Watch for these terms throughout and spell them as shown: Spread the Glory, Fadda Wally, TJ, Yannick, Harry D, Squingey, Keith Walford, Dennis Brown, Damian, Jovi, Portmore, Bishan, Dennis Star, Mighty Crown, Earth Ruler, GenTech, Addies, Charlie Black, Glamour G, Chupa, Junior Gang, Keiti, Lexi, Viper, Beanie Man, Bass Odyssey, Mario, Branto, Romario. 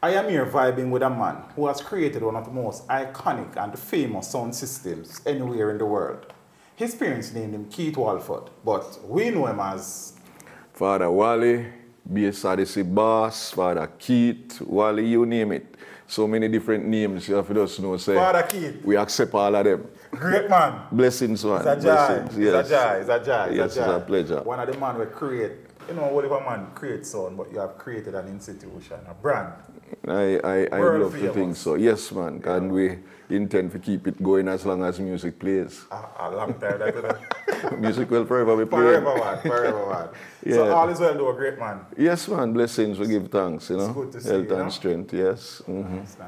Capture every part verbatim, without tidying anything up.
I am here vibing with a man who has created one of the most iconic and famous sound systems anywhere in the world. His parents named him Keith Walford, but we know him as Fadda Wally, Bass Odyssey Bass, Fadda Keith, Wally, you name it. So many different names you have to just know. Say, Fadda Keith. We accept all of them. Great man. Blessings, man. It's a joy. It's a joy. It's a joy. Yes, it's a pleasure. One of the man who create, you know, whatever man creates sound, but you have created an institution, a brand. I, I, I love to think so. Yes, man. Yeah. And we intend to keep it going as long as music plays. A, a long time, I don't Music will forever be playing. Forever, man. Forever, man. Yeah. So all is well, though, great man. Yes, man. Blessings. We give thanks, you know. It's good to see Health you, and know? Strength, yes. Mm-hmm. That's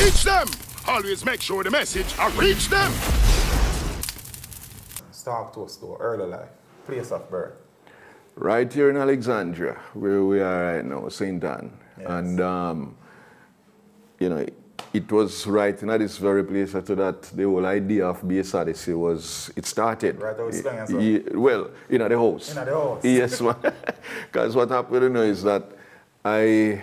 nice. Reach them! Always make sure the message I reach them! Start to us, though. Early life. Place of birth. Right here in Alexandria, where we are right now, Saint Anne. Yes. And, um, you know, it was right in this very place after that the whole idea of Bass Odyssey was, it started. Right, it, it, well, in the house. In the house. Yes, because what happened, you know, is that I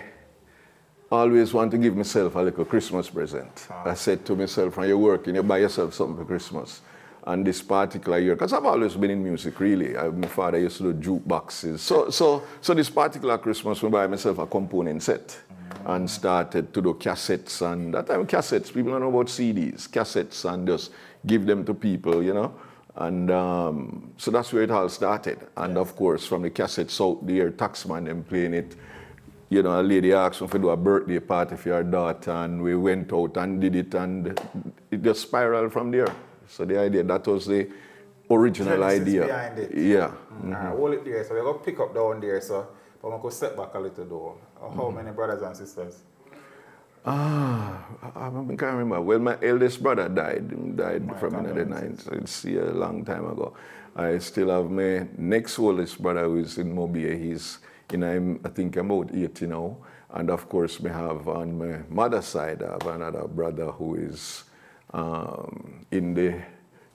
always want to give myself a little Christmas present. Ah. I said to myself, when you're working, you buy yourself something for Christmas. And this particular year, because I've always been in music, really. I, my father used to do jukeboxes. So, so, so this particular Christmas, I buy myself a component set mm-hmm. and started to do cassettes. And that time, cassettes, people don't know about C Ds. Cassettes, and just give them to people, you know. And um, so that's where it all started. And yes. Of course, from the cassettes out there, Taxman them playing it. You know, a lady asked me if I do a birthday party for your daughter, and we went out and did it, and it just spiraled from there. So the idea, that was the original idea. Behind it. Yeah. Mm-hmm. All right, hold it there. So we're going to pick up down there, so but I'm going to step back a little though. How mm-hmm. many brothers and sisters? Ah, I can't remember. Well, my eldest brother died. He died my from another night. It's a long time ago. I still have my next oldest brother who is in Mobile. He's, in, I'm, I think, about eighty now. And of course, we have on my mother's side, I have another brother who is Um, in the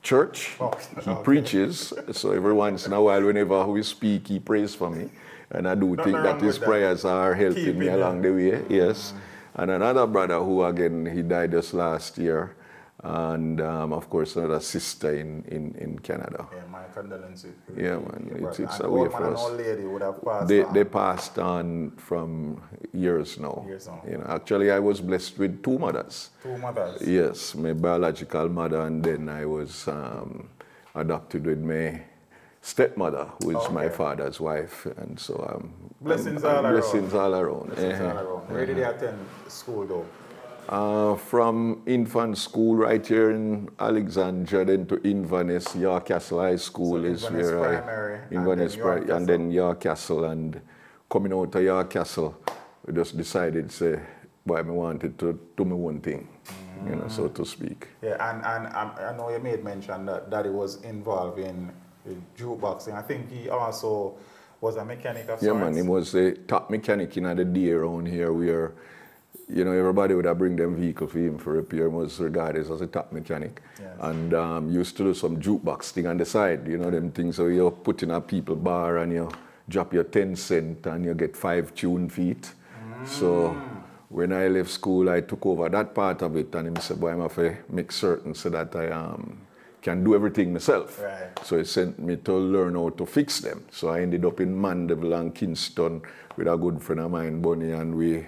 church, oh, he okay. preaches, so every once in a while, whenever we speak, he prays for me. And I do Not think that his prayers that. Are helping Keep me along the way, yes. Mm-hmm. And another brother who, again, he died just last year. And, um, of course, another sister in, in, in Canada. Yeah, my condolences. Yeah, man, it's, it's a way for us. Lady would have passed they, on. They passed on from years now. Years on. You know, actually, I was blessed with two mothers. Two mothers? Yes, my biological mother, and then I was um, adopted with my stepmother, who is okay. my father's wife. And so um, blessings, I'm, I'm all blessings all around. Blessings uh-huh. all around. Where did they attend school, though? Uh, from infant school right here in Alexandria, then to Inverness, York Castle High School so is Inverness where primary, I... Inverness Primary. And then York Castle. And coming out of York Castle, we just decided, say, why I wanted to do my own thing, mm. you know, so to speak. Yeah, and, and um, I know you made mention that, that he was involved in jukeboxing. I think he also was a mechanic of sorts. Yeah, man, he was the top mechanic in the day around here. We are... You know, everybody would have bring them vehicle for him for repair. Was regarded as a top mechanic. Yes. And um, used to do some jukebox thing on the side. You know, them things where you put in a people bar and you drop your ten cent and you get five tune feet. Mm. So when I left school, I took over that part of it. And he said, boy, I'm going to make certain so that I um, can do everything myself. Right. So he sent me to learn how to fix them. So I ended up in Mandeville and Kingston with a good friend of mine, Bunny, and we...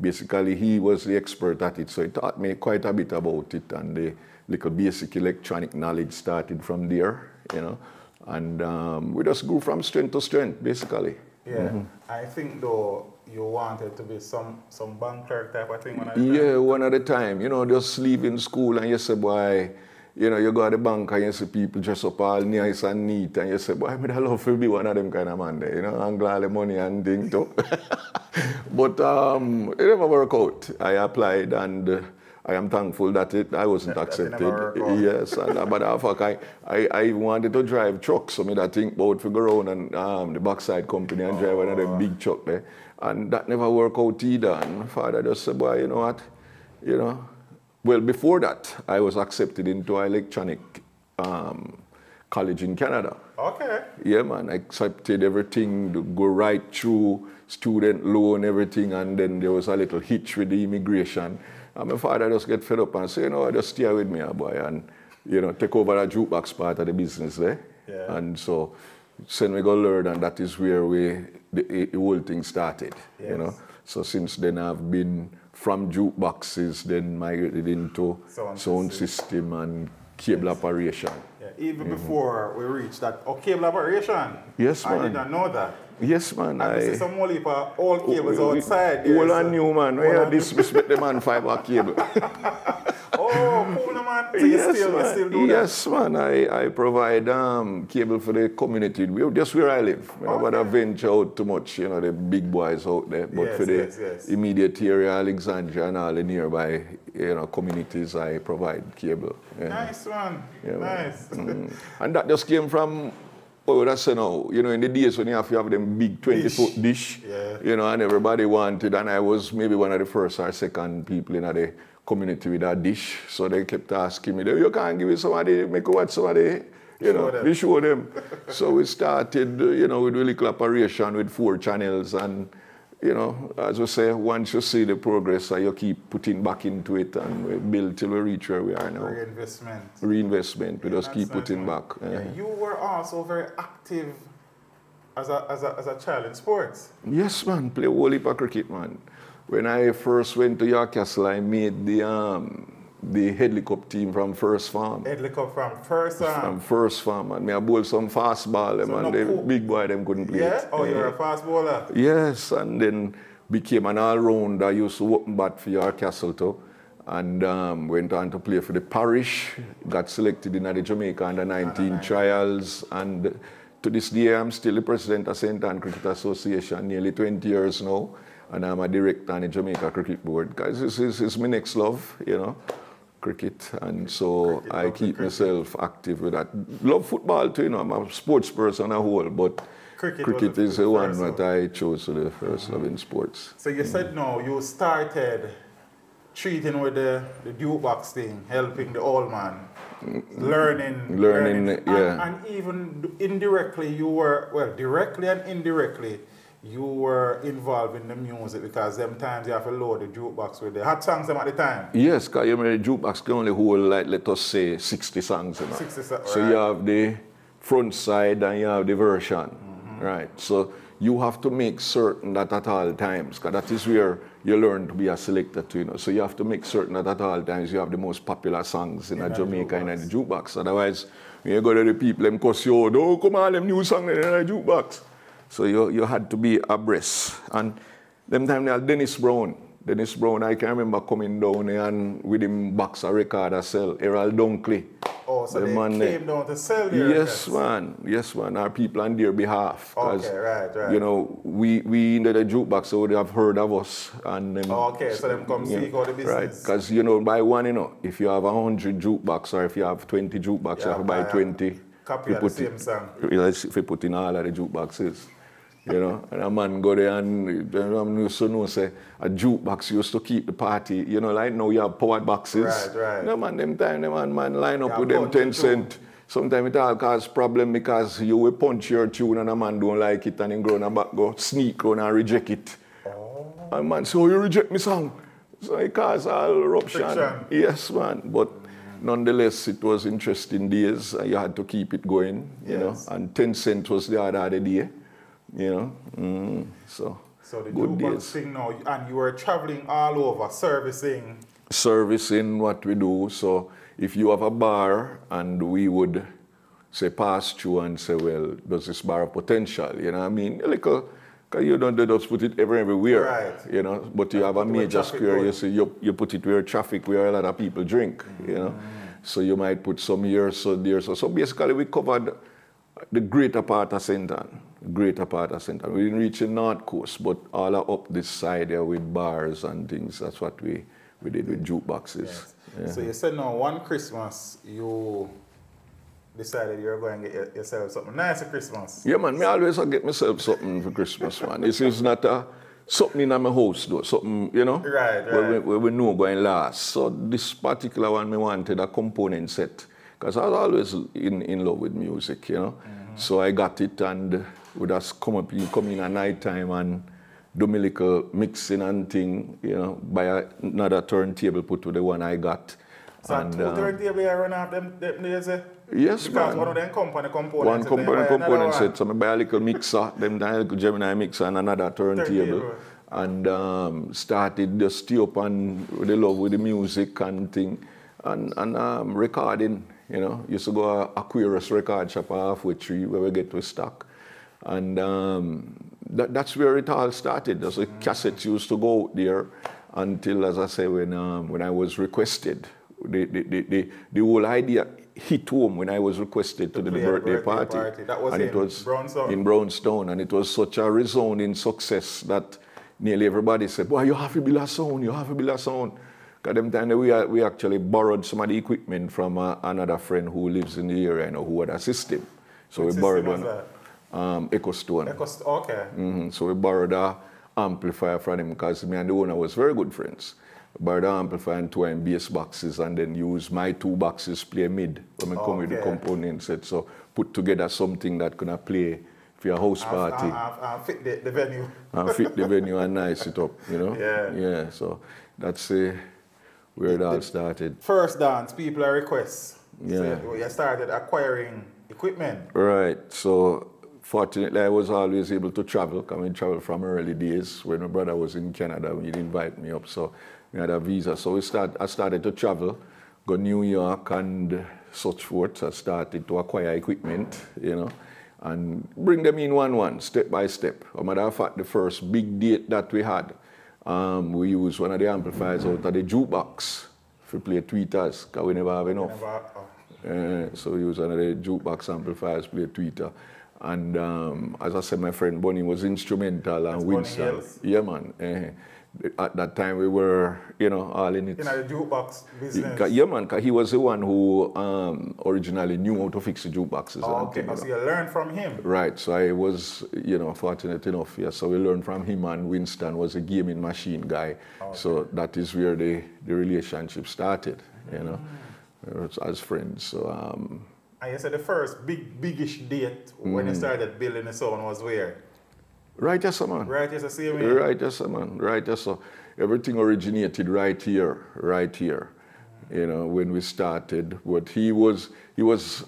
Basically, he was the expert at it, so he taught me quite a bit about it, and the little basic electronic knowledge started from there, you know. And um, we just grew from strength to strength, basically. Yeah, mm-hmm. I think though you wanted to be some some bank clerk type of thing. When I yeah, one at a time, you know, just leaving school and you say, boy, you know, you go to the bank and you see people dress up all nice and neat, and you say, boy, I mean, I love to be one of them kind of man there, you know, angle all the money and thing too. But um, it never worked out. I applied, and uh, I am thankful that it, I wasn't that, accepted. Yes, and uh, but uh, fuck, I, I, I wanted to drive trucks, so I mean, I think about to go around and um, the backside company and oh. drive another big truck there, and that never worked out either. And my father just said, boy, you know what, you know, well, before that, I was accepted into electronic. Um, college in Canada. Okay. Yeah, man, I accepted everything to go right through student loan, everything, and then there was a little hitch with the immigration. And my father just get fed up and say, you know, just stay with me, boy, and, you know, take over the jukebox part of the business there. Yeah. And so, send me go learn, and that is where we, the, the whole thing started, yes. you know. So since then I've been from jukeboxes, then migrated into sound, sound system and cable yes. operation. Yeah. Even mm-hmm. before we reached that, oh, cable operation? Yes, man. I didn't know that. Yes, man. I see some more all cables oh, outside. All a new man. We had this respect the man fiber cable. Oh, cool, man. So yes, you still, man. You still do yes, that? man. I, I provide um, cable for the community. We, that's where I live. I don't want to venture out too much, you know, the big boys out there. But yes, for the yes, yes. immediate area, Alexandria and all the nearby you know, communities, I provide cable. Yeah. Nice, man. Yeah, nice. Man. Mm. And that just came from... Oh, that's you know, you know, in the days when you have, you have them big twenty-foot dish, dish yeah. you know, and everybody wanted, and I was maybe one of the first or second people in the community with that dish, so they kept asking me, you can't give it somebody, make what somebody, you show know, them. we show them. So we started, you know, with a little operation with four channels, and, you know, as we say, once you see the progress, you keep putting back into it, and we build till we reach where we are now. Reinvestment. Reinvestment, we yeah, just keep putting right. back. Yeah. Yeah. You were also very active as a, as a, as a child in sports. Yes, man, play whole heap of cricket, man. When I first went to York Castle, I made the um, the Headley Cup team from First Farm. Headley Cup from First Farm. From First Farm, and me I bowled some fastball, them, so and no the big boy them couldn't play yeah? it. Oh, yeah. You're a fast bowler? Yes, and then became an all-rounder. I used to open bat for York Castle too, and um, went on to play for the parish. Got selected in the Jamaica under nineteen trials, and to this day I'm still the president of Saint Anne Cricket Association, nearly twenty years now. And I'm a director on the Jamaica Cricket Board. Guys, this is, this is my next love, you know, cricket. And so cricket, I keep myself active with that. Love football too, you know, I'm a sports person as a whole, but cricket, cricket is the one that I chose for the first love in sports. So you mm. said no, you started treating with the, the jukebox thing, helping the old man. Learning, learning, learning. Yeah. And, and even indirectly, you were, well, directly and indirectly, you were involved in the music because sometimes you have to load the jukebox with the hot songs them at the time. Yes, because you mean the jukebox can only hold, like, let us say, sixty songs. You know? sixty so, right. So you have the front side and you have the version, mm-hmm. right? So you have to make certain that at all times, because that is where you learn to be a selector too, you know. So you have to make certain that at all times you have the most popular songs in, in a Jamaica and in the jukebox. Otherwise, when you go to the people, them cuss you, don't come on, them new songs in the jukebox. So you, you had to be abreast. And them time now, Dennis Brown. Dennis Brown, I can remember coming down there and with him box a record I sell, Errol Dunkley. Oh, so the they man came down to sell the Yes, records. man. Yes, man. Our people on their behalf. Okay, right, right. You know, we, we in the jukebox, so they have heard of us. And them, oh, okay, so them come yeah, seek out the business. Right, because, you know, by one, you know, if you have one hundred jukebox or if you have twenty jukebox, yeah, you have to buy twenty. Copy of the same song. If you put in all of the jukeboxes. You know, and a man go there and I used to know, say, a jukebox used to keep the party. You know, like now you have powered boxes. Right, right. You know, man, them time, them man, man line up yeah, with them ten cent. Sometimes it all cause problem because you will punch your tune and a man don't like it and then go and back go sneak on and reject it. Oh. And man say, oh, you reject me song. So it cause all eruption. Yes, man. But nonetheless, it was interesting days. You had to keep it going, you yes. know. And ten cent was the other day. You know, mm, so So the jukebox thing now, and you were traveling all over, servicing? Servicing what we do. So if you have a bar and we would, say, pass through and say, well, does this bar have potential? You know what I mean? Like a, cause you don't just put it every, everywhere, right. you know, but you yeah, have a major square, you, see, you, you put it where traffic, where a lot of people drink, mm. you know. So you might put some here, so there. So, so basically we covered the greater part of Saint Anne. Greater part of Saint Anne. We didn't reach the North Coast, but all up this side there with bars and things. That's what we, we did with jukeboxes. Yes. Yeah. So you said now one Christmas you decided you were going to get yourself something nice for Christmas. Yeah, man. Me always I get myself something for Christmas, man. This is not a something in my house though. Something you know. Right, right. Where we, where we know going last. So this particular one, me wanted a component set. because I was always in, in love with music, you know. Mm-hmm. So I got it and would just come up, you come in at night time and do me little mixing and thing, you know, by another turntable put to the one I got. So and, two uh, turntable I run off them, them days? Yes, because man. one of them company components. One company component set, so I buy a little mixer, them a little Gemini mixer and another turntable. turntable. And um, started just stay up and the love with the music and thing. And, and um, recording, you know. Used to go to Aquarius Record Shop halfway tree where we get to stock. And um, that, that's where it all started. There's a cassette used to go out there until, as I say, when, um, when I was requested. The, the, the, the, the whole idea hit home when I was requested to, to the birthday, birthday party. party. That was, and in it was Brownstone. in Brownstone. And it was such a resounding success that nearly everybody said, boy, you have to build a sound, you have to build a sound. At them time, we, we actually borrowed some of the equipment from uh, another friend who lives in the area, you know, who had a system. So what we borrowed one, um, Echo Stone. Echo St okay. Mm-hmm. So we borrowed an amplifier from him because me and the owner was very good friends. Borrowed an amplifier and two and bass boxes, and then used my two boxes play mid when I oh, come okay. with the component set. So put together something that could play for your house party. And, and, and fit the, the venue. And fit the venue and nice it up, you know? Yeah. Yeah. So that's a. Uh, Where it, it all started. First dance, people are requests. Yeah. So you started acquiring equipment. Right. So fortunately, I was always able to travel. I mean, travel from early days when my brother was in Canada. He'd invite me up, so we had a visa. So we start. I started to travel, go to New York and such forth. I started to acquire equipment, you know, and bring them in one one, step by step. As a matter of fact, the first big date that we had. Um, we use one of the amplifiers out of the jukebox to play tweeters, because we never have enough. Never, oh. uh, so we use one of the jukebox amplifiers to play tweeter. And um, as I said, my friend Bunny was instrumental and Winston. Yeah, man. Uh, at that time, we were, you know, all in it. In the jukebox business. Yeah, man, because he was the one who um, originally knew how to fix the jukeboxes. Oh, okay. So you learned from him. Right. So I was, you know, fortunate enough. Yeah. So we learned from him, and Winston was a gaming machine guy. Oh, okay. So that is where the, the relationship started, you know, mm. as friends. So. Um, And you said the first big, biggish date when mm. you started building the sound was where? Right, yes, man. Right, yes, I see you, man. Right, yes, man. Right, yes, so everything originated right here, right here. Mm. You know, when we started, but he was he was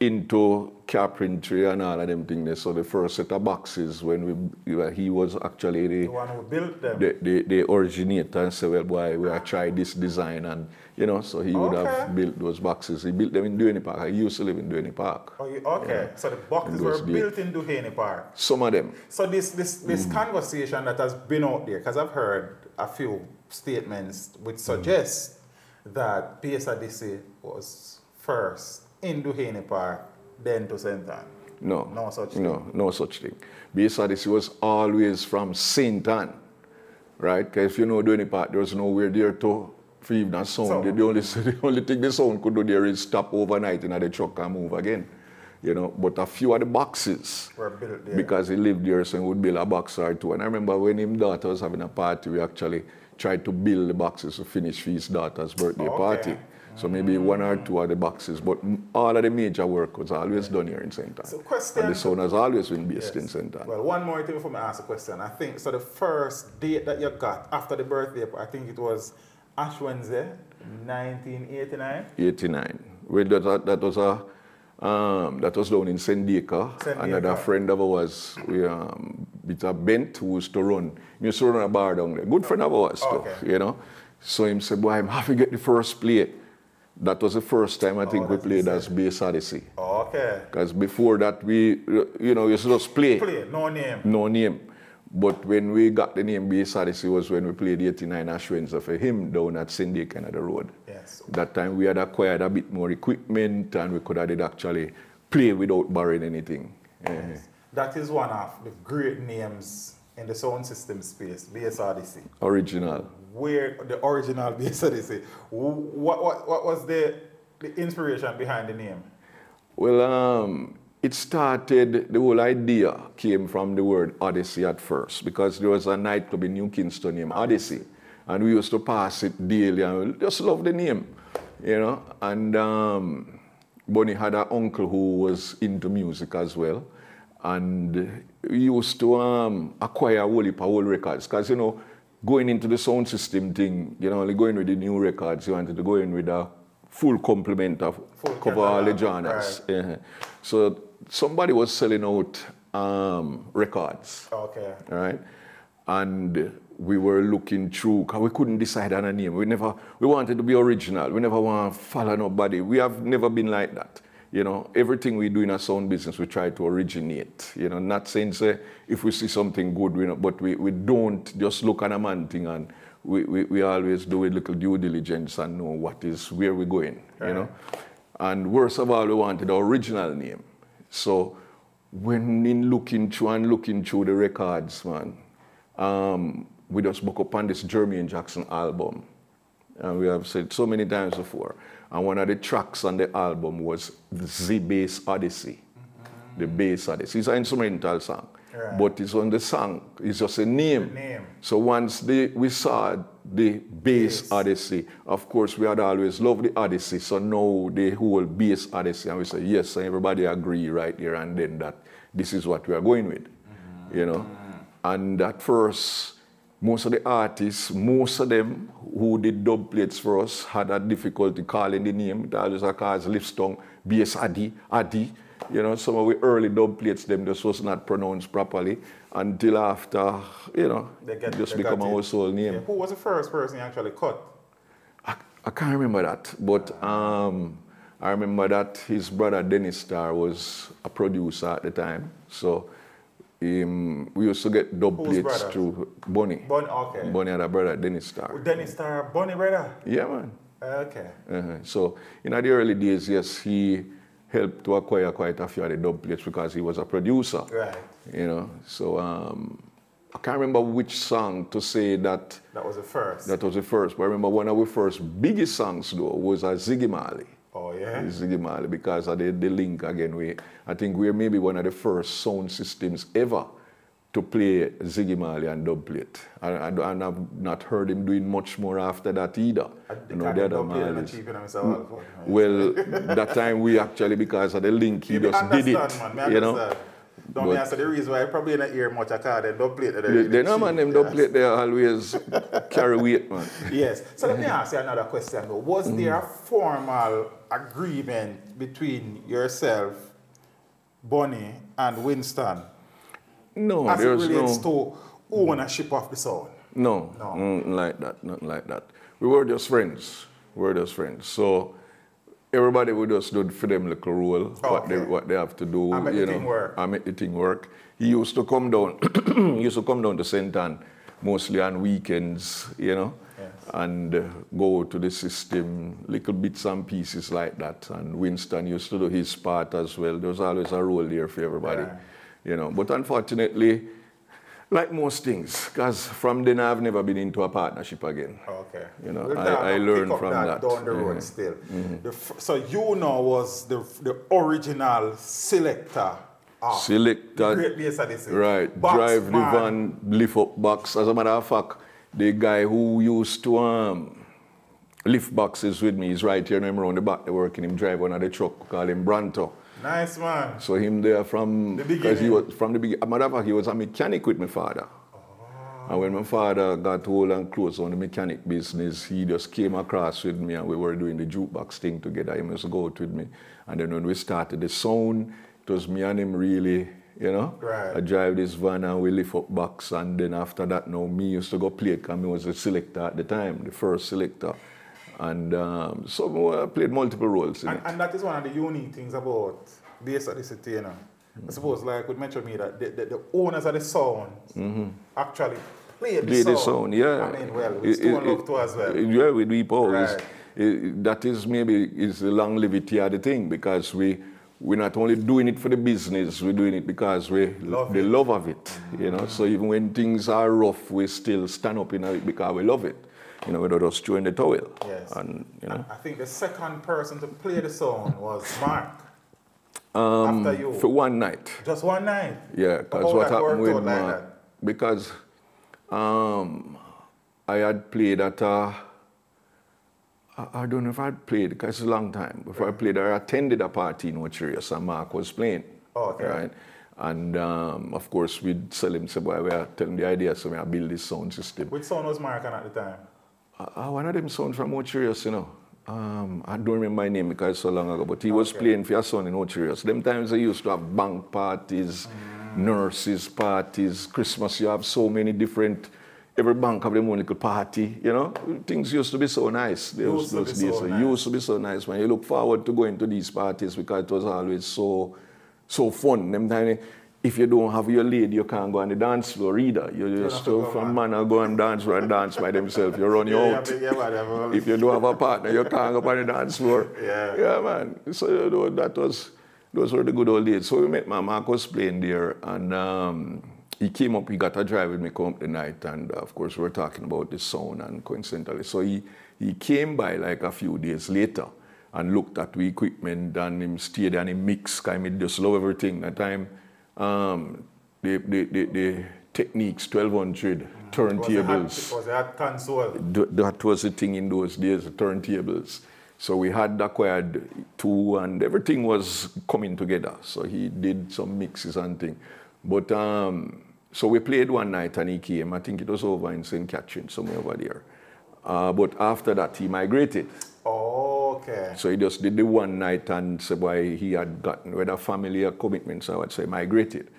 into carpentry and all of them things. So the first set of boxes when we he was actually the, the one who built them. The, the, the originator and said, well, boy, we try this design and. You know, so he would okay. have built those boxes. He built them in Duane Park. He used to live in Duane Park. Oh, okay, you know, so the boxes were built in Duane Park. Some of them. So this this, this mm. conversation that has been out there, because I've heard a few statements which suggest mm. that Bass Odyssey was first in Duane Park, then to Saint Anne. No. No such thing. No, no such thing. Bass Odyssey was always from Saint Anne, right? Because if you know Duane Park, there was nowhere there to... For even a sound, so, the, the, only, the only thing the sound could do there is stop overnight in the truck and move again. You know, but a few of the boxes, were built there. Because he lived there, so he would build a box or two. And I remember when his daughter was having a party, we actually tried to build the boxes to finish for his daughter's birthday okay. party. So maybe one or two of the boxes, but all of the major work was always done here in Saint Anne. So question. And the sound has always been based yes. in Saint Anne. Well, one more thing before I ask a question. I think, so the first date that you got after the birthday, I think it was Ash Wednesday, nineteen eighty-nine. eighty-nine. Well, that, that was a um, that was down in Sendica. Another friend of ours, we um, Peter Bent, who used to run, he used to run a bar down there. Good friend of ours, okay. Stuff, you know. So him said, "Boy, I'm having to get the first play." That was the first time I think oh, we played as Bass Odyssey. Oh, okay. Because before that, we you know, we used to just play. Play, no name. No name. But when we got the name Bass Odyssey was when we played eighty-nine Ash Wednesday for him down at Cindy Canada Road. Yes. That time we had acquired a bit more equipment and we could have did actually play without borrowing anything. Yes. Uh, that is one of the great names in the sound system space, Bass Odyssey. Original. Where the original Bass Odyssey. What, what, what was the, the inspiration behind the name? Well, um... it started, the whole idea came from the word Odyssey at first, because there was a nightclub in New Kingston named Odyssey, and we used to pass it daily, and we just loved the name, you know, and um, Bunny had an uncle who was into music as well, and he used to um, acquire a whole heap of old records, because, you know, going into the sound system thing, you know, going with the new records, you wanted to go in with a full complement of full cover all the genres. Right. Yeah. So somebody was selling out um, records. Okay. Right? And we were looking through, because we couldn't decide on a name. We never, we wanted to be original. We never want to follow nobody. We have never been like that. You know, everything we do in our sound business, we try to originate. You know, not saying, say, if we see something good, we know, but we, we don't just look at a man thing, and we, we, we always do a little due diligence and know what is, where we're going, right. You know. And worst of all, we wanted the original name. So when in looking through and looking through the records, man, um, we just book upon this Jermaine Jackson album. And we have said so many times before. And one of the tracks on the album was the Bass Odyssey. Mm-hmm. The Bass Odyssey. It's an instrumental song. Right. But it's on the song. It's just a name. name. So once the, we saw the Bass yes. Odyssey, of course, we had always loved the Odyssey. So now the whole Bass Odyssey. And we said, yes, and everybody agree right here and then that this is what we are going with. Mm-hmm. You know? And at first, most of the artists, most of them who did dub plates for us had a difficulty calling the name. It always occurs Lipstongue, B S Addies, Addies. You know, some of the early dub plates, them just was not pronounced properly until after, you know, they get, just they become a household name. Yeah. Who was the first person you actually cut? I, I can't remember that, but um, I remember that his brother Dennis Star was a producer at the time. So. Um, we used to get dub Who's plates brother? Through Bunny. Bunny, okay. Bunny had a brother, Dennis Star. Dennis Star, Bunny brother? Yeah, man. Okay. Uh-huh. So, in the early days, yes, he helped to acquire quite a few of the dub plates because he was a producer. Right. You know, so um, I can't remember which song to say that. That was the first. That was the first. But I remember one of the first biggest songs, though, was a Ziggy Marley. Oh, yeah? Ziggy Marley, because of the, the link again. We, I think we're maybe one of the first sound systems ever to play Ziggy Marley and dub plate. And I've not heard him doing much more after that either. I, you know, the other Marleys. Well, that time we actually, because of the link, he you just did it. Man, you know? Don't but, answer the reason why I probably not hear much. I can't. They don't play. They, they, they, they know, man. Them don't play. They always carry weight, man. Yes. So let me ask you another question. Though. Was mm. there a formal agreement between yourself, Bunny, and Winston? No, as there's it relates no, to ownership mm. of the sound. No, no, nothing like that. Nothing like that. We were just friends. We were just friends. So. Everybody would just do for them little role, oh, what, okay. they, what they have to do. I make you the know, thing work. I make the thing work. He used to come down, he used to come down to Saint Anne, mostly on weekends, you know, yes. and uh, go to the system, little bits and pieces like that. And Winston used to do his part as well. There was always a role there for everybody, yeah. you know. But unfortunately, like most things, because from then I've never been into a partnership again. Okay. You know, well, I, I learned from that. that. Down the road mm-hmm. still. Mm-hmm. the f so you know was the, the original selector of selector, the Great Bass Odyssey. Right. Box drive man. The van, lift up box. As a matter of fact, the guy who used to um, lift boxes with me is right here and around the back. They working him drive one of the truck, we call him Branto. Nice man. So him there from the beginning. He was from the beginning. Matter of fact, he was a mechanic with my father. Oh. And when my father got old and close on the mechanic business, he just came across with me and we were doing the jukebox thing together. He must go out with me. And then when we started the sound, it was me and him really, you know. Right. I drive this van and we lift up box. And then after that, now me used to go play because I was a selector at the time, the first selector. And um, so I played multiple roles in and, it. And that is one of the unique things about Bass Odyssey, you know. Mm-hmm. I suppose, like we mentioned, me that the, the, the owners of the sound mm-hmm. actually play the play sound. The sound, yeah. I mean, well, we still love to as well. It, yeah, we do both. Right. It, that is maybe is the longevity of the thing because we we're not only doing it for the business, we're doing it because we love the it. love of it. Mm-hmm. You know, so even when things are rough, we still stand up in it because we love it. You know, without us throwing the towel. Yes. And, you know. I think the second person to play the song was Mark. Um, After you. For one night. Just one night? Yeah, because what happened with Mark, like because um, I had played at a, I, I don't know if I played, because it's a long time before right. I played. I attended a party in Ocherius and Mark was playing. Oh, okay. Right? And um, of course, we'd sell him, say, boy, we are telling the idea, so we are build this sound system. Which sound was Mark at the time? Uh, one of them sound from Ocherius, you know. Um, I don't remember my name because it's so long ago, but he okay. was playing for a son in Ocherius. Them times they used to have bank parties, mm. nurses parties, Christmas, you have so many different, every bank have their own little party, you know? Things used to be so nice. They used to be days, so nice. Used to be so nice, man. You look forward to going to these parties because it was always so, so fun. Them times, if you don't have your lady, you can't go on the dance floor either. You just go from man and go and dance floor and dance by themselves. You run you yeah, out. Yeah, yeah, if you don't have a partner, you can't go on the dance floor. Yeah, yeah, man. So you know, that was, those were the good old days. So we met my Marcus playing there, and um, he came up. He got a drive with me come up the night, and uh, of course we were talking about the sound and coincidentally. So he he came by like a few days later and looked at the equipment and him stayed and he mixed. I mean, just love everything that time. Um, the, the, the, the techniques, twelve hundred, mm. turntables. Was that console? That was the thing in those days, the turntables. So we had acquired two and everything was coming together. So he did some mixes and things. But um, so we played one night and he came. I think it was over in Saint Catherine, somewhere over there. Uh, but after that, he migrated. Oh, okay. So he just did the one night and said why he had gotten, whether family or commitments, I would say, migrated.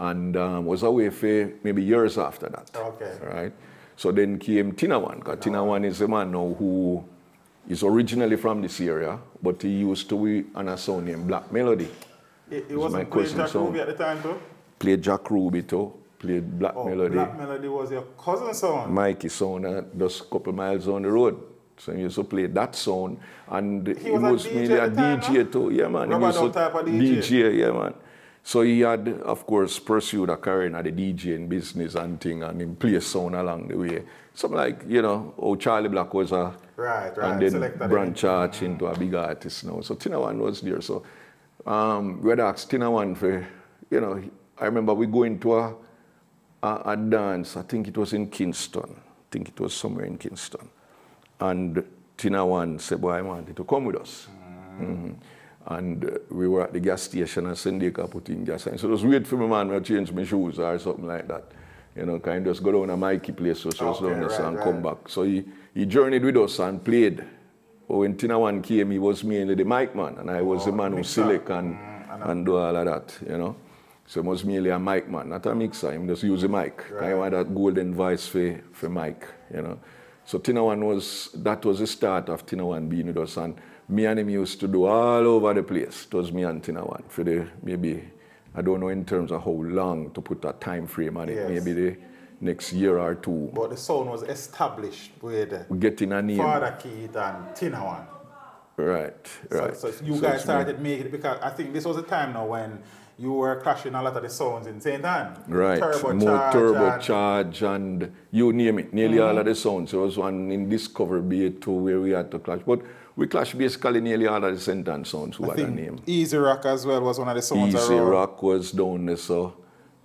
And um, was away for maybe years after that. Okay. Right? So then came Tinawan, because Tinawan is a man now who is originally from this area, but he used to be on a song named Black Melody. It, it wasn't playing Jack song. Ruby at the time, though? Played Jack Ruby, too. Played Black oh, Melody. Black Melody was your cousin's sound? Mikey's sound, uh, just a couple miles down the road. So he used to play that sound, and he was mainly a D J too. Yeah, man. He was a D J, yeah, man. So he had, of course, pursued a career in the DJing business and thing, and he played sound along the way. Something like, you know, oh, Charlie Black was a, right, right. and then branch out into a big artist now. So Tinawan was there. So um, we had asked Tinawan for, you know, I remember we going to a, a, a dance. I think it was in Kingston. I think it was somewhere in Kingston. And Tinawan said, boy, I wanted to come with us. Mm. Mm-hmm. And uh, we were at the gas station and Sendeka put in gas. And so it was weird for me, man, I changed my shoes or something like that. You know, kind of just go down a Mikey place, so she was okay, down right, and right. come back. So he, he journeyed with us and played. But when Tinawan came, he was mainly the mic man, and I was oh, the man who select and, mm, and, and do all of that, you know. So it was mainly a mic man, not a mixer, he just use the mic. Right. I had that golden voice for, for mic, you know. So Tinawan was, that was the start of Tinawan being with us, and me and him used to do all over the place. It was me and Tinawan for the, maybe, I don't know in terms of how long to put a time frame on it, yes. maybe the next year or two. But the sound was established with getting a name. Fadda Keith and Tinawan. Right, right. So, so you so guys started making it, because I think this was a time now when you were clashing a lot of the sounds in Saint Anne. Right, Turbocharge, Turbocharge and, and you name it, nearly mm-hmm. all of the sounds. There was one in Discovery B two where we had to clash. But we clashed basically nearly all of the Saint Anne sounds who I had a name. Easy Rock as well was one of the sounds. Easy Rock was down there, so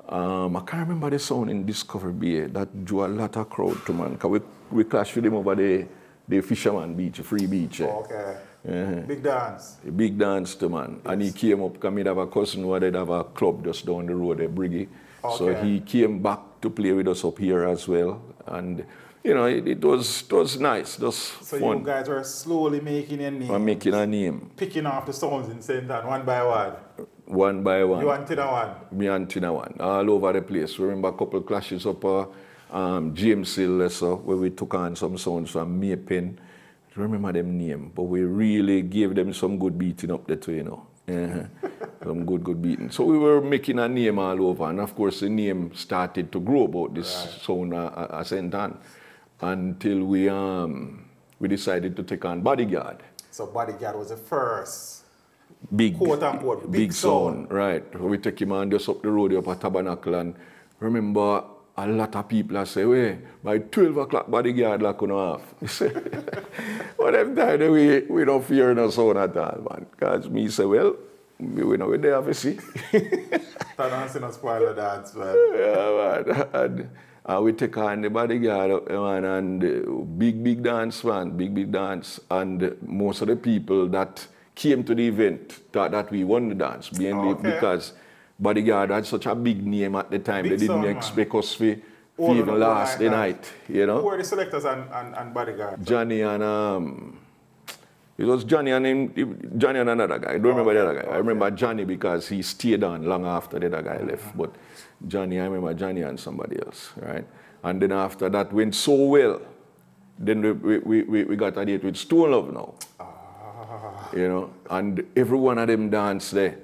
um, I can't remember the sound in Discovery B that drew a lot of crowd to man. Cause we, we clashed with them over the, the Fisherman Beach, Free Beach. Oh, okay. Uh-huh. Big dance. A big dance to man. Yes. And he came up because he'd have a cousin who had a club just down the road, a Briggy. Okay. So he came back to play with us up here as well. And, you know, it, it, was, it was nice. Just so fun. You guys were slowly making a name. I'm making a name. Picking off the sounds in Saint Anne one by one. One by one. You and Tinawan. Me and Tinawan. All over the place. We remember a couple of clashes up uh, um, James Hill, so, where we took on some sounds from Maypen. I don't remember them name, but we really gave them some good beating up there too, you know. Yeah. Some good, good beating. So we were making a name all over, and of course the name started to grow about this right. sound uh, uh, Saint Anne until we um, we decided to take on Bodyguard. So Bodyguard was the first big, quote unquote, big, big sound. Right. We take him on just up the road up at Tabernacle, and remember a lot of people I say, well, by twelve o'clock, Bodyguard like on off. But them time, we, we don't fear no sound at all, man. Because me say, well, we, we know we're there, obviously. Start dancing a spoiler dance, man. Yeah, man. And, Uh, we take on the Bodyguard up, man, and uh, big, big dance, man, big, big dance. And most of the people that came to the event thought that we won the dance, mainly okay. because Bodyguard had such a big name at the time. Big they didn't song, expect man. us to even last the night, you know? Who were the selectors and, and, and Bodyguard? Johnny and... Um, It was Johnny and him, Johnny and another guy. I don't oh, remember the other guy. Okay. I remember Johnny because he stayed on long after the other guy mm-hmm. left. But Johnny, I remember Johnny and somebody else, right? And then after that went so well, then we, we, we, we got a date with Stone Love now. Ah. You know, and every one of them dance there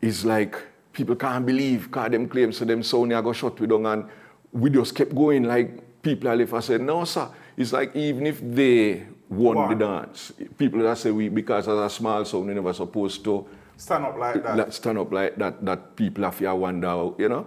is like, people can't believe, because them claims to them sound, they got shot with them, and we just kept going like people are left. I said, no, sir. It's like even if they won wow. the dance. People that say we, because as a small sound, we never supposed to stand up like that. Stand up like that, that people have to wonder, you know?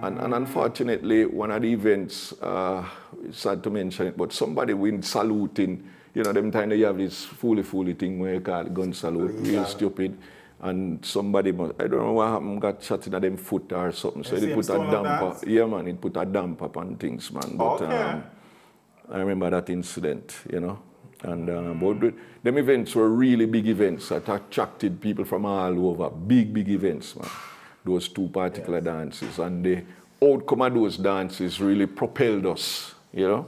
Ah. And, and unfortunately, one of the events, uh, it's sad to mention it, but somebody went saluting, you know, them time they have this fully, fully thing where you call gun salute, real yeah. stupid. And somebody, must, I don't know what happened, got shot in them foot or something. So they put a damper. Yeah, man, it put a damper upon things, man. But okay. um, I remember that incident, you know? And uh, but them events were really big events that attracted people from all over. Big, big events, man. Those two particular yes. dances. And the outcome of those dances really propelled us, you know,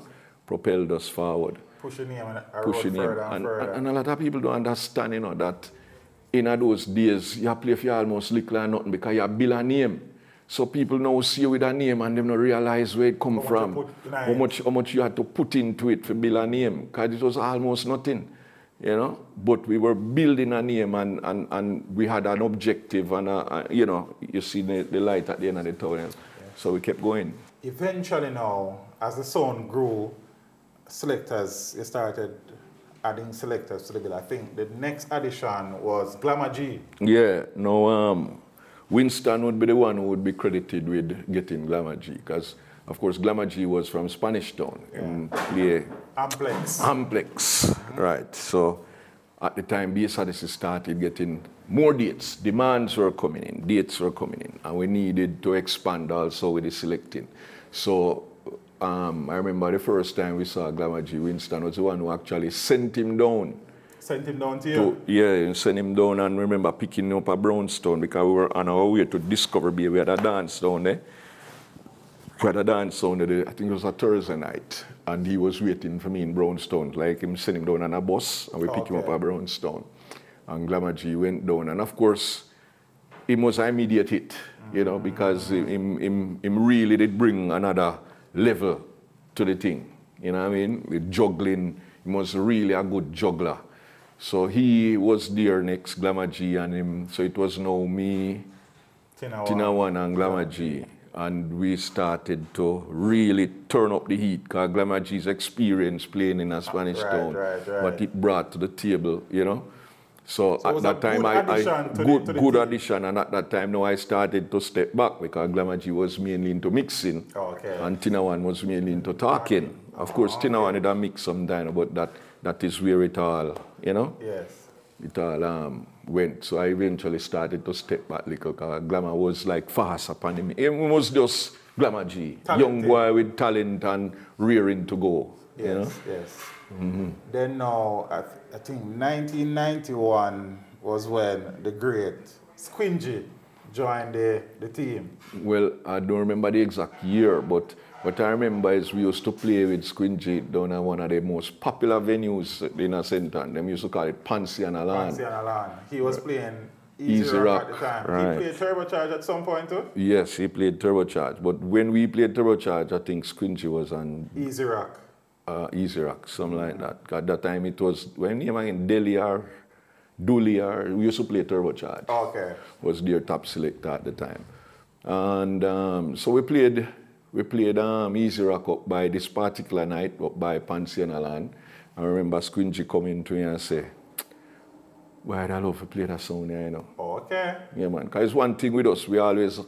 propelled us forward. Pushing him and Pushing him. Further and, and, further. And a lot of people don't understand, you know, that in those days, you play for almost little or nothing because you build a name. So people now see you with a name and they don't realize where it come how from, much put, how, much, how much you had to put into it to build a name, because it was almost nothing, you know? But we were building a name and, and, and we had an objective and, a, a, you know, you see the, the light at the end of the tunnel. Yeah. So we kept going. Eventually now, as the sound grew, selectors, you started adding selectors to the bill. I think the next addition was Glamour G. Yeah, no, um... Winston would be the one who would be credited with getting Glamour G, because, of course, Glamour G was from Spanish Town. Yeah. And play Amplex. Amplex, mm-hmm. right. So, at the time, Bass Odyssey started getting more dates. Demands were coming in, dates were coming in, and we needed to expand also with the selecting. So, um, I remember the first time we saw Glamour G, Winston was the one who actually sent him down. Sent him down to you? To, yeah, and sent him down, and remember picking up a brownstone because we were on our way to Discover Bay. We had a dance down there. We had a dance down there, I think it was a Thursday night, and he was waiting for me in brownstone. Like, him sent him down on a bus, and we oh, picked okay. him up a brownstone. And Glamour G went down, and of course, him was an immediate hit, you know, because him, him, him really did bring another level to the thing, you know what I mean? With juggling, he was really a good juggler. So he was there next, Glamour G and him. So it was now me, Tinawan, Tinawan and Glamour G. And we started to really turn up the heat, because Glamour G's experience playing in a Spanish right, town, right, right. what it brought to the table, you know. So, so at that time, I, I good, the, good addition. And at that time, now I started to step back, because Glamour G was mainly into mixing, oh, okay. and Tinawan was mainly into talking. Of course, oh, Tinawan okay. did a mix sometime, but that, that is where it all... You know? Yes. It all um, went. So I eventually started to step back little, because Glamour was like fast upon him. He was just Glamour G. Talented. Young boy with talent and rearing to go. Yes, you know? Yes. Mm-hmm. Then now, I, th I think nineteen ninety-one was when the great Squingey joined the, the team. Well, I don't remember the exact year, but what I remember is we used to play with Squingey down at one of the most popular venues in a center. They used to call it Pansy and Alan. Pansy and Alan. He was playing Easy, Easy Rock, Rock at the time. Right. He played Turbocharge at some point too? Yes, he played Turbocharge. But when we played Turbocharge, I think Squingey was on... Easy Rock. Uh, Easy Rock, something like that. At that time it was... When you in Delhi or Dooley or... We used to play Turbocharge. Okay. Was their top selector at the time. And um, so we played... We played um, Easy Rock up by this particular night, up by Pansy and Alan. I remember Squingey coming to me and say, why I love to play that sound here, you know? Okay. Yeah, man. Because one thing with us, we always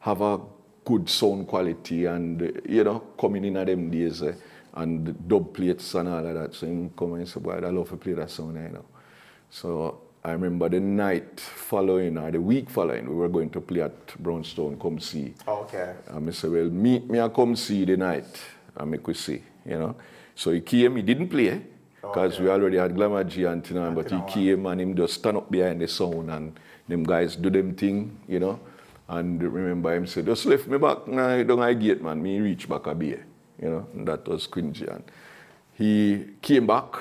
have a good sound quality and, you know, coming in at them days eh, and dub plates and all of that. So he come and say, why I love to play that sound here, you know? So I remember the night following, or the week following, we were going to play at Brownstone, come see. Okay. And I said, well, meet me and come see the night. And I could see, you know. So he came, he didn't play, because okay. we already had Glamour G and Tinawan, but Tinawan. he came and him just stand up behind the sound and them guys do them thing, you know. And remember him said, just lift me back, nah, don't I gate, man, me reach back a beer, you know. And that was Squingey. And he came back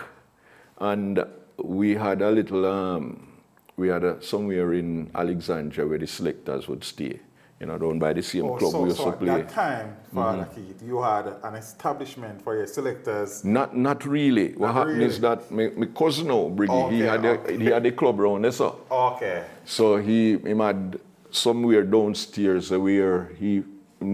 and we had a little, um, we had a, somewhere in Alexandria where the selectors would stay, you know, down by the same oh, club so, we used so to play. So at that time, Fadda mm-hmm. you had an establishment for your selectors? Not not really. Not what happened really. is that my, my cousin, Briggy, okay, he, had okay. a, he had a club around there, so. Okay. So he, he had somewhere downstairs where he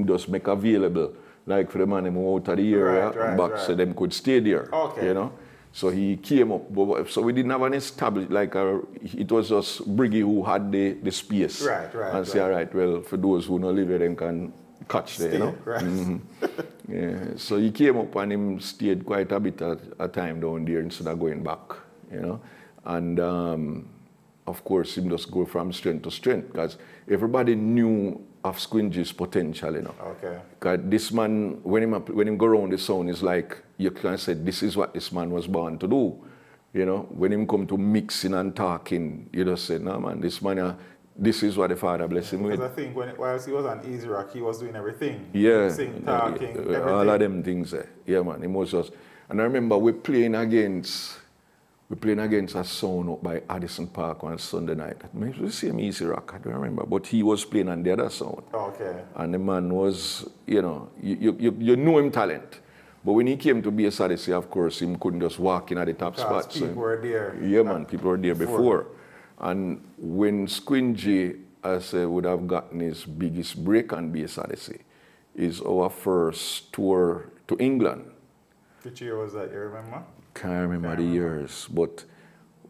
just make available, like for the man who out of the area, right, right, back right. so them could stay there, okay. you know. So he came up, so we didn't have an established, like a, it was just Briggy who had the, the space. Right, right, And say, right. all right, well, for those who don't live here, them can catch there, you know? Right. Mm-hmm. yeah. So he came up and him stayed quite a bit at a time down there instead of going back, you know? And um, of course, him just go from strength to strength because everybody knew of Squingey's potential, you know. Okay. Because this man, when him, when him go around the sound, it's like, you can say, this is what this man was born to do. You know, when him come to mixing and talking, you just say, no man, this man, uh, this is what the Father bless him because with. Because I think when, whilst he was on Easy Rock, he was doing everything. Yeah. Mixing, talking, yeah, everything. All of them things there. Eh? Yeah, man, he was just, and I remember we playing against, we playing against a sound up by Addison Park on Sunday night. It was the same Easy Rock, I don't remember. But he was playing on the other sound. Okay. And the man was, you know, you, you, you knew him talent. But when he came to Bass Odyssey, of course, he couldn't just walk in at the top because spots. people so, were there. Yeah, man, people were there before. before. And when Squingey, as I would have gotten his biggest break on Bass Odyssey, is our first tour to England. Which year was that, you remember? Can't remember Can't the remember. years, but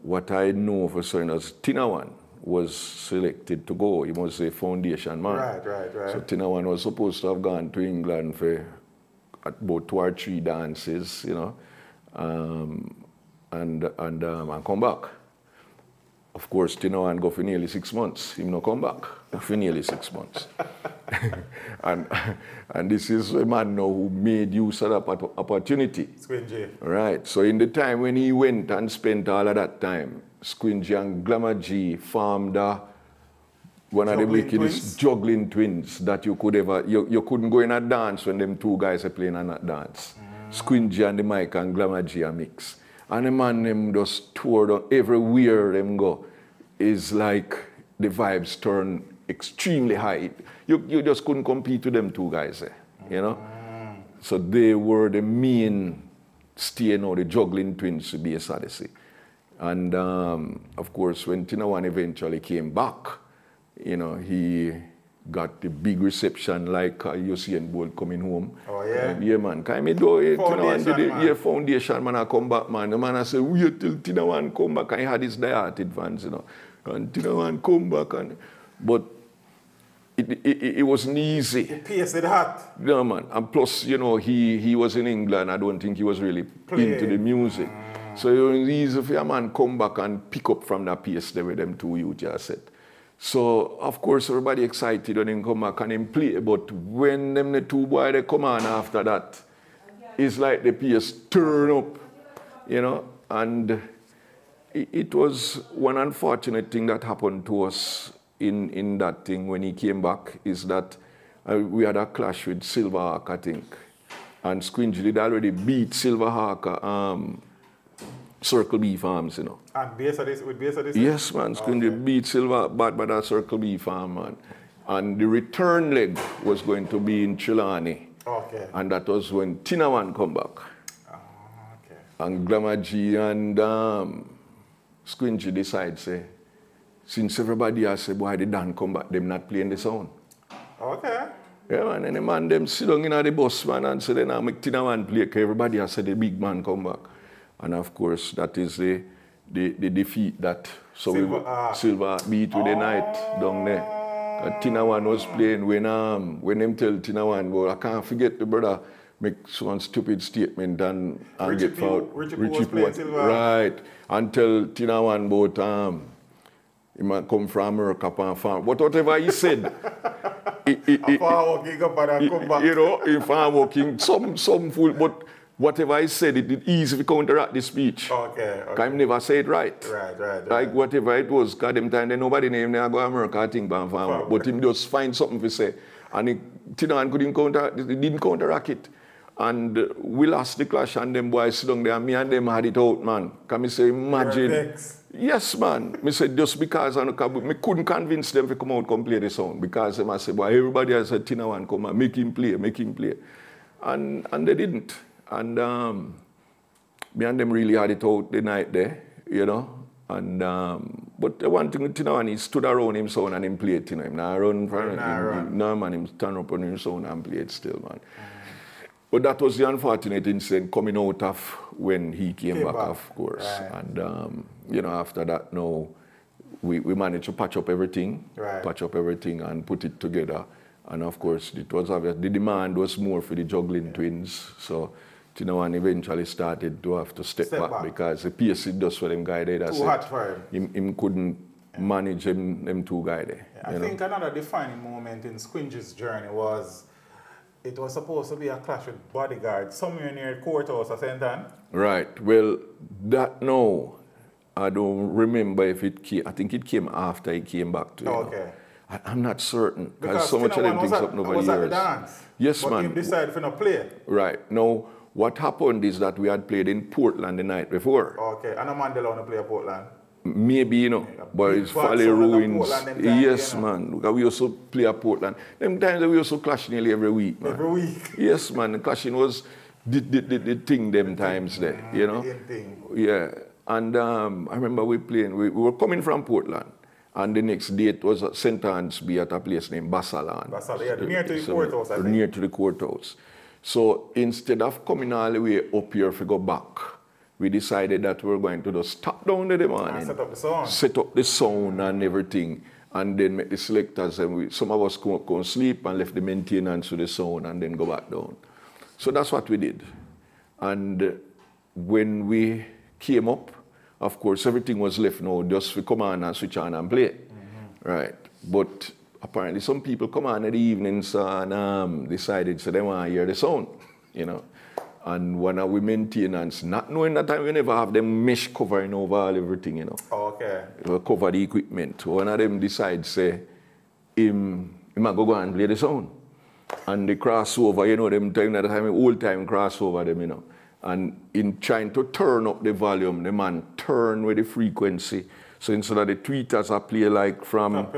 what I know for certain is Tinawan was selected to go. He was a foundation man. Right, right, right. So Tinawan was supposed to have gone to England for about two or three dances, you know, um, and and um, and come back. Of course, Tinawan go for nearly six months. Him no come back for nearly six months. and and this is a man now who made use of that opportunity. Squingey. Right. So in the time when he went and spent all of that time, Squingey and Glamour G formed a, one juggling of the wickedest twins? juggling twins that you could ever, you, you couldn't go in a dance when them two guys are playing and not dance. Mm. Squingey and the mic and Glamour G a mix. And the man them just toured on everywhere them go. It's like the vibes turn extremely high. You, you just couldn't compete with them two guys, eh? you know? Mm. So they were the main stay now, the juggling twins to Bass Odyssey. And um, of course, when Tinawan eventually came back, you know, he got the big reception like uh, you see in Bold coming home. Oh, yeah? Um, yeah, man. Can I do it? Foundation, Tinawan did it. Yeah, foundation, man, I come back, man. The man, I said, wait till Tinawan come back. And he had his diated fans, you know. And Tinawan come back. And, but it, it, it wasn't easy. It pierced the heart. No, man. And plus, you know, he, he was in England. I don't think he was really Play. into the music. Mm. So it was easy for a man come back and pick up from that piece there with them two youth, I said. So, of course, everybody excited when they come back and they play. But when them the two boys they come on after that, it's like the piece turn up, you know. And it, it was one unfortunate thing that happened to us in, in that thing when he came back, is that uh, we had a clash with Silverhawk, I think. And Squingey did already beat Silverhawk. Um, Circle B Farms, you know. And Bass Odyssey, with Bass Odyssey? Yes, man. Squingey okay. beat Silver Bad by that Circle B Farm, man. And the return leg was going to be in Chilani. Okay. And that was when Tinawan come back. Oh, okay. And Glamour G and um, Squingey decide, say, since everybody has said, why they don't come back, them not playing the sound. Okay. Yeah, man. And the man, them sit down in the bus, man, and say, they now make Tinawan play, because everybody has said, the big man come back. And of course, that is the, the, the defeat that so Silver, we, uh, Silver beat with oh. the night down there. Tinawan was playing when um when them tell Tinawan, well, I can't forget the brother make some stupid statement and, and Richie get fouled. Richie Richie was playing Silver. Right. And tell Tinawan about um He might come from America, pan farm. But whatever he said, he, he, he, walking up and he, come back. You know, if I'm walking, some some fool. But whatever I said, it did easy to counteract the speech. Okay, okay. I never said it right. Right, right, right. Like whatever it was, because them time, nobody named him, go America, I think, pan farm. Wow. But him just find something to say, and he, Tinawan couldn't counteract, he didn't counteract it. And we lost the clash, and them boys sit down there, and me and them had it out, man. Can me say, imagine. Yes, man. Me said, just because I me couldn't convince them to come out and play the song. Because them I said, boy, everybody has said, Tinawan, come on, make him play, make him play. And, and they didn't. And um, me and them really had it out the night there, you know. And um, but the one thing, Tinawan, he stood around his own and he played, you know. Him nah, run for him. Him nah, man, him stand up on his own and played still, man. But that was the unfortunate incident coming out of when he came, came back, back, of course. Right. And, um, you know, after that, no, we, we managed to patch up everything, right. patch up everything and put it together. And, of course, it was the demand was more for the juggling yeah. twins. So, you know, and eventually started to have to step, step back, back because the P S C does for them guy there. That's Too hard for him. Him, him couldn't yeah. manage them, them two guy there. Yeah, I know? think another defining moment in Squingey's journey was... It was supposed to be a clash with Bodyguard somewhere near courthouse or Saint Anne. Right. Well, that no, I don't remember if it came. I think it came after he came back to. Oh, okay. I, I'm not certain because so much of them things happened over the years. Dance, yes, but man. But he decided to not play. Right. No. What happened is that we had played in Portland the night before. Okay. And a man don't want to play at Portland. Maybe, you know, yeah, but it's Valley Ruins. Portland, time, yes, you know. Man. Because we also play at Portland. Them times we also clash nearly every week, man. Every week. Yes, man. The clashing was the, the, the, the thing them the times thing. There, you know. The thing. Yeah. And um, I remember we playing, we, we were coming from Portland. And the next date was at Saint Anne's Bay at a place named Basalan. Basalan, yeah, near to the so, courthouse, I think. Near to the courthouse. So instead of coming all the way up here to go back, we decided that we were going to just stop down there the morning, set up the sound, set up the sound and everything, and then make the selectors. And we, some of us go, go and sleep and left the maintenance to the sound, and then go back down. So that's what we did. And when we came up, of course, everything was left now just for come on and switch on and play, mm-hmm. right? But apparently, some people come on in the evenings and um, decided so they want to hear the sound, you know. And when are we maintenance, not knowing that time we never have them mesh covering over all everything, you know. Oh, okay. We'll cover the equipment. One of them decides, say, him, him go go and play the sound. And the crossover, you know, them time that time, old time crossover them, you know. And in trying to turn up the volume, the man turn with the frequency. So instead of the tweeters I play like from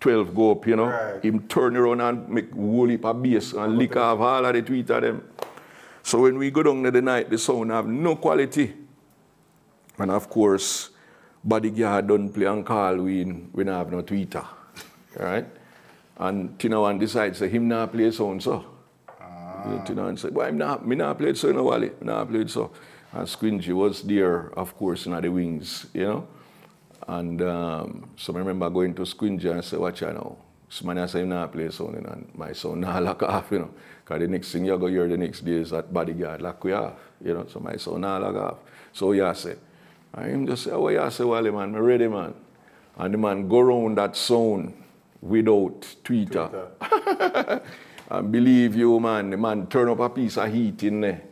twelve go up, you know, right. him turn around and make whole heap of bass and lick off all of the tweeter them. So when we go down there the night, the sound have no quality. And of course, Bodyguard don't play and call we don't have no tweeter. Right? And Tinawan decides that him not play sound so. Ah. Tinawan said, well, me not played so, you know, Wally. Me not played so. And Squingey was there, of course, in the wings, you know. And um, so I remember going to Squingey and say, watch out now. So man, I say, nah, play sound, you know, and my sound nah lock off, you know. Because the next thing you go hear the next day is that Bodyguard lock we off, you know. So my sound nah lock off. So yeah, say, and him just say, oh yeah, say, Wally, man, me ready, man. And the man go round that sound without tweeter. tweeter. And believe you, man, the man turn up a piece of heat in there.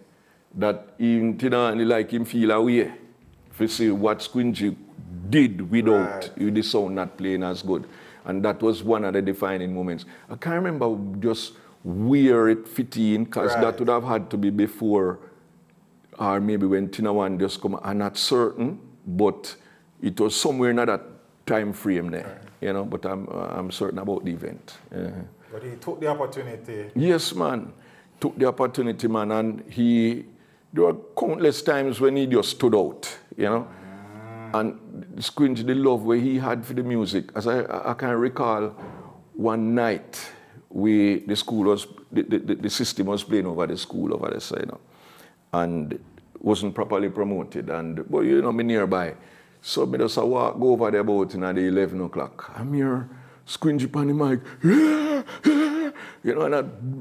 That even, you know, like him feel away. If you see what Squingey did without, right. the sound not playing as good. And that was one of the defining moments. I can't remember just where it fit in, because right. that would have had to be before, or maybe when Tinawan just come. I'm not certain, but it was somewhere in that time frame there, right. you know. But I'm I'm certain about the event. Yeah. But he took the opportunity. Yes, man, took the opportunity, man, and he. There were countless times when he just stood out, you know. And Squingey, the love where he had for the music. As I, I can recall, one night we the school was the, the, the system was playing over the school over the side, you know, and wasn't properly promoted. And but you know me nearby, so me just a walk go over there about in you know, at eleven o'clock. I'm here, Squingey on the mic, you know, and I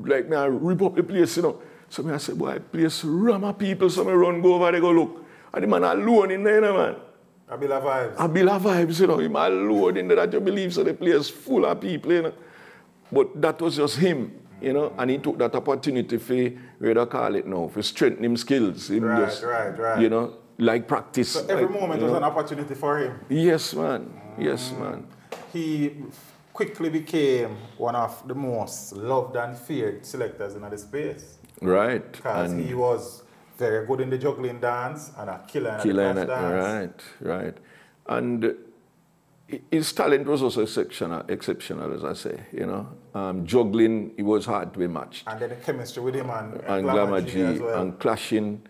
like now rip up the place, you know. So me I said, boy, place ram a people. So me run go over there go look, and the man alone in there, you know, man. Abila vibes. Abila vibes, you know. He my Lord in that you believe, so the place full of people, you know. But that was just him, you know, and he took that opportunity for, where I call it now, for strengthening skills. Him right, just, right, right. You know, like practice. So every like, moment was know. An opportunity for him? Yes, man. Yes, man. He quickly became one of the most loved and feared selectors in the space. Right. Because he was very good in the juggling dance and a killer in killer the dance. Right, right. And his talent was also exceptional, exceptional as I say, you know. Um, juggling, it was hard to be matched. And then the chemistry with him and, and, and Glamour G as well. And clashing.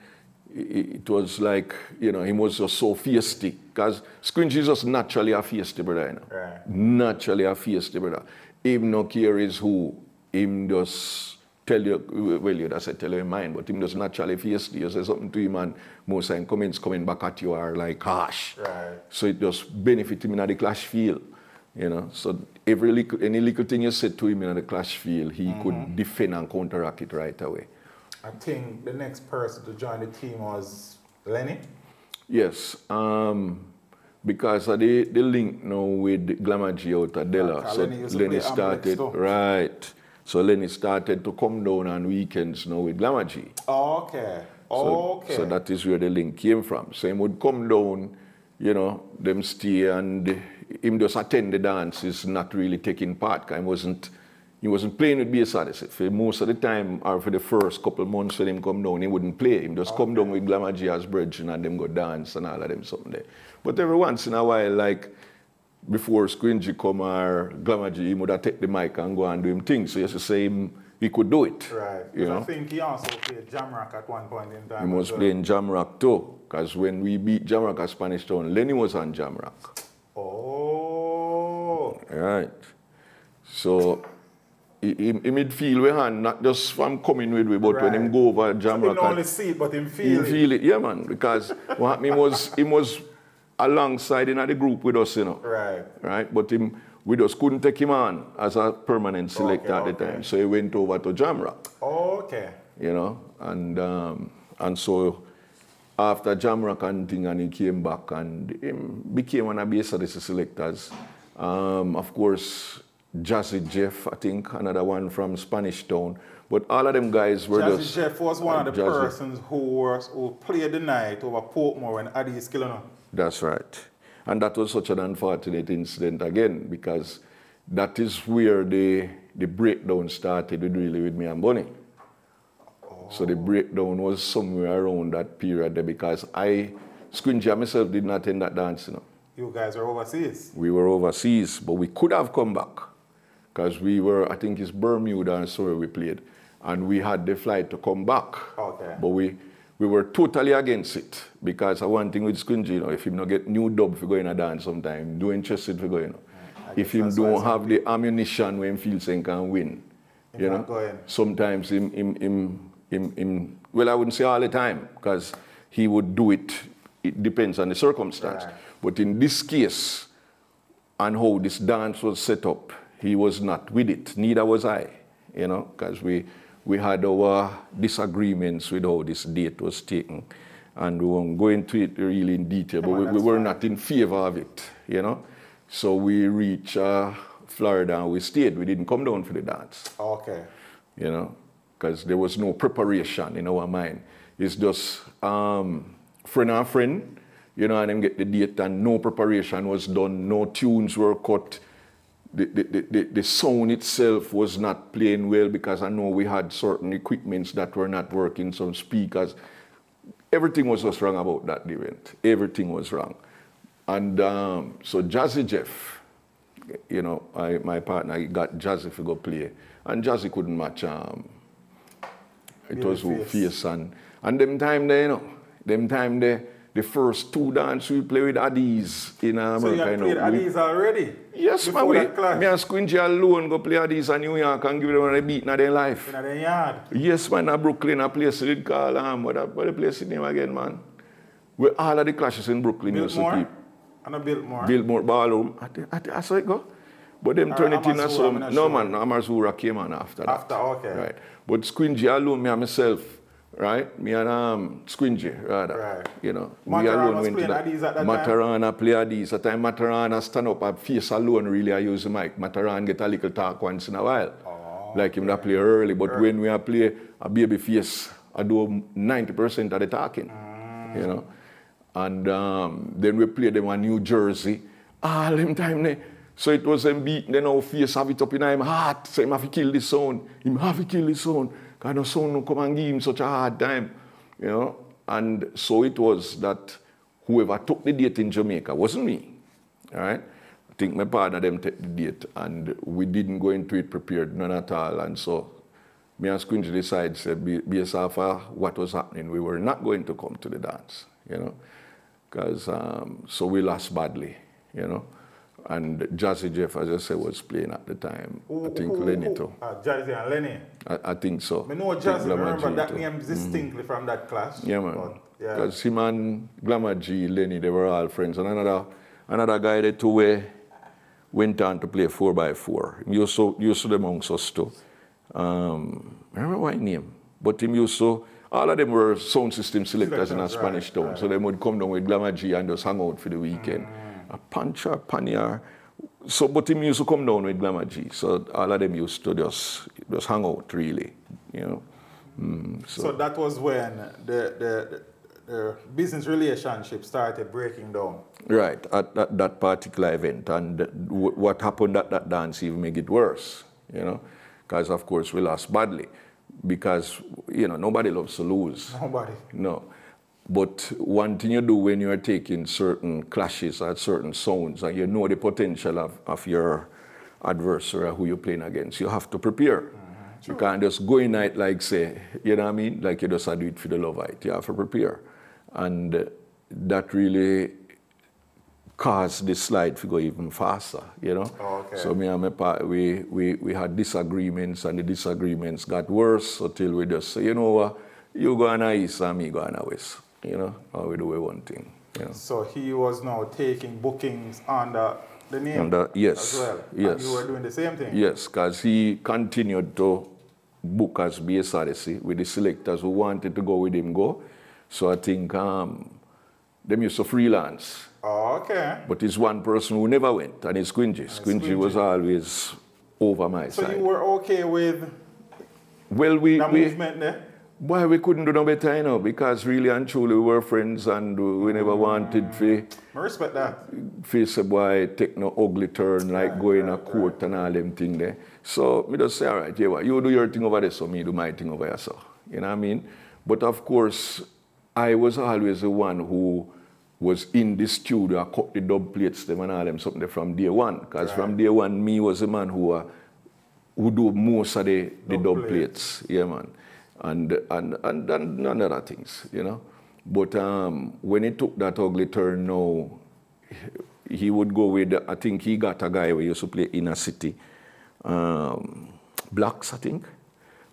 It was like, you know, he was just so feisty. Because Squingey is just naturally a feisty brother, you know. Right. Naturally a feisty brother. Him no care is who. Him just tell you, well, you just say tell you in mind, but him just naturally feisty. You say something to him and most of his comments coming back at you are like harsh. Right. So it just benefit him in the clash field, you know. So every little, any little thing you said to him in the clash field, he mm-hmm. could defend and counteract it right away. I think the next person to join the team was Lenny. Yes, um, because of the, the link now with Glamour G out of Della, yeah, so Lenny, Lenny started, right. So Lenny started to come down on weekends now with Glamour G. Oh, okay, oh, so, okay. So that is where the link came from. So he would come down, you know, them stay and him just attend the dance is not really taking part because he wasn't He wasn't playing with Bass Odyssey. For most of the time, or for the first couple of months when him come down, he wouldn't play. He just okay. come down with Glamour G as brethren and them go dance and all of them something there. But every once in a while, like before Squingey come or Glamour G, he would have take the mic and go and do him things. So you used to say him, he could do it. Right. You know? I think he also played Jamrock at one point in time. He was well. playing Jamrock too. Because when we beat Jamrock at Spanish Town, Lenny was on Jamrock. Oh. Right. So in midfield we hand, not just from coming with we, but right. when him go over Jamrock. So he only see it, but him feel him it. feel it, yeah, man. Because what happened was, him was alongside in the group with us, you know. Right. Right? But him, we just couldn't take him on as a permanent selector okay, at the okay. time. So he went over to Jamrock. Oh, okay. You know, and um, and so after Jamrock and thing, and he came back and him became one of the Bass Odyssey selectors. Um, of course, Jazzy Jeff, I think, another one from Spanish Town. But all of them guys were Jazzy just... Jazzy Jeff was one uh, of the Jazzy. persons who, was, who played the night over Portmore and Addies killing him. That's right. And that was such an unfortunate incident again, because that is where the, the breakdown started with really with me and Bunny. Oh. So the breakdown was somewhere around that period there, because I, Squingey and myself, did not end that dance, you know. You guys were overseas. We were overseas, but we could have come back. Because we were, I think it's Bermuda and so we played. And we had the flight to come back. Okay. But we, we were totally against it. Because I one thing with Squingey, you know, if him not get new dub for going a dance sometime, do interested for going. If him don't have the ammunition when feel saying can win. If you know, going. Sometimes him him, him, him, him, well, I wouldn't say all the time, because he would do it. It depends on the circumstance. Right. But in this case, and how this dance was set up, he was not with it, neither was I, you know, because we, we had our disagreements with how this date was taken. And we won't go into it really in detail, but we, we were not in favor of it, you know. So we reached uh, Florida and we stayed. We didn't come down for the dance. Okay. You know, because there was no preparation in our mind. It's just um, friend and friend, you know, and then get the date and no preparation was done, no tunes were cut. The, the, the, the sound itself was not playing well because I know we had certain equipments that were not working, some speakers. Everything was just wrong about that event. Everything was wrong. And um, so Jazzy Jeff, you know, I, my partner, he got Jazzy to go play. And Jazzy couldn't match. Um, it yeah, was fierce. fierce and, and them time there, you know, them time there, the first two dance we play with Addies in America. So you played Addies already? Yes, man. We, me and Squingey alone go play Addies in New York and give them a beat in their life. In their yard? Yes, man. In Brooklyn, a place we call um, what the place in name again, man? Where all of the clashes in Brooklyn used to keep. And a Biltmore? Biltmore Ballroom. I, I, I saw it go. But them turn it into some... No, man. Amazura came on after that. After, okay. Right. But Squingey alone, me and myself, right? Me and um, Squingey, rather. Right. You know, Matarana was playing Addies at that Matarana time. Matarana play Addies. At the time Matarana stand up, and face alone really I use the mic. Matarana get a little talk once in a while. Oh, like him yeah. that play early, but early. When we play a baby face, I do ninety percent of the talking, mm. you know. And um, then we played them in New Jersey. All them time they, so it was them beat, then our face have it up in him heart. So him have to kill this sound. Him have to kill this sound. Because no sound no come and give him such a hard time. You know? And so it was that whoever took the date in Jamaica wasn't me. All right? I think my partner them took the date and we didn't go into it prepared, none at all. And so me and Squinch decided, based off what was happening, we were not going to come to the dance. You know? Because um, so we lost badly. You know, and Jazzy Jeff, as I said, was playing at the time. Ooh, I think ooh, Lenny ooh. too. Uh, Jazzy and Lenny? I, I think so. I know Jazzy, I remember G that too. name distinctly mm-hmm. from that class. Yeah, man. Because yeah. him and Glamour G, Lenny, they were all friends. And another another guy that two way went on to play four by four. He used to, used to them amongst us too. Um, I remember what name, but him used to, all of them were sound system selectors in a Spanish Town. Right. So they would come down with Glamour G and just hang out for the weekend. Mm. A Panta, Panya. So, but him used to come down with Glamour G. So all of them used to just, just hang out, really, you know. Mm, so. so that was when the, the, the business relationship started breaking down. Right, at, at that particular event. And what happened at that dance even made it worse, you know. Because, of course, we lost badly. Because, you know, nobody loves to lose. Nobody. No. But one thing you do when you're taking certain clashes at certain sounds and you know the potential of, of your adversary, who you're playing against, you have to prepare. Mm-hmm. You can't just go in it like, say, you know what I mean? Like you just do it for the love of it. You have to prepare. And that really caused the slide to go even faster, you know? Oh, okay. So me and my partner, we, we, we had disagreements and the disagreements got worse until we just say, you know what? You go on a east and me go on a west. You know, or we do one thing. You know? So he was now taking bookings under the name under, yes, as well? Yes. And you were doing the same thing? Yes, because he continued to book as Bass Odyssey with the selectors who wanted to go with him go. So I think um, them used to freelance. Oh, okay. But it's one person who never went, and it's Squingey. Squingey was always over my so side. So you were okay with well, we, that we, movement there? Boy, we couldn't do no better, you know, because really and truly we were friends and we never mm. wanted to... I respect that. Face a boy, take no ugly turn, like right, going right, a court right. and all them things there. So, me just say, all right, yeah, well, you do your thing over there, so me do my thing over here, so. You know what I mean? But of course, I was always the one who was in the studio, I cut the dub plates them and all them something from day one. Because right. from day one, me was the man who, uh, who do most of the, the dub, dub plates. plates. Yeah, man. And, and, and, and other things, you know. But um, when he took that ugly turn now, he would go with, I think he got a guy who used to play Inner City. Um, Blacks, I think.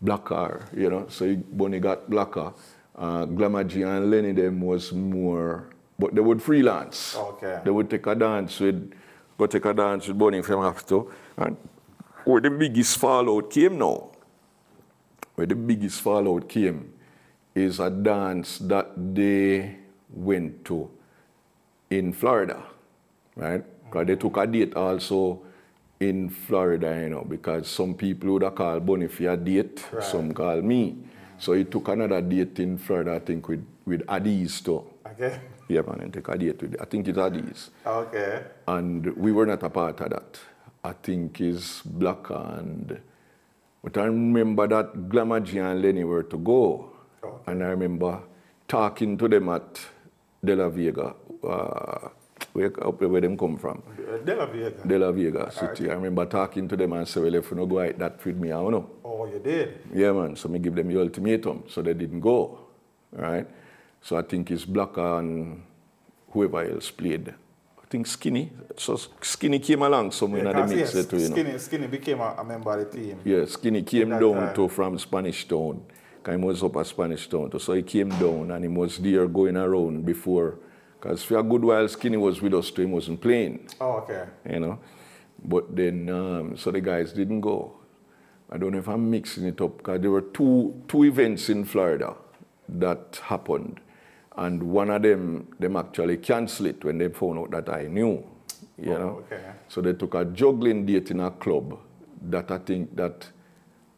Blacker, you know. So he, Bunny got Blacker. Uh, Glamour G and Lenny them was more, but they would freelance. Okay. They would take a dance with, go take a dance with Bunny if they have to. And where the biggest fallout came now. Where the biggest fallout came is a dance that they went to in Florida, right? Because they took a date also in Florida, you know, because some people would have called Bunny for a date, right. some called me. So he took another date in Florida, I think, with, with Addies too. Okay. Yeah, man, and took a date with, I think it's Addies. Okay. And we were not a part of that. I think it's Black and... But I remember that Glamour G and Lenny were to go. Oh. And I remember talking to them at De La Vega, uh, where, where they come from. De La Vega? De La Vega City. Right. I remember talking to them and said, well, if you don't go out that with me, I don't know. Oh, you did? Yeah, man. So I give them the ultimatum. So they didn't go, right? So I think it's Blacker and whoever else played. I think Skinny, so Skinny came along somewhere yeah, in the mix. Yes, too, you know. Skinny, Skinny became a, a member of the team. Yeah, Skinny came down time. to from Spanish Town. He was up at Spanish Town, too. So he came down and he was there going around before. Because for a good while, Skinny was with us too, he wasn't playing. Oh, okay. You know, but then, um, so the guys didn't go. I don't know if I'm mixing it up, because there were two, two events in Florida. that happened. And one of them, them actually cancelled it when they found out that I knew, you oh, know. Okay. So they took a juggling date in a club that I think that,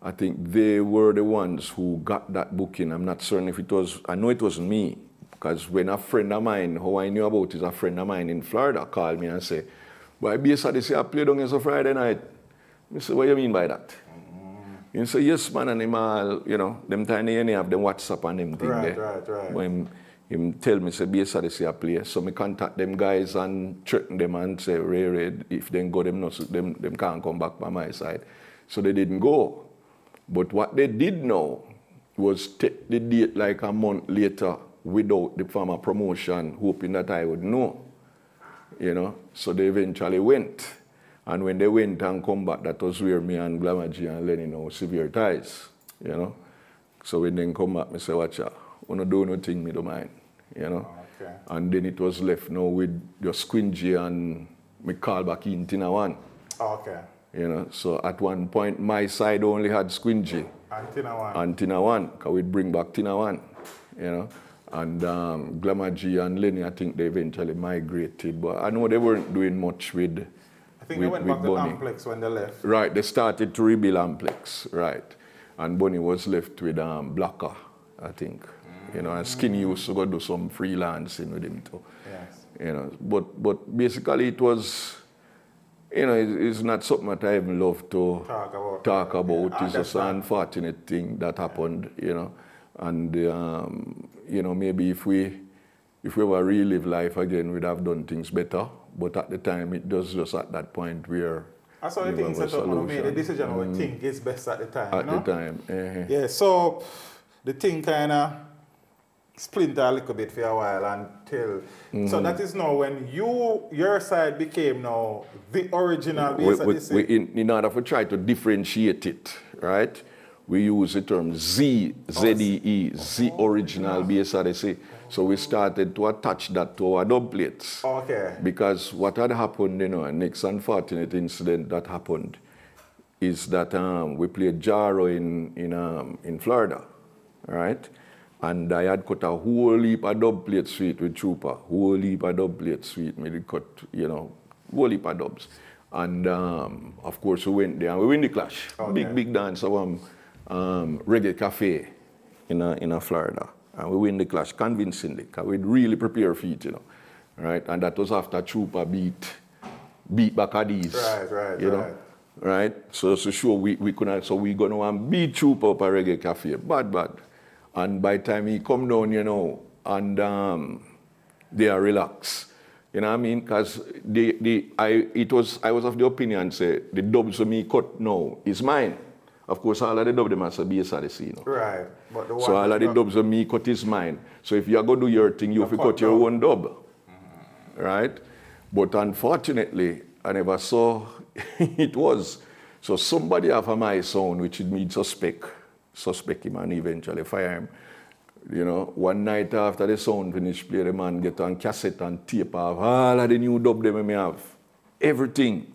I think they were the ones who got that booking. I'm not certain if it was, I know it wasn't me, because when a friend of mine, who I knew about is a friend of mine in Florida, called me and said, "Why Bass Odyssey, I play down here on Friday night." I said, "What do you mean by that?" Mm-hmm. He said, "Yes, man," and him all, you know, them tiny any of them WhatsApp and them thing right, there. Right, right, right. When him tell me, say, "Bass Odyssey, I play." So me contact them guys and threaten them and say, Ray, Ray, if they go, them, not, them, them can't come back by my side. So they didn't go. But what they did know was take the date like a month later without the farmer promotion, hoping that I would know. You know, so they eventually went. And when they went and come back, that was where me and Glamour G and Lenny now severe ties, you know. So when they come back, I say, "Watch out, I don't do nothing, me don't mind," you know. Okay. And then it was left now with just Squingey and me call back in Tinawan. Oh, okay. You know, so at one point, my side only had Squingey. And Tinawan. And Tinawan, because we'd bring back Tinawan, you know. And um, Glamour G and Lenny, I think they eventually migrated, but I know they weren't doing much with I think with, they went back Bunny. To Amplex when they left. Right, they started to rebuild Amplex, right. And Bunny was left with um, Blacker, I think. Mm. You know, and Skinny used to go do some freelancing with him too. Yes. You know, but, but basically it was, you know, it, it's not something that I even love to talk about. Talk about. Yeah, it's just an unfortunate thing that happened, yeah. You know. And, um, you know, maybe if we, if we ever relive life again, we'd have done things better. But at the time, it was just at that point where... I saw the thing set up and made the decision um, what think is best at the time. At you know? The time, uh-huh. Yeah, so the thing kind of splintered a little bit for a while until... Mm-hmm. So that is now when you, your side became now the original... We, we, we, in, in order to try to differentiate it, right? We use the term Z, Z D E, oh, Z original yeah. Bass Odyssey. So we started to attach that to our dub plates. Okay. Because what had happened, you know, next unfortunate incident that happened is that um, we played Jaro in, in, um, in Florida, right? And I had cut a whole heap of dub plate suite with Chupa, whole heap of dub plate suite, me cut, you know, whole heap of dubs. And um, of course we went there and we win the clash. Okay. Big, big dance. So, um, Um, reggae cafe in, a, in a Florida. And we win the clash convincingly, because we'd really prepare for it, you know. Right? And that was after Chupa beat, beat back Addies. Right, right, you right. Know? Right? So, so sure, we, we couldn't, so we gonna um, beat Chupa up a reggae cafe, bad, bad. And by the time he come down, you know, and um, they are relaxed. You know what I mean? Because the, the, I, it was, I was of the opinion, say, the dubs of me cut now is mine. Of course, all of the dubs, they must be Bass Odyssey, you know. Right. But the one so all of the dubs of me cut is mine. So if you go do your thing, you have to cut your own dub. Mm-hmm. Right? But unfortunately, I never saw it was. So somebody have a my sound, which it means suspect, suspect him and eventually fire him. You know, one night after the sound finish play, the man get on cassette and tape off all of the new dub they may have. Everything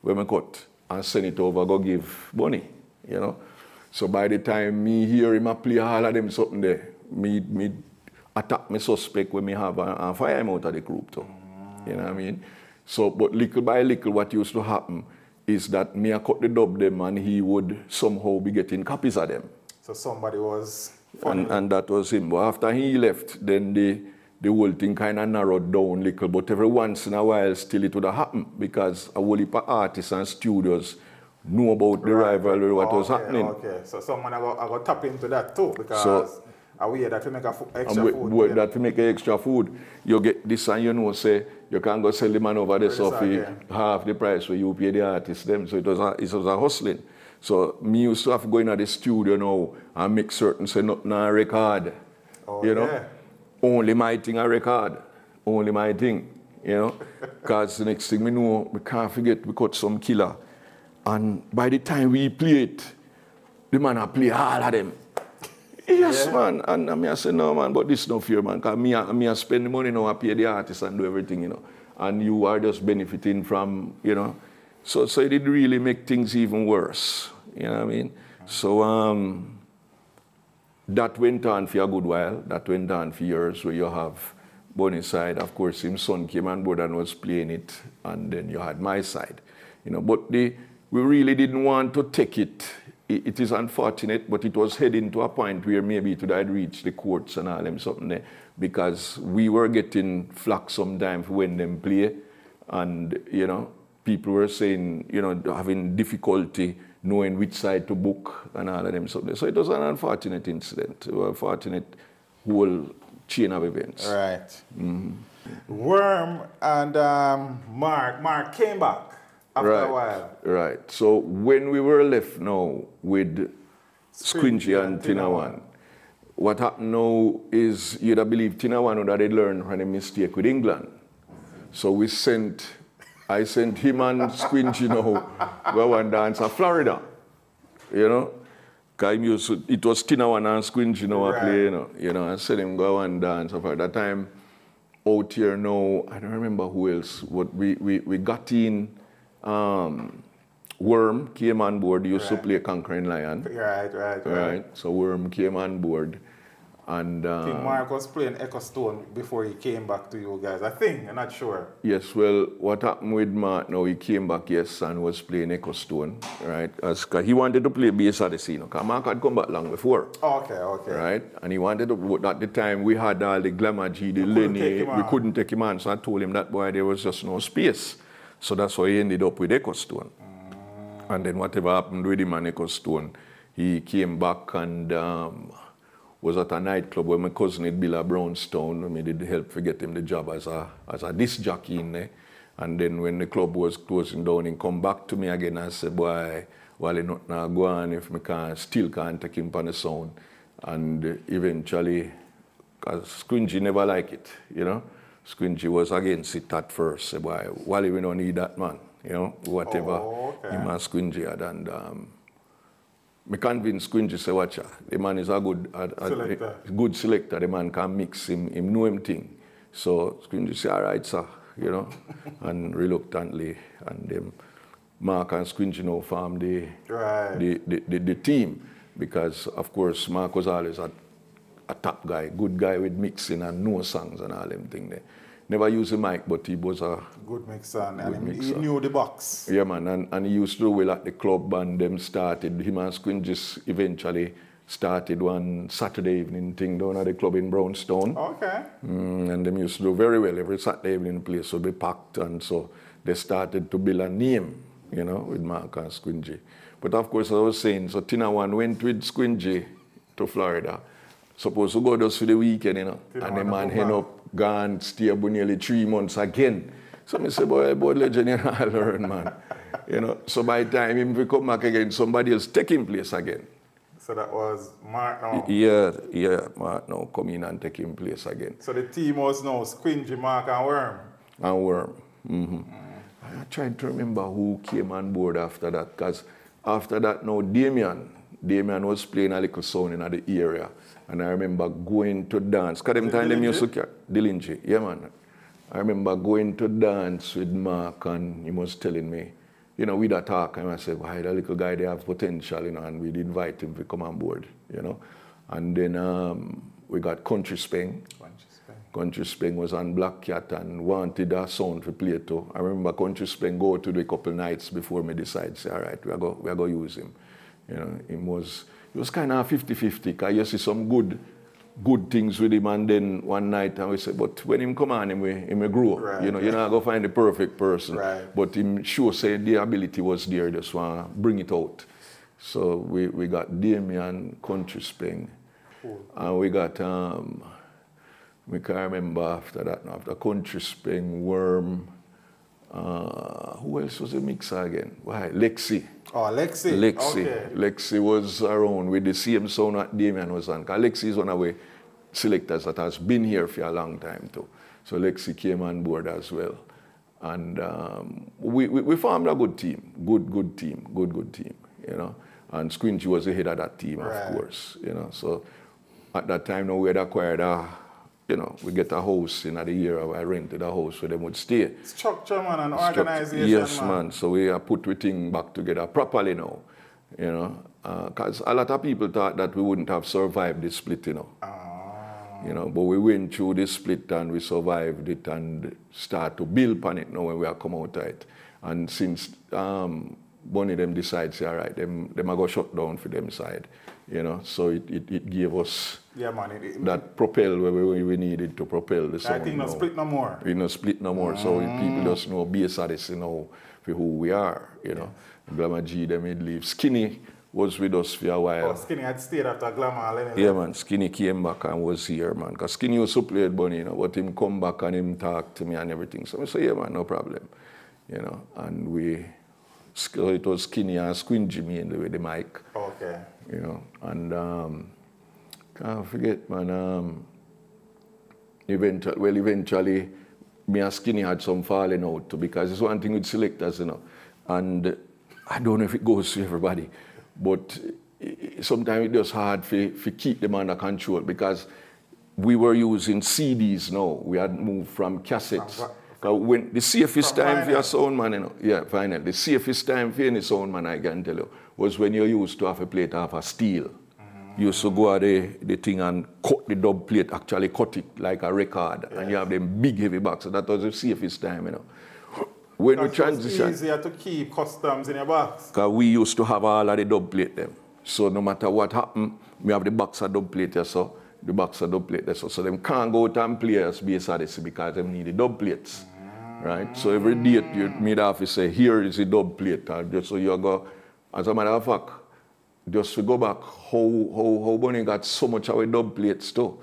when we cut and send it over, go give Bunny. You know, so by the time me hear him I play all of them something there, me, me attack my suspect when me have and fire him out of the group too. You know what I mean? So, but little by little what used to happen is that me I cut the dub them and he would somehow be getting copies of them. So somebody was... And, and that was him. But after he left, then the, the whole thing kind of narrowed down little, but every once in a while still it would have happened because a whole heap of artists and studios know about the right. rivalry, what oh, was okay, happening. Okay, so someone I got, I got tap into that too, because so, I wear that to make a extra we, food. We, yeah. That to make extra food. You get this and you know, say, you can't go sell the man over there so for half the price where you pay the artist them. So it was, a, it was a hustling. So me used to have to go into the studio now and make certain, say, nothing on record. Oh, you know, yeah. Only my thing I record. Only my thing, you know. Because the next thing we know, we can't forget we cut some killer. And by the time we play it, the man I play all of them. Yes, yeah. Man. And, and me I say, no, man, but this no fear, man. Because me, me I spend the money now, I pay the artist and do everything, you know. And you are just benefiting from, you know. So, so it did really make things even worse. You know what I mean? So um, That went on for a good while. That went on for years. So you have Bunny's side. Of course, his son came on board and was playing it. And then you had my side. You know, but the, we really didn't want to take it. it. It is unfortunate, but it was heading to a point where maybe it would have reached the courts and all them something there. Because we were getting flack sometimes when them play. And, you know, people were saying, you know, having difficulty knowing which side to book and all of them. So it was an unfortunate incident, an unfortunate whole chain of events. Right. Mm-hmm. Worm and um, Mark, Mark came back after right. a while. Right. So when we were left now with Squingey and Tinawan, what happened now is you'd have believed Tinawan would have learned from a mistake with England. So we sent, I sent him and Squingey now go and dance at Florida, you know. Because it was Tinawan and Squingey now right. playing, you know, you know. I sent him go and dance at that time. Out here now, I don't remember who else, but we, we, we got in, um, Worm came on board, used right. to play Conquering Lion. Right, right, right. Right, so Worm came on board. And, uh, I think Mark was playing Echo Stone before he came back to you guys, I think, I'm not sure. Yes, well, what happened with Mark, no, he came back, yes, and was playing Echo Stone, right? As, he wanted to play Bass Odyssey, you know, because Mark had come back long before. Oh, okay, okay. Right? And he wanted to, but at the time, we had all the Glamour G, the Lenny, we couldn't take him on, so I told him that, boy, there was just no space. So that's why he ended up with Echo Stone. Mm. And then whatever happened with him and Echo Stone, he came back and... Um, was at a nightclub where my cousin had Bill Brownstone. I mean, did help for get him the job as a, as a disc jockey in there. And then when the club was closing down, he come back to me again and said, boy, well, he not now go on if me can, still can't take him on the sound. And eventually, because Squingey never liked it, you know. Squingey was against it at first. Said, boy, Wally, we don't need that man, you know, whatever oh, okay. him and Squingey had. And, um, I convinced Squingey, say, watch her. The man is a good a, a, selector. A good selector. The man can mix him, him know him thing. So Squingey say, all right, sir, you know, and reluctantly, and um, Mark and Squingey now form the, right. the, the, the, the team, because of course Mark was always a, a top guy, good guy with mixing and no songs and all them thing there. Never used a mic, but he was a good mixer, and good mixer. He knew the box. Yeah, man, and, and he used to do well at the club, and them started, him and Squingey just eventually started one Saturday evening thing down at the club in Brownstone. Okay. Mm, and them used to do very well. Every Saturday evening place would be packed, and so they started to build a name, you know, with Mark and Squingey. But of course, as I was saying, so Tinawan went with Squingey to Florida. Supposed to go just for the weekend, you know. Didn't and the man end up gone, stay up nearly three months again. So I said, boy, boy, legend, you know, I learn, man. You know, so by the time him we come back again, somebody else taking place again. So that was Mark now? Yeah, yeah, Mark now come in and taking place again. So the team was now Squingey, Mark and Worm? And Worm, mm-hmm. Mm. I tried to remember who came on board after that, because after that now, Damian, Damian was playing a little sound in the area. And I remember going to dance. Because them time they used to Dillingy, yeah man. I remember going to dance with Mark, and he was telling me, you know, we that talk, and I said, why the little guy, they have potential, you know, and we'd invite him to come on board, you know. And then um, we got Country Spring. Country Spring. Country Spring was on Black Cat and wanted a sound to play to. I remember Country Spring go to the couple nights before me decide, say, all right, we are go, we are go use him. You know, he was. It was kind of fifty fifty, because you see some good good things with him, and then one night, and we said, but when him come on, him will, him will grow. Right, you know, yeah. You're not going to find the perfect person. Right. But him sure said the ability was there, just want to bring it out. So we, we got Damian, Country Spring, cool. And we got, um, we can't remember after that, after Country Spring, Worm, uh, who else was the mixer again? Why, Lexi. Oh, Lexi. Lexi. Okay. Lexi was around with the same sound that Damian was on. Lexi is one of the selectors that has been here for a long time too. So Lexi came on board as well. And um, we, we, we formed a good team. Good, good team. Good, good team. You know. And Squingey was the head of that team, right. Of course. You know. So at that time now we had acquired a you know, we get a house in the year I rented a house where they would stay. Structure, man, and organization, man. Yes, man. So we are put everything back together properly now. you know, because uh, a lot of people thought that we wouldn't have survived this split, you know. Oh. You know, but we went through this split and we survived it and start to build on it now when we have come out of it. And since um, Bunny them decides, say, all right, them, them are going to shut down for them side, you know, so it, it, it gave us yeah, man, it, it, that propel where we, we needed to propel the sound. I think no split no more. You know, split no more, mm. so people just know Bass Odyssey, you know, for who we are, you know. Yeah. Glamour G, them made leave. Skinny was with us for a while. Oh, Skinny had stayed after Glamour. Yeah, man, Skinny came back and was here, man, because Skinny also played Bunny, you know, but him come back and him talk to me and everything. So I said, yeah, man, no problem, you know, and we... So it was Skinny and Squingey mainly with the mic. Okay. You know, and um, can't forget, man. Um, eventually, well, eventually, me and Skinny had some falling out because it's one thing with selectors, you know. And I don't know if it goes to everybody, but sometimes it just hard for for keep them under control because we were using C Ds now. We had moved from cassettes. When the safest From time vinyl. for your sound man, you know, yeah, vinyl. The safest time for any sound man, I can tell you, was when you used to have a plate of a steel. Mm-hmm. You used to go at the, the thing and cut the dub plate, actually cut it like a record, yes. and you have them big heavy box. So that was the safest time, you know. When That's we transition, it's easier to keep customs in your box. Because we used to have all of the dub plate them. So no matter what happened, we have the box of dub plate, so the box of dub plate, so, so them can't go out and play as Bass Odyssey because them need the dub plates. Right? So every date you meet off, you say, here is the dub plate. And just so you go, as a matter of fact, just to go back, how, how, how Bunny got so much of a dub plates too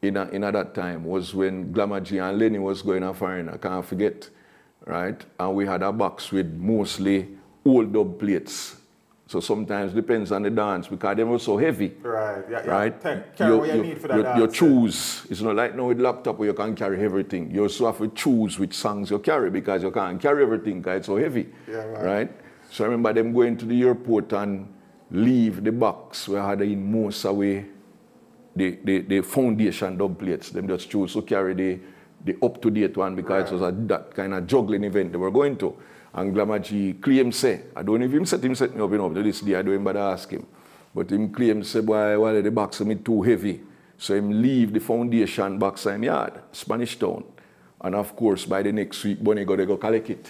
in, a, in a that time was when Glamour G and Lenny was going a foreign, I can't forget, right? And we had a box with mostly old dub plates. So sometimes depends on the dance because they were so heavy. Right, yeah, yeah. Right? Take care you, what you, you need for that you, dance. You choose. It's not like now with laptop where you can carry everything. You also have to choose which songs you carry because you can't carry everything because it's so heavy. Yeah, right. right? So I remember them going to the airport and leave the box where I had in most away the, the, the foundation dub plates. Them just choose to carry the, the up-to-date one because right. it was a, that kind of juggling event they were going to. And Glamour G claimed, say, I don't know if him set him set me up, you know, to this day, I don't remember to ask him. But him claimed, say, boy, well, the box of me too heavy. So him leave the foundation box in the yard, Spanish Town. And of course, by the next week, Bunny got to go collect it.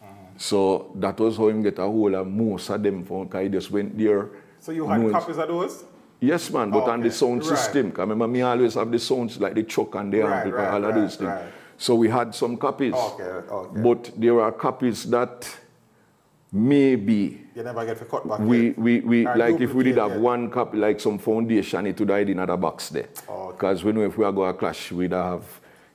Uh-huh. So that was how him get a hold of most of them, because he just went there. So you had most... copies of those? Yes, man, but oh, okay. on the sound right. system. I remember me always have the sounds like the chuck and the right, amp, right, all of right, those things. Right. So we had some copies, okay, okay. but there are copies that maybe you never get to cut back we, we, we, like if we did have yet. one copy, like some foundation, it would hide in another box there. Because okay. we know if we are going to clash, we'd have,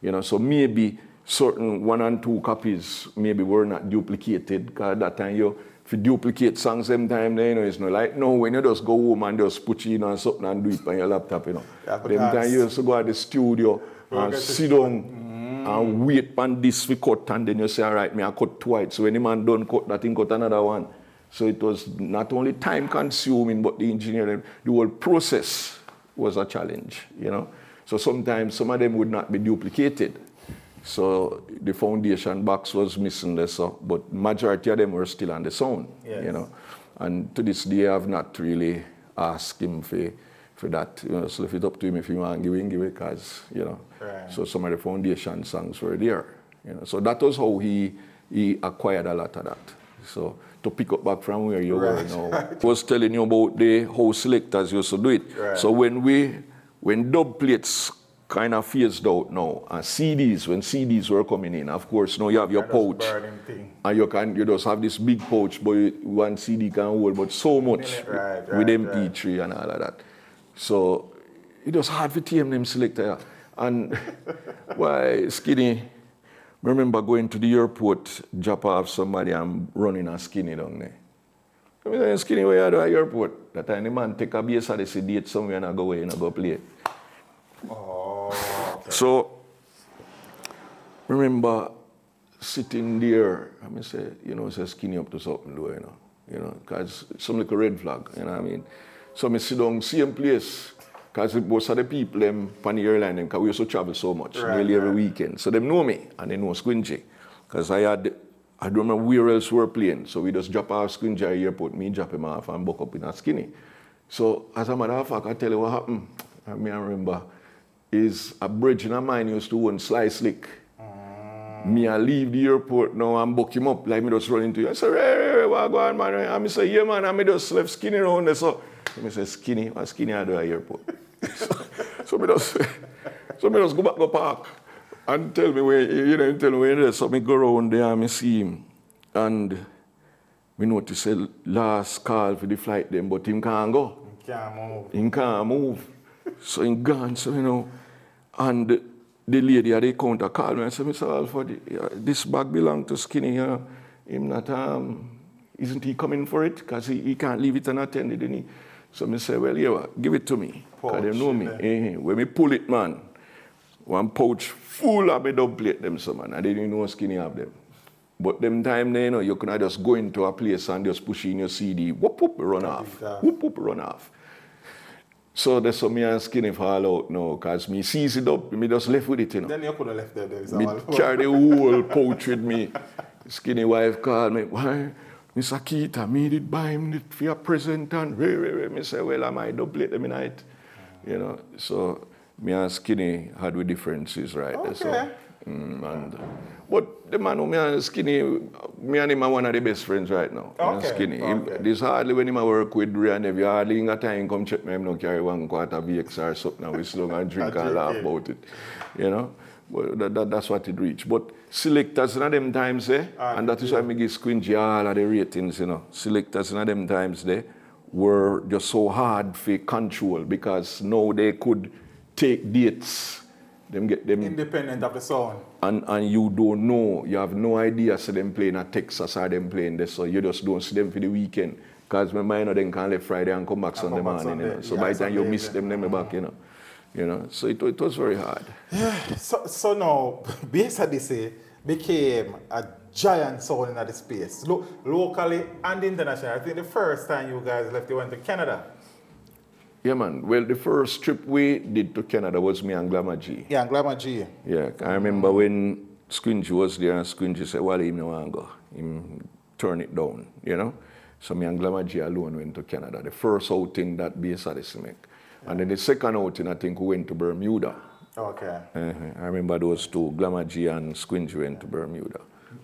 you know, so maybe certain one and two copies maybe were not duplicated because that time you, if you duplicate songs sometime, you know, it's not like, no, when you just go home and just put in on something and do it on your laptop, you know. Yeah, them time you used to go at the studio we'll and sit down. And wait on this we cut and then you say, all right, me I cut twice. So when the man done cut that thing, cut another one. So it was not only time consuming, but the engineering, the whole process was a challenge, you know. So sometimes some of them would not be duplicated. So the foundation box was missing lesser, but majority of them were still on the sound, yes. you know. And to this day, I've not really asked him for for that, you know, so if it's up to him if he want to give in, give it, because, you know, right. so some of the foundation songs were there, you know, so that was how he, he acquired a lot of that, so to pick up back from where you right. were, you know, I was telling you about the how selectors used to do it, right. so when we, when dub plates kind of phased out now, and C Ds, when C Ds were coming in, of course, now you have your pouch, and you can, you just have this big pouch, but one C D can hold, but so much, right, right, with M P three right. and all of that. So it was hard for T M them selector. And why Skinny, I remember going to the airport, drop off somebody and running a Skinny down there. I mean, Skinny, where you at the airport? That time the man take a Bass Odyssey date somewhere and I go away and I go play. Oh, okay. So remember sitting there, I mean say, you know, say Skinny up to something do, you know. You know, cause it's some like a red flag, you know what I mean? So I sit down same place, because most of the people them, on the airline, because we used to travel so much, right, nearly right. every weekend. So they know me, and they know Squingey. Because I had I don't remember where else we were playing. So we just drop off Squingey at the airport. Me drop him off and buck up in a skinny. So as a matter of fact, I tell you what happened. I mean, I remember is a bridge in a mine used to own Slice Lick. Mm. Me, I leave the airport now and buck him up. Like me just run into you. I say, hey, hey, what go on, man? And I say, yeah, man. And I just left Skinny around there. So I say, Skinny, what Skinny I do at the airport? so, so, me just, so me just go back to park. And tell me where, you know, tell me where it is. So I go around there and I see him. And we notice the last call for the flight then, but him can't go. He can't move. He can't move. So he gone, so you know. And the, the lady at the counter called me and said, Mister Alford, this bag belongs to Skinny here. Him not, um, isn't he coming for it? Because he, he can't leave it unattended, and he. So I said, well, yeah, give it to me. Because they know me. Eh, when we pull it, man. One pouch full of me dub plate them, so man. I didn't know Skinny have them. But them time there, you know, you could just go into a place and just push in your C D, whoop, whoop, run off. Whoop, whoop, run off. So that's how me and Skinny fall out now, because me seized it up, me just left with it, you know. Then you could have left there, there is me carry the whole pouch with me. Skinny wife called me, why? Mister Keita, me did buy him it for your present, and re, re, re. Me say, well, I might dub plate them in it. You know, so... Me and Skinny had we differences, right? Okay. So, mm, and, but the man who me and Skinny, me and him are one of the best friends right now. Okay. Me and Skinny. Okay. Him, this hardly when him I work with Ray and Evie, hardly in that time come check me, him no carry one quarter V X or something and we slung and drink and laugh about it. You know? But that, that, that's what it reached. But selectors in them times there, eh? And that is why me give Squingey all of the ratings, you know. Selectors in them times there were just so hard for control because now they could take dates, them get them independent of the sound. And and you don't know, you have no idea so them playing at Texas or them playing this, so you just don't see them for the weekend. Because my mind, you know, them can't leave Friday and come back and Sunday come back morning. Sunday. You know? So yeah, by the time you miss them, them mm. back, you know. You know. So it, it was very hard. Yeah. So so now Bass Odyssey became a giant sound in the space. Lo locally and internationally. I think the first time you guys left, you went to Canada. Yeah, man. Well, the first trip we did to Canada was me and Glamour G. Yeah, and Glamour G. Yeah, I remember when Squingey was there and Squingey said, well, him no want go. Him turn it down, you know? So me and Glamour G alone went to Canada. The first outing that Bass Odyssey make. Yeah. And then the second outing, I think, we went to Bermuda. Okay. Uh-huh. I remember those two, Glamour G and Squingey went to Bermuda.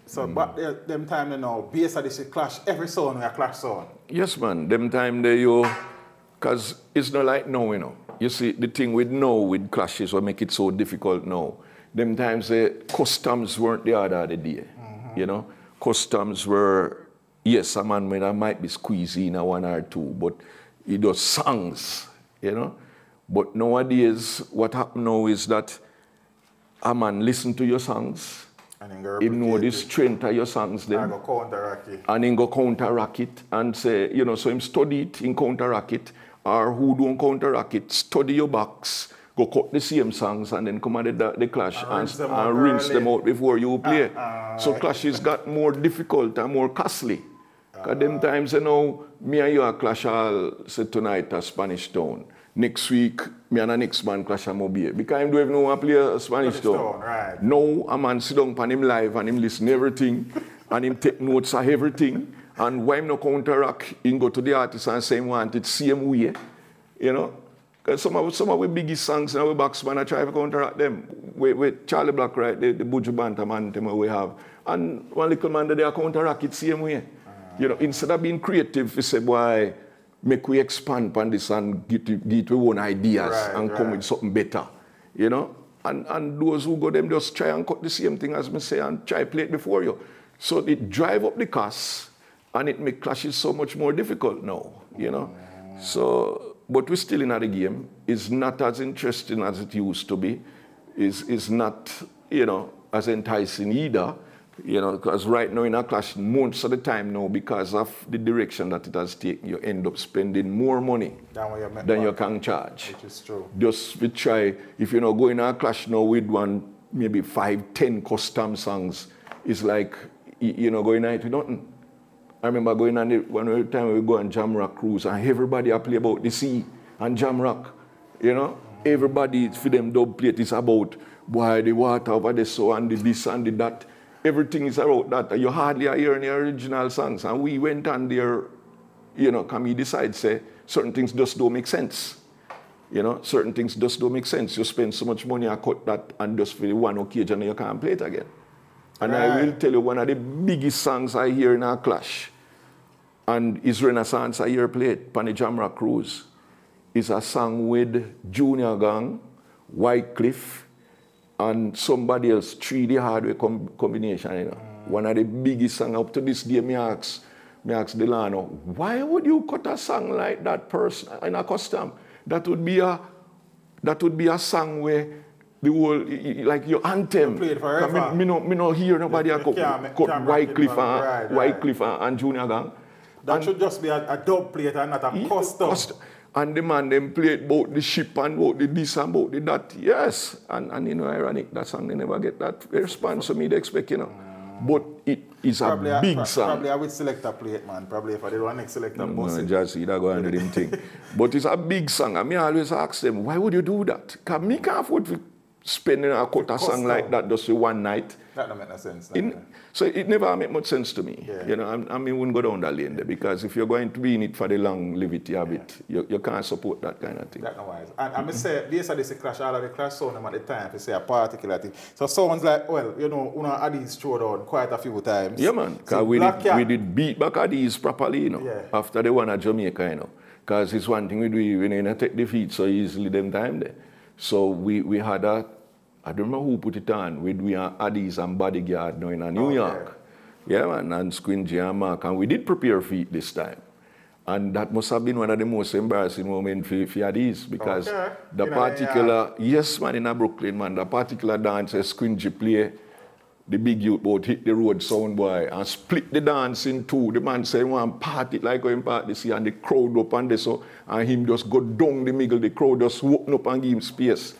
So, mm. but uh, them time, you know, Bass Odyssey clash every song, we a clash song. Yes, man. Them time, they, you... Because it's not like now, you know. You see, the thing with now, with clashes, what make it so difficult now. Them times, the customs weren't the order of the day, mm-hmm. you know. Customs were, yes, a man I might be squeezing a one or two, but it does songs, you know. But nowadays, what happens now is that a man listen to your songs, and he know the strength of your songs then. And, go and he go counteract it and say, you know, so him study it, he counteract it. Or who don't counteract it, study your box, go cut the same songs and then come at the, the clash and, and, rinse, them and rinse them out before you play. Uh, uh, so clashes got more difficult and more costly. Because uh, them times, you know, me and you are clash all, say tonight at Spanish Town. Next week, me and the next man clash and Mobile. Because I don't even know how to play a Spanish, Spanish Town. Town right. Now, a man sit down on him live and him listen to everything and him take notes of everything. And why I'm not counteract, you go to the artist and say, I want it the same way. You know? Because some of, some of the biggest songs and our backsman, I try to counteract them. With, with Charlie Black, right, the, the Buju Banton anthem we have. And one little man, they counteract it the same way. Uh, you know, instead of being creative, we say, boy, make we expand upon this and get, get our own ideas right, and right. come with something better. You know? And, and those who go them just try and cut the same thing as me say and try play it before you. So it drive up the cost. And it makes clashes so much more difficult now, you know. Mm. So, but we're still in the game. It's not as interesting as it used to be. It's, it's not, you know, as enticing either, you know, because right now in a clash, most of the time now, because of the direction that it has taken, you end up spending more money than, than you can charge. Which is true. Just we try, if you know, go in a clash now with one, maybe five, ten custom songs, it's like, you know, going out with nothing. I remember going on the, one time we go on Jamrock cruise and everybody I play about the sea and Jamrock, you know? Everybody for them dub plate is about why the water over the so and the this and the that. everything is about that. You hardly hear any original songs. And we went on there, you know, come we decide, say, certain things just don't make sense. You know, certain things just don't make sense. You spend so much money, I cut that, and just for one occasion, you can't play it again. And right. I will tell you, one of the biggest songs I hear in our clash, and is Renaissance I hear played, Pani Jamrock Cruise, is a song with Junior Gang, Wycliffe, and somebody else, three D Hardware com combination, you know. Mm. One of the biggest songs up to this day, me ask, me ask Delano, why would you cut a song like that person in a custom? That would be a, that would be a song where the whole, like your anthem. You I mean, me no, me no hear nobody you, you cut, cut Wycliffe, right, Wycliffe right. and Junior Gang. That and, should just be a, a dub plate and not a yeah, custom. custom. And the man them played about the ship and about the this and about the that. Yes. And, and you know, ironic, that song, they never get that response from me, they expect, you know. Mm. But it is probably a big a, song. Probably I would select a plate, man. Probably if I did one next selector. No, no, just you go and do them thing. But it's a big song. And me always ask them, why would you do that? Because me can't afford to spend a cut a song like that just for one night. That don't make no sense. It, so it never make much sense to me. Yeah. You know, I, I mean, wouldn't go down that lane there because if you're going to be in it for the longevity of yeah. it, you, you can't support that kind of thing. That's not wise. And I must say, these are the clash, all of the clash sound them at the time, they say a particular thing. So sounds like, well, you know, you know, Addies threw down quite a few times. Yeah, man. Because so we, we did beat back Addies properly, you know, yeah. after the one at Jamaica, you know. Because it's one thing we do, you know, take defeat so easily them time there. So we, we had a, I don't remember who put it on. We do Addies and Bodyguard now in New okay. York. Yeah, man, and Squingey and Mark. And we did prepare for it this time. And that must have been one of the most embarrassing moments for, for Addies because okay. the in particular, a, yeah. yes, man, in a Brooklyn, man, the particular dance Squingey play, the big youth boat hit the road sound boy and split the dance in two. The man said, well, part it like going part this and the crowd up and this, so, and him just go down the middle, the crowd just woke up and give him space.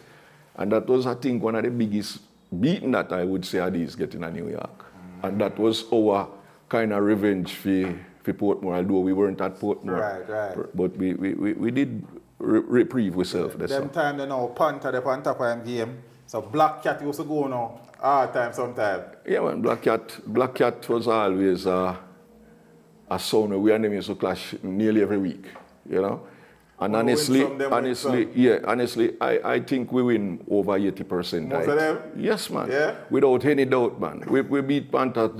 And that was, I think, one of the biggest beating that I would say Addies getting in New York. Mm. And that was our kind of revenge for, for Portmore, although we weren't at Portmore. Right, right. But we, we, we, we did re reprieve ourselves. Yeah. Them time they now Panta, they Panta time game. So Black Cat used to go now, all time, sometime. Yeah, man, Black Cat, Black Cat was always uh, a sound we and them used to clash nearly every week, you know? And we honestly, honestly, yeah, honestly, I, I think we win over eighty percent. Most of them? Yes, man. Yeah? Without any doubt, man. We, we beat Panta.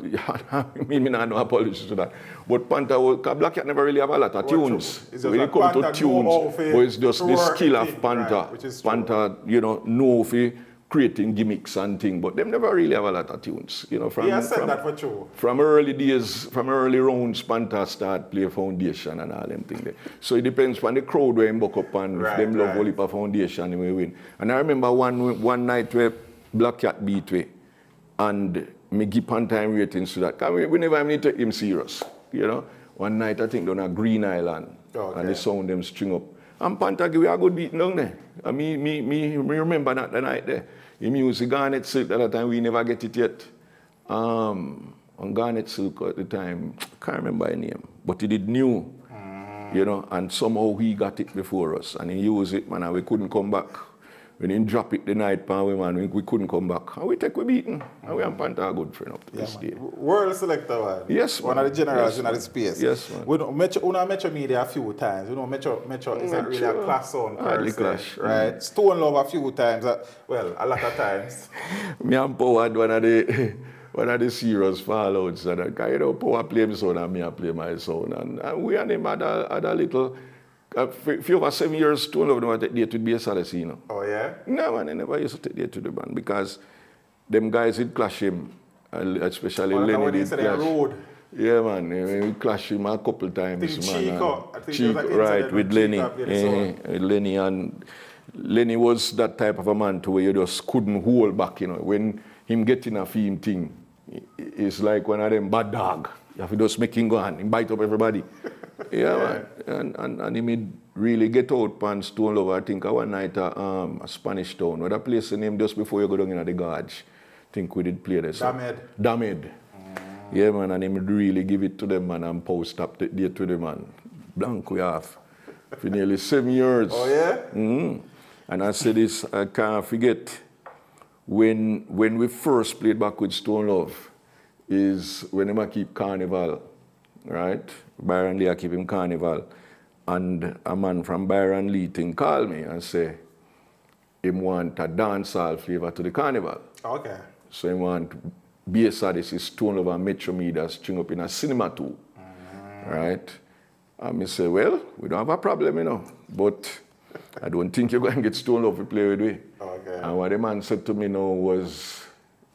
I mean, I no apologies to that. But Panta, Black Cat never really have a lot of tunes. When it comes to tunes, but it's just the skill of Panta. Panta, you know, know for creating gimmicks and things, but them never really have a lot of tunes. You know, from, yeah, I said from, that for true. From early days, from early rounds, Panta start play foundation and all them things there. So it depends on the crowd where him buck up and right, if them right. love Holy Pa Foundation and we win. And I remember one one night where Black Cat beat we and me give Panta ratings to that. Cause we, we never even take him serious. You know? One night I think down at Green Island okay. and they sound them string up. And Panta give we a good beating down there. And me, me, me, me remember that the night there. He used the garnet silk at that time, we never get it yet. Um, on garnet silk at the time, I can't remember his name, but he did new, mm. you know, and somehow he got it before us. And he used it, man, and we couldn't come back. We didn't drop it the night, man, we, man, we couldn't come back. And we take we beaten. And we and Panta are good friend up to yeah, this man. Day. World selector, man. Yes, man. One of the generals yes, in the space. Yes, man. We don't Metro, we Metro Media a few times. We know Metro, Metro is not really a class on person, clash. Right? Mm. Stone Love a few times. Well, a lot of times. Me and Power had one of the, one of the serious fallouts. Because, you know, Power play his son and me I play my son. And, and we and him had a, had a little... Uh, for, for over seven years, Stone Love never take date with Bass Odyssey, you know. Oh, yeah? No, man, they never used to take date to the band because them guys did clash him, especially well, Lenny did clash. Road. Yeah, man, we clash him a couple times, think man. Chico. I think Chico, like right, with Lenny. Up, yeah, yeah, with Lenny, and Lenny was that type of a man to where you just couldn't hold back, you know. When him getting a theme thing, it's like one of them bad dog. You have to just make him go and him bite up everybody. Yeah, yeah, man. And, and, and he made really get out pan Stone Love. I think one night at um, Spanish Town, where that place the name just before you go down in the gorge. I think we did play this. Damed. Damed. Mm. Yeah, man, and he really give it to them, man, and post up the date to them, man. Blank we have. For nearly seven years. Oh, yeah? Mm-hmm. And I said this, I can't forget, when, when we first played back with Stone Love, is when him I keep Carnival, right? Byron Lee, I keep him Carnival. And a man from Byron Lee thing called me and say, he want a dancehall flavor to the Carnival. Okay. So he want Bass Odyssey, Stone Love and Metro Media string up in a cinema too, mm. right? And I say, well, we don't have a problem, you know, but I don't think you're going to get Stone Love to play with me. Okay. And what the man said to me now was,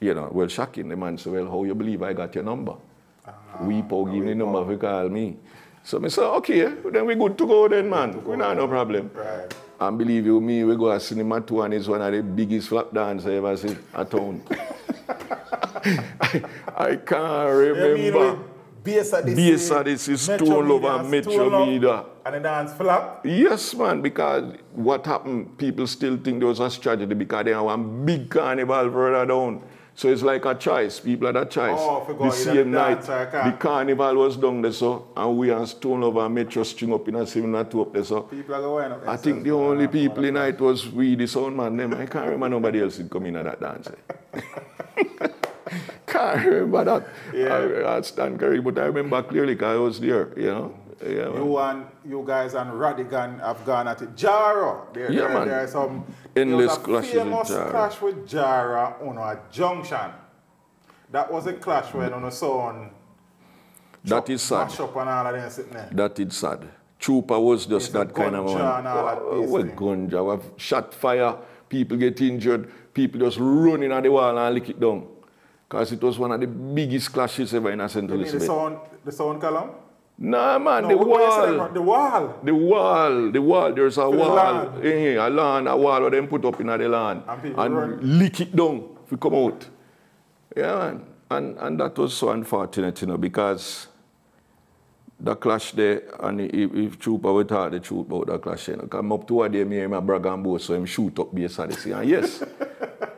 you know, well, shocking. The man said, well, how you believe I got your number? Uh, we Paul no, give me the number if you call me. So I said, okay, then we good to go then, man. We not no problem. Right. And believe you me, we go to cinema too, and it's one of the biggest flap dance I ever seen at town. I, I can't remember. Bass Odyssey, Stone Love and Metro Media. And the dance flap? Yes, man, because what happened, people still think there was a strategy because they have a big carnival further down. So it's like a choice, people had a choice. Oh, the same night, the carnival was down there, so, and we and Stone Love and Metro string up in a similar two up there, so. People are going up. I think the only people in it was we, the sound man, them. I can't remember nobody else did come in at that dance. Can't remember that. Yeah. I, I stand correct, but I remember clearly because I was there, you know. Yeah, you and you guys and Radigan have gone at it. Jaro, there, yeah, there, there are some endless clashes with Jaro. Famous clash with Jaro on a junction. That was a clash when on a son. That is sad. Up and all of them there. That is sad. Chupa was just it's that kind of one. Oh, well, gunja, we've shot fire. People get injured. People just running at the wall and lick it down. Because it was one of the biggest clashes ever in a Central Elizabeth. You mean the sound column? Nah, man, no, the, wall. the wall. The wall. The wall. There's a for wall. The eh, a land, a wall where them put up in the land. And, and lick it down if we come out. Yeah, man. And, and that was so unfortunate, you know, because the clash there, and if, if Chupa would talk the truth about the clash, you know, come up to a day, me and my brag and boast, so him shoot up Bass Odyssey. And yes,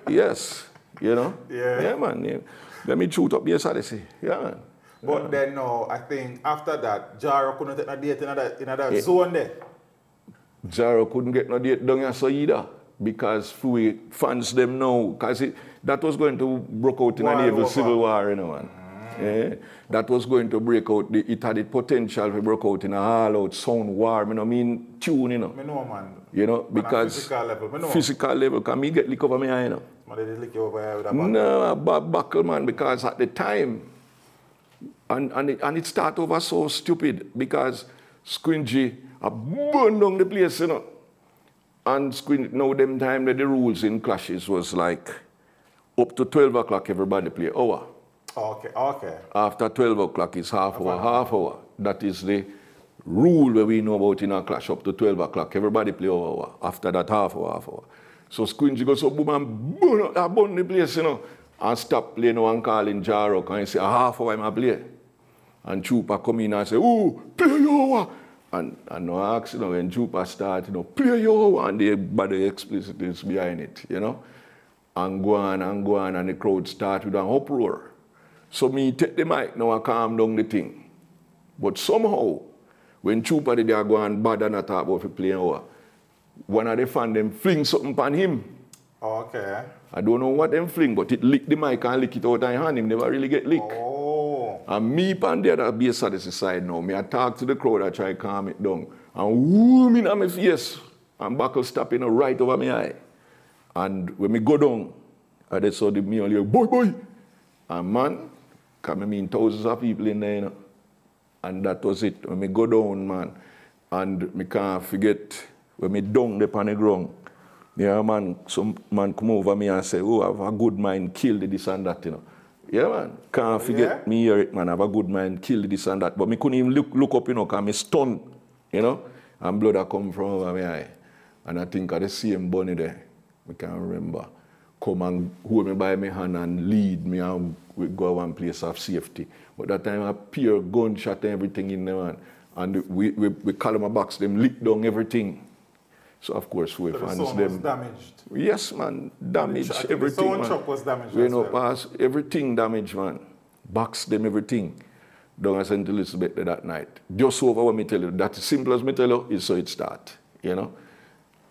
yes. You know? Yeah. Yeah, man. Yeah. Let me shoot up Bass Odyssey. Yeah, man. But yeah. Then, no, I think after that, Jaro couldn't take no date in that, in that yeah. zone there. Jaro couldn't get no date down here so either. Because Fui fans them now. Because that was going to break out in a naval civil war, you know, man. Mm. Yeah. That was going to break out. The, it had the potential to break out in a all-out sound war. You know, I mean, tune, you know. I know, man. You know, because physical level. Me know. Physical level. Can me get lick over me, you know. No, a bad buckle, man, because at the time, and, and, it, and it started over so stupid, because Squingey burned down the place, you know. And Squingey, now them time that the rules in clashes was like, up to twelve o'clock everybody play hour. Okay, okay. After twelve o'clock it's half hour, half hour. That is the rule where we know about in our clash, up to twelve o'clock, everybody play hour. After that half hour, half hour. So Squingey goes up, boom, and burn out, burn the place, you know. And stop playing one call in Jaro, and he say, a half hour I'm play. And Chupa come in and say, oh, play your hour. And, and no accident, when Chupa start, you know, play your hour, and the body explicitly is behind it, you know. And go on, and go on, and the crowd start with an uproar. So me take the mic now and calm down the thing. But somehow, when Chupa did go on bad and attack about the playing hour, one of the fans them fling something on him. Okay. I don't know what them fling, but it licked the mic and lick it out of my hand. Him never really get licked. Oh. And me pan there that Bass Odyssey side now. Me I talk to the crowd, I try to calm it down. And whoom in my face. And buckle stopping right over my eye. And when me go down, I just saw the me only like, boy, boy. And man, because I mean thousands of people in there, you know. And that was it. When me go down, man. And me can't forget. When me down the on the ground, yeah, man, some man come over me and say, oh, I have a good mind, kill this and that, you know. Yeah, man, can't forget, yeah. Me hear it, man, I have a good mind, kill this and that. But me couldn't even look, look up, you know, because I stunned, you know, and blood had come from over my eye. And I think I the same Bunny there, I can't remember, come and hold me by my hand and lead me and we go one place of safety. But that time I peer gunshot and everything in there, man. And we, we, we call him a box, them lick down everything. So, of course, we so fans the them. Was damaged. Yes, man, damaged the everything. The sound shop was damaged. We know, pass everything damaged, man. Box them, everything. Down at Saint Elizabeth that night. Just over what I tell you. That's as simple as I tell you, is so it start, you know?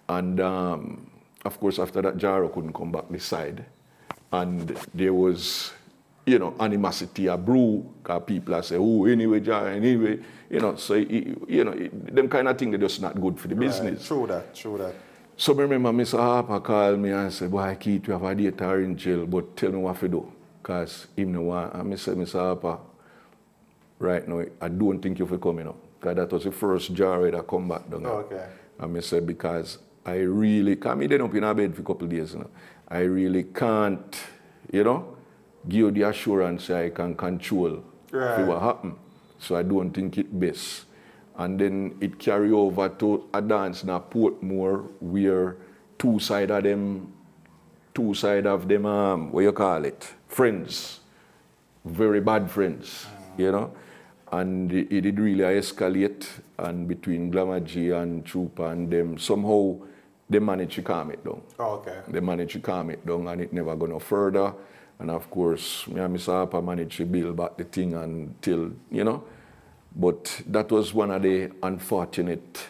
And, um, of course, after that, Jaro couldn't come back this side. And there was you know, animosity brew, because people say, oh, anyway, Jaro, anyway, you know, so, it, you know, it, them kind of thing, they're just not good for the right. business. True that, true that. So I remember Mister Harper called me and said, boy, Keiti, we have a date or in jail, but tell me what to do, because him no want. And I said, Mister Harper, right now, I don't think you're coming up, because that was the first Jaro that come back down. Okay. And I said, because I really, because I didn't up in a bed for a couple of days, you know, I really can't, you know, give you the assurance I can control right. what happen. So I don't think it best. And then it carry over to a dance in Portmore where two side of them, two side of them, um, what you call it, friends, very bad friends, mm. you know. And it, it did really escalate, and between Glamour G and Chupa and them, somehow they managed to calm it down. Oh, okay. They managed to calm it down, and it never go no further. And of course, me and Mister Harper managed to build back the thing until, you know. But that was one of the unfortunate,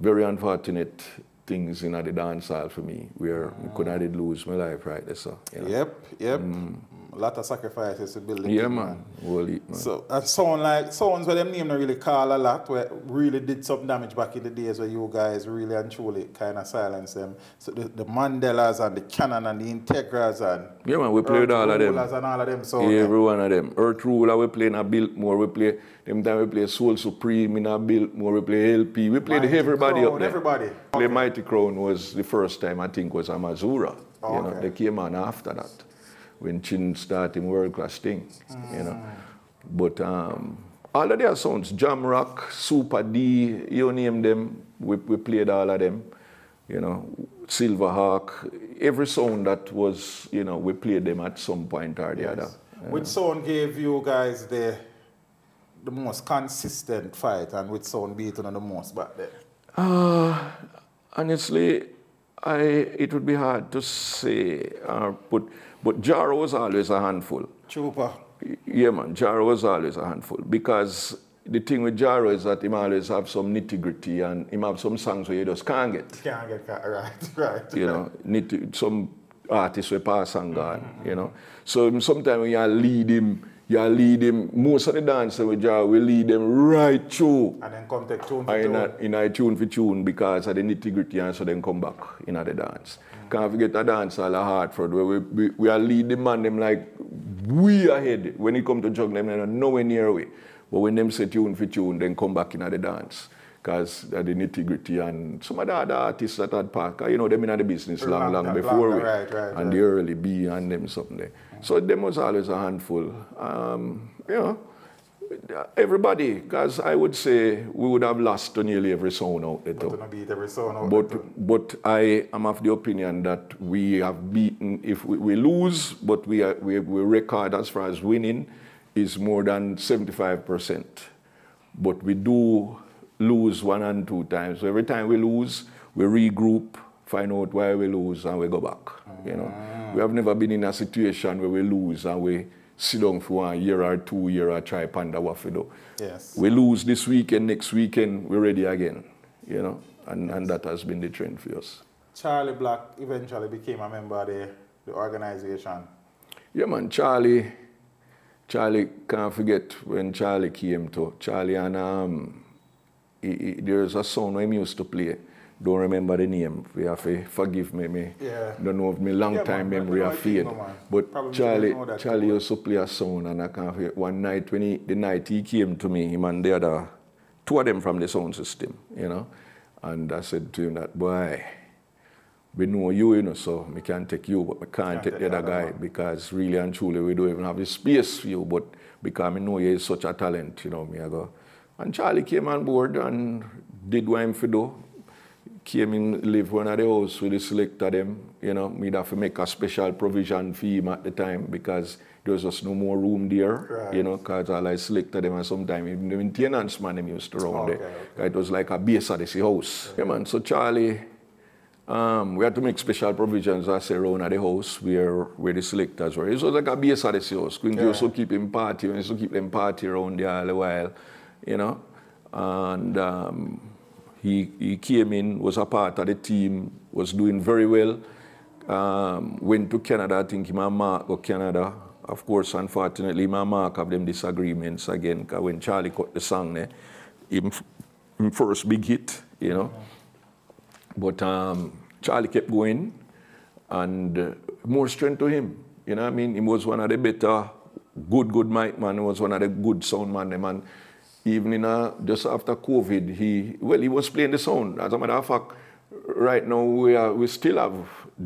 very unfortunate things in the dance hall for me, where mm. I could not lose my life right there. So, you know. Yep, yep. Mm. A lot of sacrifices to build it. Yeah, man. Well, it, man. So, and sound like, sounds where them names really call a lot, where really did some damage back in the days where you guys really and truly kind of silenced them. So, the, the Mandelas and the Cannon and the Integras and... Yeah, man, we played all of them. And all of them so every them. one of them. Earth Ruler, we play in a Biltmore, we play... Them time we play Soul Supreme in a Biltmore, we play L P, we played Mighty everybody Crown, up there. everybody. Play okay. Mighty Crown was the first time, I think, was Amazura. Oh, you okay. know, they came on after that. When Chin started world-class thing, you know. But um, all of their sounds, Jamrock, Super D, you name them, we, we played all of them, you know. Silverhawk, every sound that was, you know, we played them at some point or the yes. other. Which sound gave you guys the the most consistent fight and which sound beat on the most back then? Uh, honestly, I it would be hard to say or uh, put... But Jaro was always a handful. Chupa. Yeah, man. Jaro was always a handful. Because the thing with Jaro is that he always have some nitty-gritty and he have some songs where you just can't get. Can't get, right, right. You know, nitty, some artists will pass and gone, mm-hmm. you know. So sometimes when you lead him, you lead him, most of the dancers with Jaro, we lead them right through. And then come take tune for tune. And in a tune for tune because of the nitty-gritty and so then come back in the dance. Can't forget a dance hall at Hartford where we, we, we are lead the man them like we ahead. When he come to jog them, they're nowhere near away. But when them say tune for tune, then come back in at the dance. Because the nitty-gritty and some of the other artists that had passed, you know, them in the business long, long, long, long before long, we. Right, right, and right. the early B and them something there. Mm-hmm. So them was always a handful. Um, you know, everybody, because I would say we would have lost to nearly every sound out there. But, beat every sound out but, but I am of the opinion that we have beaten, if we, we lose, but we, are, we, we record as far as winning is more than seventy-five percent. But we do lose one and two times. So every time we lose, we regroup, find out why we lose, and we go back. Mm. You know, we have never been in a situation where we lose and we sit down for one year or two year or try Panda Wafido. Yes. We lose this weekend, next weekend, we're ready again. You know? And yes. and that has been the trend for us. Charlie Black eventually became a member of the, the organization. Yeah man, Charlie Charlie can't forget when Charlie came to Charlie and um he, he, there's a song he used to play. Don't remember the name. We have to forgive me. me. Yeah. Don't know if my long yeah, time man, memory of fade. No, but Probably Charlie, Charlie used to play a sound, and I can't forget. One night when he, the night he came to me, him and the other, two of them from the sound system, you know, and I said to him that boy, we know you, you know, so we can take you, but we can't, can't take the other guy one. Because really and truly we don't even have the space for you. But because I know you're such a talent, you know, me I go. And Charlie came on board and did what him for do. Came in, live one of the house with the selector them, you know, we'd have to make a special provision for him at the time because there was just no more room there, right. you know, because all I selected them and sometimes even the maintenance man them used to round okay, there. Okay. It was like a Bass Odyssey house. Okay. Yeah, man, so Charlie, um, we had to make special provisions as a round of the house where, where the selectors were. It was like a Bass Odyssey house. Squingey yeah. used to keep him party, used to keep them party around there all the while, you know, and um, He, he came in, was a part of the team, was doing very well. Um, went to Canada, I think him and Mark go Canada. Of course, unfortunately, my Mark have them disagreements again, because when Charlie cut the song there, him, him first big hit, you know. But um, Charlie kept going, and uh, more strength to him, you know what I mean? He was one of the better, good, good mic man, he was one of the good sound man, the man. Even in a, just after COVID, he, well, he was playing the sound. As a matter of fact, right now we are, we still have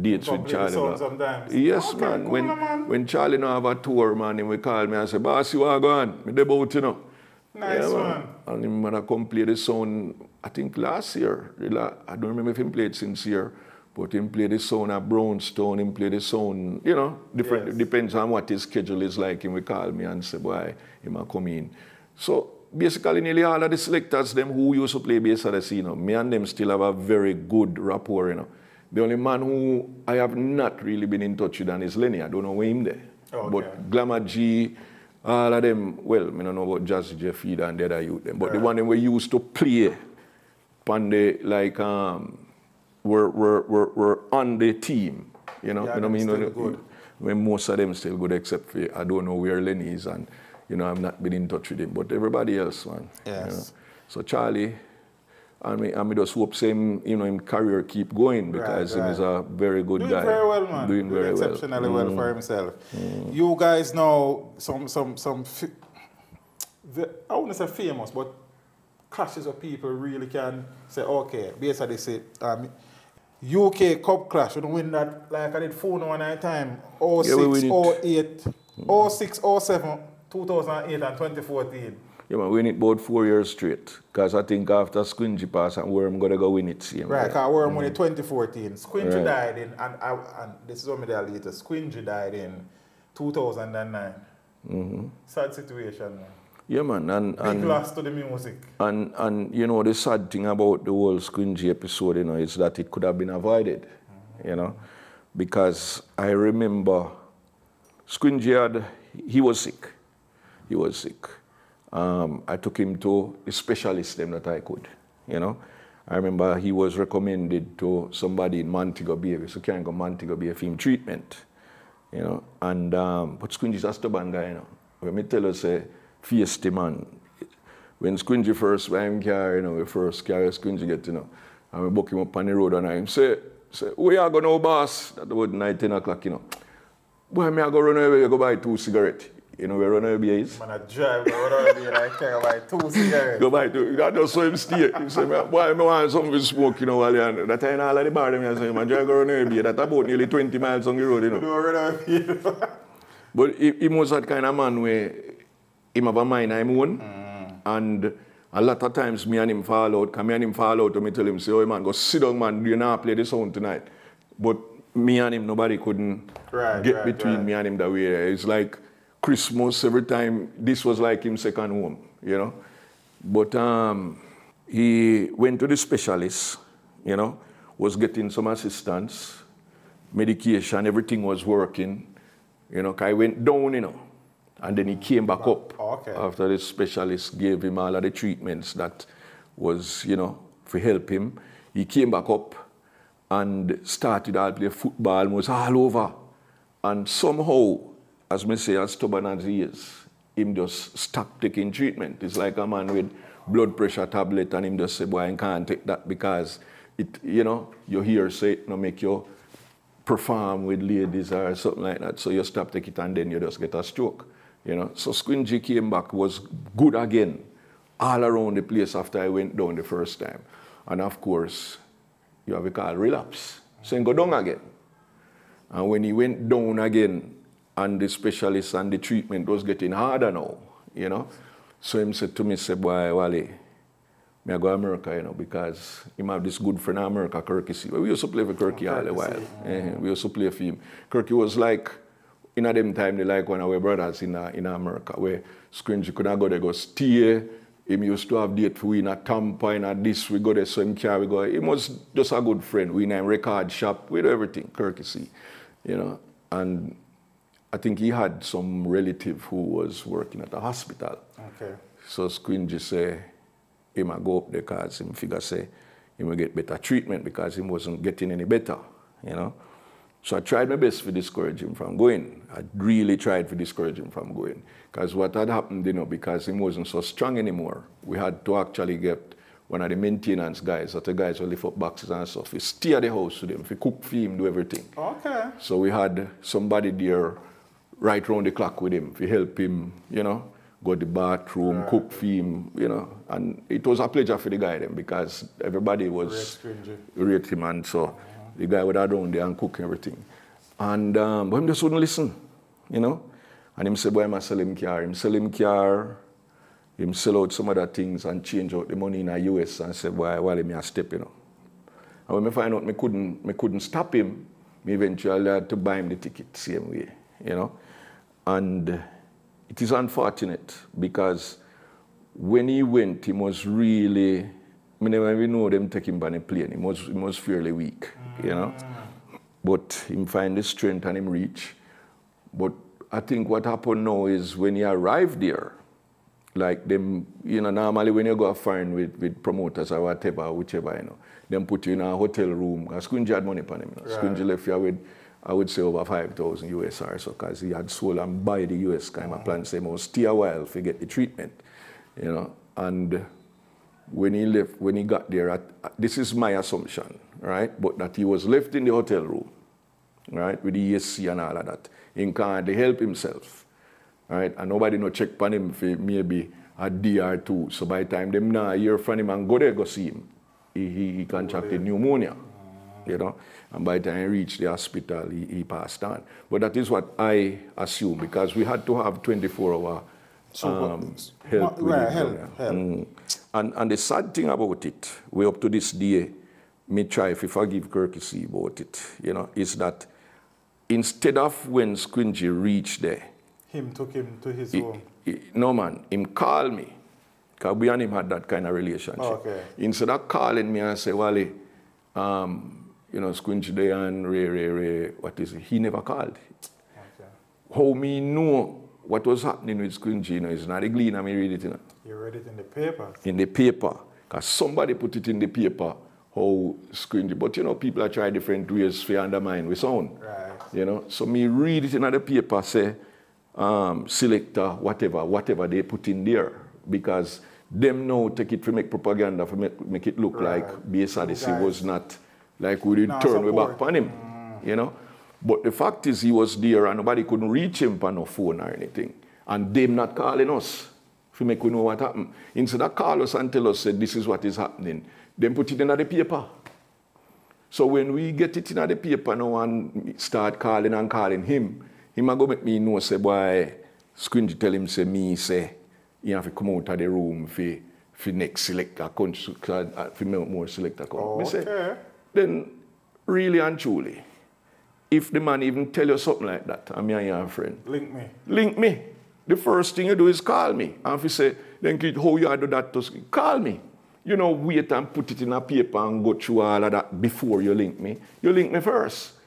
dates with Charlie. The sometimes. Yes, okay, man. Cool, when man. When Charlie now have a tour, man, and we call me and say, "Boss, you are gone. Me debout, you know." Nice, yeah, man. One. And when I come play the sound, I think last year. I don't remember if he played since year, but he played the sound at Brownstone. He played the sound. You know, different yes. depends on what his schedule is like. And we call me and say, "Boy, he might come in." So. Basically, nearly all of the selectors, them who used to play bass at the scene, you know, me and them still have a very good rapport, you know. The only man who I have not really been in touch with is Lenny. I don't know where him there. Okay. But Glamour G, all of them, well, I don't know about Jazzy Jeff either and the other youth, them, but yeah. the one them we used to play, Panda, like, um, were, were, were, were on the team, you know. Yeah, you know what I mean? Good. When most of them still good, except for, I don't know where Lenny is. And, you know, I've not been in touch with him, but everybody else, man. Yes. You know? So Charlie, I mean, I mean, just hope same, you know, him career keep going because right, right. he's a very good Doing guy. Doing very well, man. Doing, Doing very exceptionally well, well mm. for himself. Mm. You guys know some, some, some. The, I wouldn't say famous, but clashes of people really can say, okay, basically say, um, U K Cup clash, you don't win that like I did four one at a time, oh six, oh eight, oh six, oh seven. two thousand eight and twenty fourteen. Yeah, man, win it both four years straight. Because I think after Squingey passed and Worm going to go win it. Same right, because Worm mm. won it twenty fourteen. Squingey right. died in, and, and this is what me tell you later, Squingey died in two thousand nine. Mm-hmm. Sad situation, man. Yeah, man. And, Big and, loss to the music. And, and, you know, the sad thing about the whole Squingey episode, you know, is that it could have been avoided, mm-hmm. you know. Because I remember Squingey had, he was sick. He was sick. Um, I took him to a specialist them that I could, you know. I remember he was recommended to somebody in Montego Bay, so he can't go Montego Bay for him treatment, you know. And, um, but Squingey is a stubborn guy, you know. When me tell us, uh, feisty man, when Squingey first, when him carry, you know, we first carry Squingey get, you know, and we book him up on the road and I him say, say, we are going to boss, that was night, ten o'clock, you know. Boy, me I go run away, go buy two cigarettes. You know where Runaway Bay is? Man, I drive Runaway Bay and I can't buy two cigarettes. Go buy two. I just saw him stay. He said, boy, I want something to smoke, you know, while you're that time all of the bar, I said, man, drive Runaway Bay. That's about nearly twenty miles on the road, you know. No, Runaway Bay. But he, he was that kind of man where he have a mind I'm own. Mm. And a lot of times me and him fall out, because me and him fall out, and me tell him, say, oh, man, go sit down, man, do you not play the sound tonight? But me and him, nobody couldn't right, get right, between right. me and him that way. It's like, Christmas every time, this was like him second home, you know. But um, he went to the specialist, you know, was getting some assistance, medication, everything was working, you know, I went down, you know, and then he came back up okay. after the specialist gave him all of the treatments that was, you know, to help him. He came back up and started to play football, was all over, and somehow, as me say, as stubborn as he is, him just stop taking treatment. It's like a man with blood pressure tablet and him just say, boy, I can't take that because it, you know, you hear say it, you know, make you perform with ladies or something like that. So you stop taking it and then you just get a stroke, you know. So Squingey came back, was good again, all around the place after I went down the first time. And of course, you have a call relapse. So he go down again. And when he went down again, and the specialist and the treatment was getting harder now, you know. So him said to me, say, boy, Wally, me I go to America, you know, because him have this good friend in America, Kirky. We used to play for Kirky oh, all the while. Yeah. We used to play for him. Kirky was like, in a them time, they like one of our brothers in, in America, where Squingey could not go there, go stay. Him used to have date for we in a Tampa, in a this, we go there, so him carry, we go. He was just a good friend. We in a record shop, we do everything, Kirky, you know. And I think he had some relative who was working at the hospital. Okay. So Squingey said, he might go up there because him figure say, he will get better treatment because he wasn't getting any better, you know. So I tried my best to discourage him from going. I really tried to discourage him from going. Because what had happened, you know, because he wasn't so strong anymore, we had to actually get one of the maintenance guys, that the guys who lift up boxes and stuff, we steer the house to them, we cook for him, do everything. Okay. So we had somebody there right round the clock with him, we help him, you know, go to the bathroom, right. cook for him, you know. And it was a pleasure for the guy then, because everybody was rate him, and so uh -huh. the guy would have down there and cook everything. And um, but him just wouldn't listen, you know. And him said, boy, I'm going to sell him car. Him sell him car, him sell out some other things and change out the money in the U S and say, boy, well, I'm a step, you know. And when I find out I couldn't, I couldn't stop him, I eventually had to buy him the ticket same way, you know. And it is unfortunate because when he went, he was really, I never even know them take him by the plane. He was, he was fairly weak, you know. But him find the strength and him reach. But I think what happened now is when he arrived there, like them, you know, normally when you go find with, with promoters or whatever, whichever, you know, them put you in a hotel room. Squingey had money upon him, you know. Right. Squingey left you with, I would say, over five thousand U S or so, because he had sold and buy the U S kind of plan, saying, oh, stay a while if you get the treatment, you know. And when he left, when he got there, at, this is my assumption, right, but that he was left in the hotel room, right, with the E S C and all of that. He can't help himself, right, and nobody no check upon him for maybe a day or two. So by the time them now hear from him and go there, go see him, he, he, he contracted pneumonia. You know, and by the time he reached the hospital, he, he passed on. But that is what I assume, because we had to have twenty-four hour so um, help. Well, well, help, help. Mm. And, and the sad thing about it, we up to this day, me try if I give courtesy about it, you know, is that instead of when Squingey reached there, him took him to his he, home. He, no man, him called me, because we and him had that kind of relationship. Oh, okay. Instead of calling me and say, Wally, um, you know, Squingey there and Ray, Ray, Ray, what is it? He never called. Okay. How me know what was happening with Squingey, you know, it's not a glean, I mean, read it, you know. You read it in the paper. In the paper. Because somebody put it in the paper, how Squingey, but you know, people are trying different ways to undermine with sound. Right. You know, so me read it in the paper, say, um, selector, whatever, whatever they put in there, because them now take it to make propaganda, for make, make it look right. like Bass Odyssey was not. Like we didn't no, turn support. way back on him, mm. you know. But the fact is he was there and nobody couldn't reach him on no phone or anything. And them not calling us to make we know what happened. Instead of call us and tell us, say, this is what is happening, then put it in the paper. So when we get it in the paper now and start calling and calling him, he might go make me know, say, boy, Squingey tell him, say, me, say, you have to come out of the room for, for next selector, for more selector. Oh, okay. Then, really and truly, if the man even tell you something like that, I'm your young friend. Link me. Link me. The first thing you do is call me. And if you say, then kid, how you do that to call me. You know, wait and put it in a paper and go through all of that before you link me. You link me first.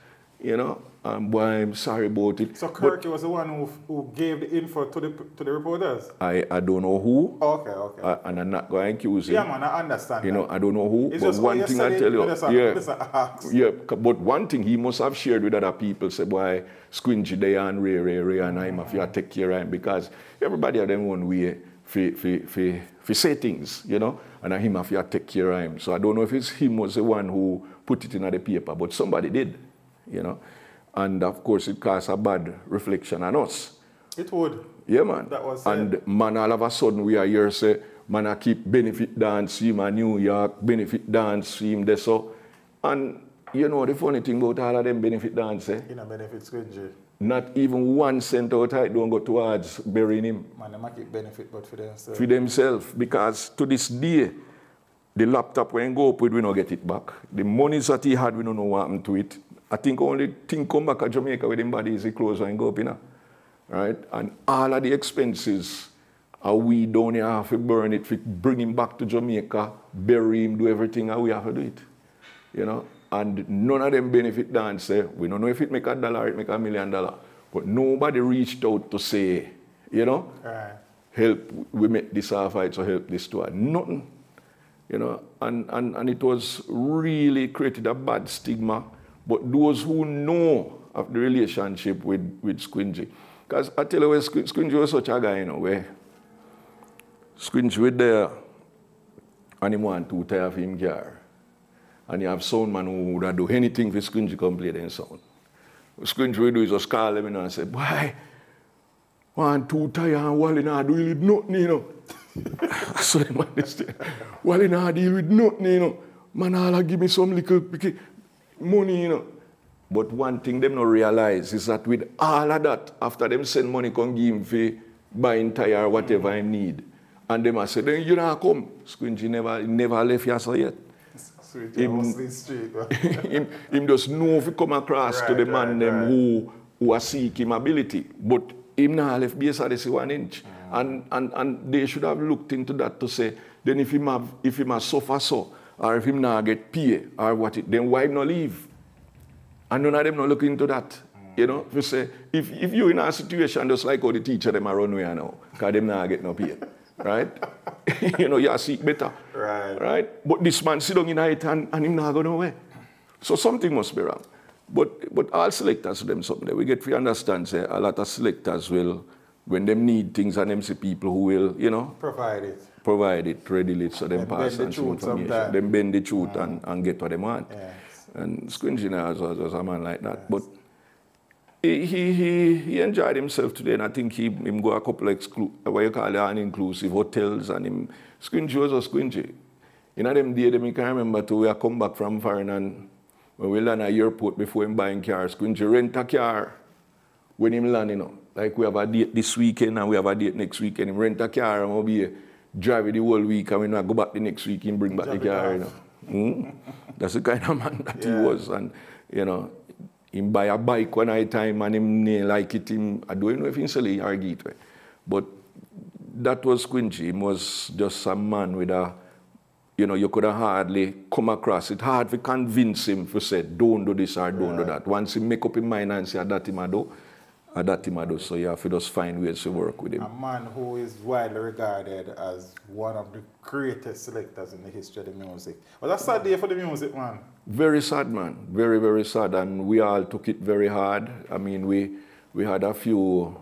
You know, and boy, I'm sorry about it. So Kirk was the one who, who gave the info to the, to the reporters? I, I don't know who. Okay, okay. I, and I'm not going to accuse him. Yeah, man, I understand. You that. know, I don't know who. It's but just one thing I tell you. Yeah, yeah, but one thing he must have shared with other people, say, boy, Squingey there and Ray, Ray, Ray, and I'm if you take care of him, because everybody had their own way for say things, you know, and him if you take care of him. So I don't know if it's him was the one who put it in the paper, but somebody did. You know, and of course it casts a bad reflection on us. It would. Yeah, man. That was and it. Man, all of a sudden we are here say, man, I keep benefit dance him in New York, benefit dance him there so. And you know the funny thing about all of them benefit dance, eh? In a benefit Squingey. Not even one cent out of it don't go towards burying him. Man, they keep benefit but for themselves. For themselves, because to this day, the laptop we go up with, we don't get it back. The monies that he had, we don't know what happened to it. I think only thing come back to Jamaica with him body is he close and go up, you know? Right? And all of the expenses are we down here have to burn it, we bring him back to Jamaica, bury him, do everything, and we have to do it. You know? And none of them benefit dance. Eh? We don't know if it make a dollar, it make a million dollar. But nobody reached out to say, you know, right. help, we make this half fight, so help this to nothing. You know? And, and, and it was really created a bad stigma. but those who know of the relationship with, with Squingey. Because I tell you, where Squingey was such a guy, you know, where Squingey was there and he want to tie of him car. And you have sound man who would do anything for Squingey complete in sound. What Squingey would do is just call him and say, "Boy, one, two, tie and Wally not deal with nothing, you know." So the man is saying, "Wally not deal with nothing, you know. Man, Allah give me some little money, you know." But one thing them not realize is that with all of that, after them send money, come give him for buying tire or whatever I need. And them I say, "Then you don't come." Squingey never, never left yourself yet. Sweet, him, street, him, him just know if he come across right, to the man right, them right. who, who are seek him ability. But him now left base at the one inch. Mm. And, and, and they should have looked into that to say, then if him have, if him has suffer so, or if him now get pay, or what it, then why him not leave? And none of them not look into that. Mm. You know, if you say, if, if you're in a situation just like how the teacher them are runway now, because them now get no pay, right? You know, you seek better, right? Right? But this man sit down in it and, and him not go nowhere. So something must be wrong. But, but all selectors them something. We get to understand, say, a lot of selectors will, when them need things and them see people who will, you know. Provide it. Provide it readily so them and pass and the some information. Them bend the truth mm. and, and get what they want. Yes. And Squingey was, was, was a man like that. Yes. But he, he, he, he enjoyed himself today, and I think he him go a couple of what you call uninclusive hotels, and him Squingey was a Squingey. In them day, them, I can remember too, we come back from foreign, and when we land at the airport before him buying cars, Squingey rent a car when him land, you know. Like we have a date this weekend and we have a date next weekend. Him rent a car and we'll be driving the whole week, and when I go back the next week, him bring back the car, you know. Mm? That's the kind of man that yeah. he was. And, you know, him buy a bike one at a time and him like it. Him, I don't know if he sell it or get it. But that was Squingey. He was just some man with a, you know, you could have hardly come across it. Hard to convince him to say, don't do this or don't yeah. do that. Once he make up his mind and say, that him I do, that him I do. So you have to just find ways to work with him. A man who is widely regarded as one of the greatest selectors in the history of the music. Well, that's sad day for the music, man. Very sad, man. Very, very sad. And we all took it very hard. I mean, we, we had a few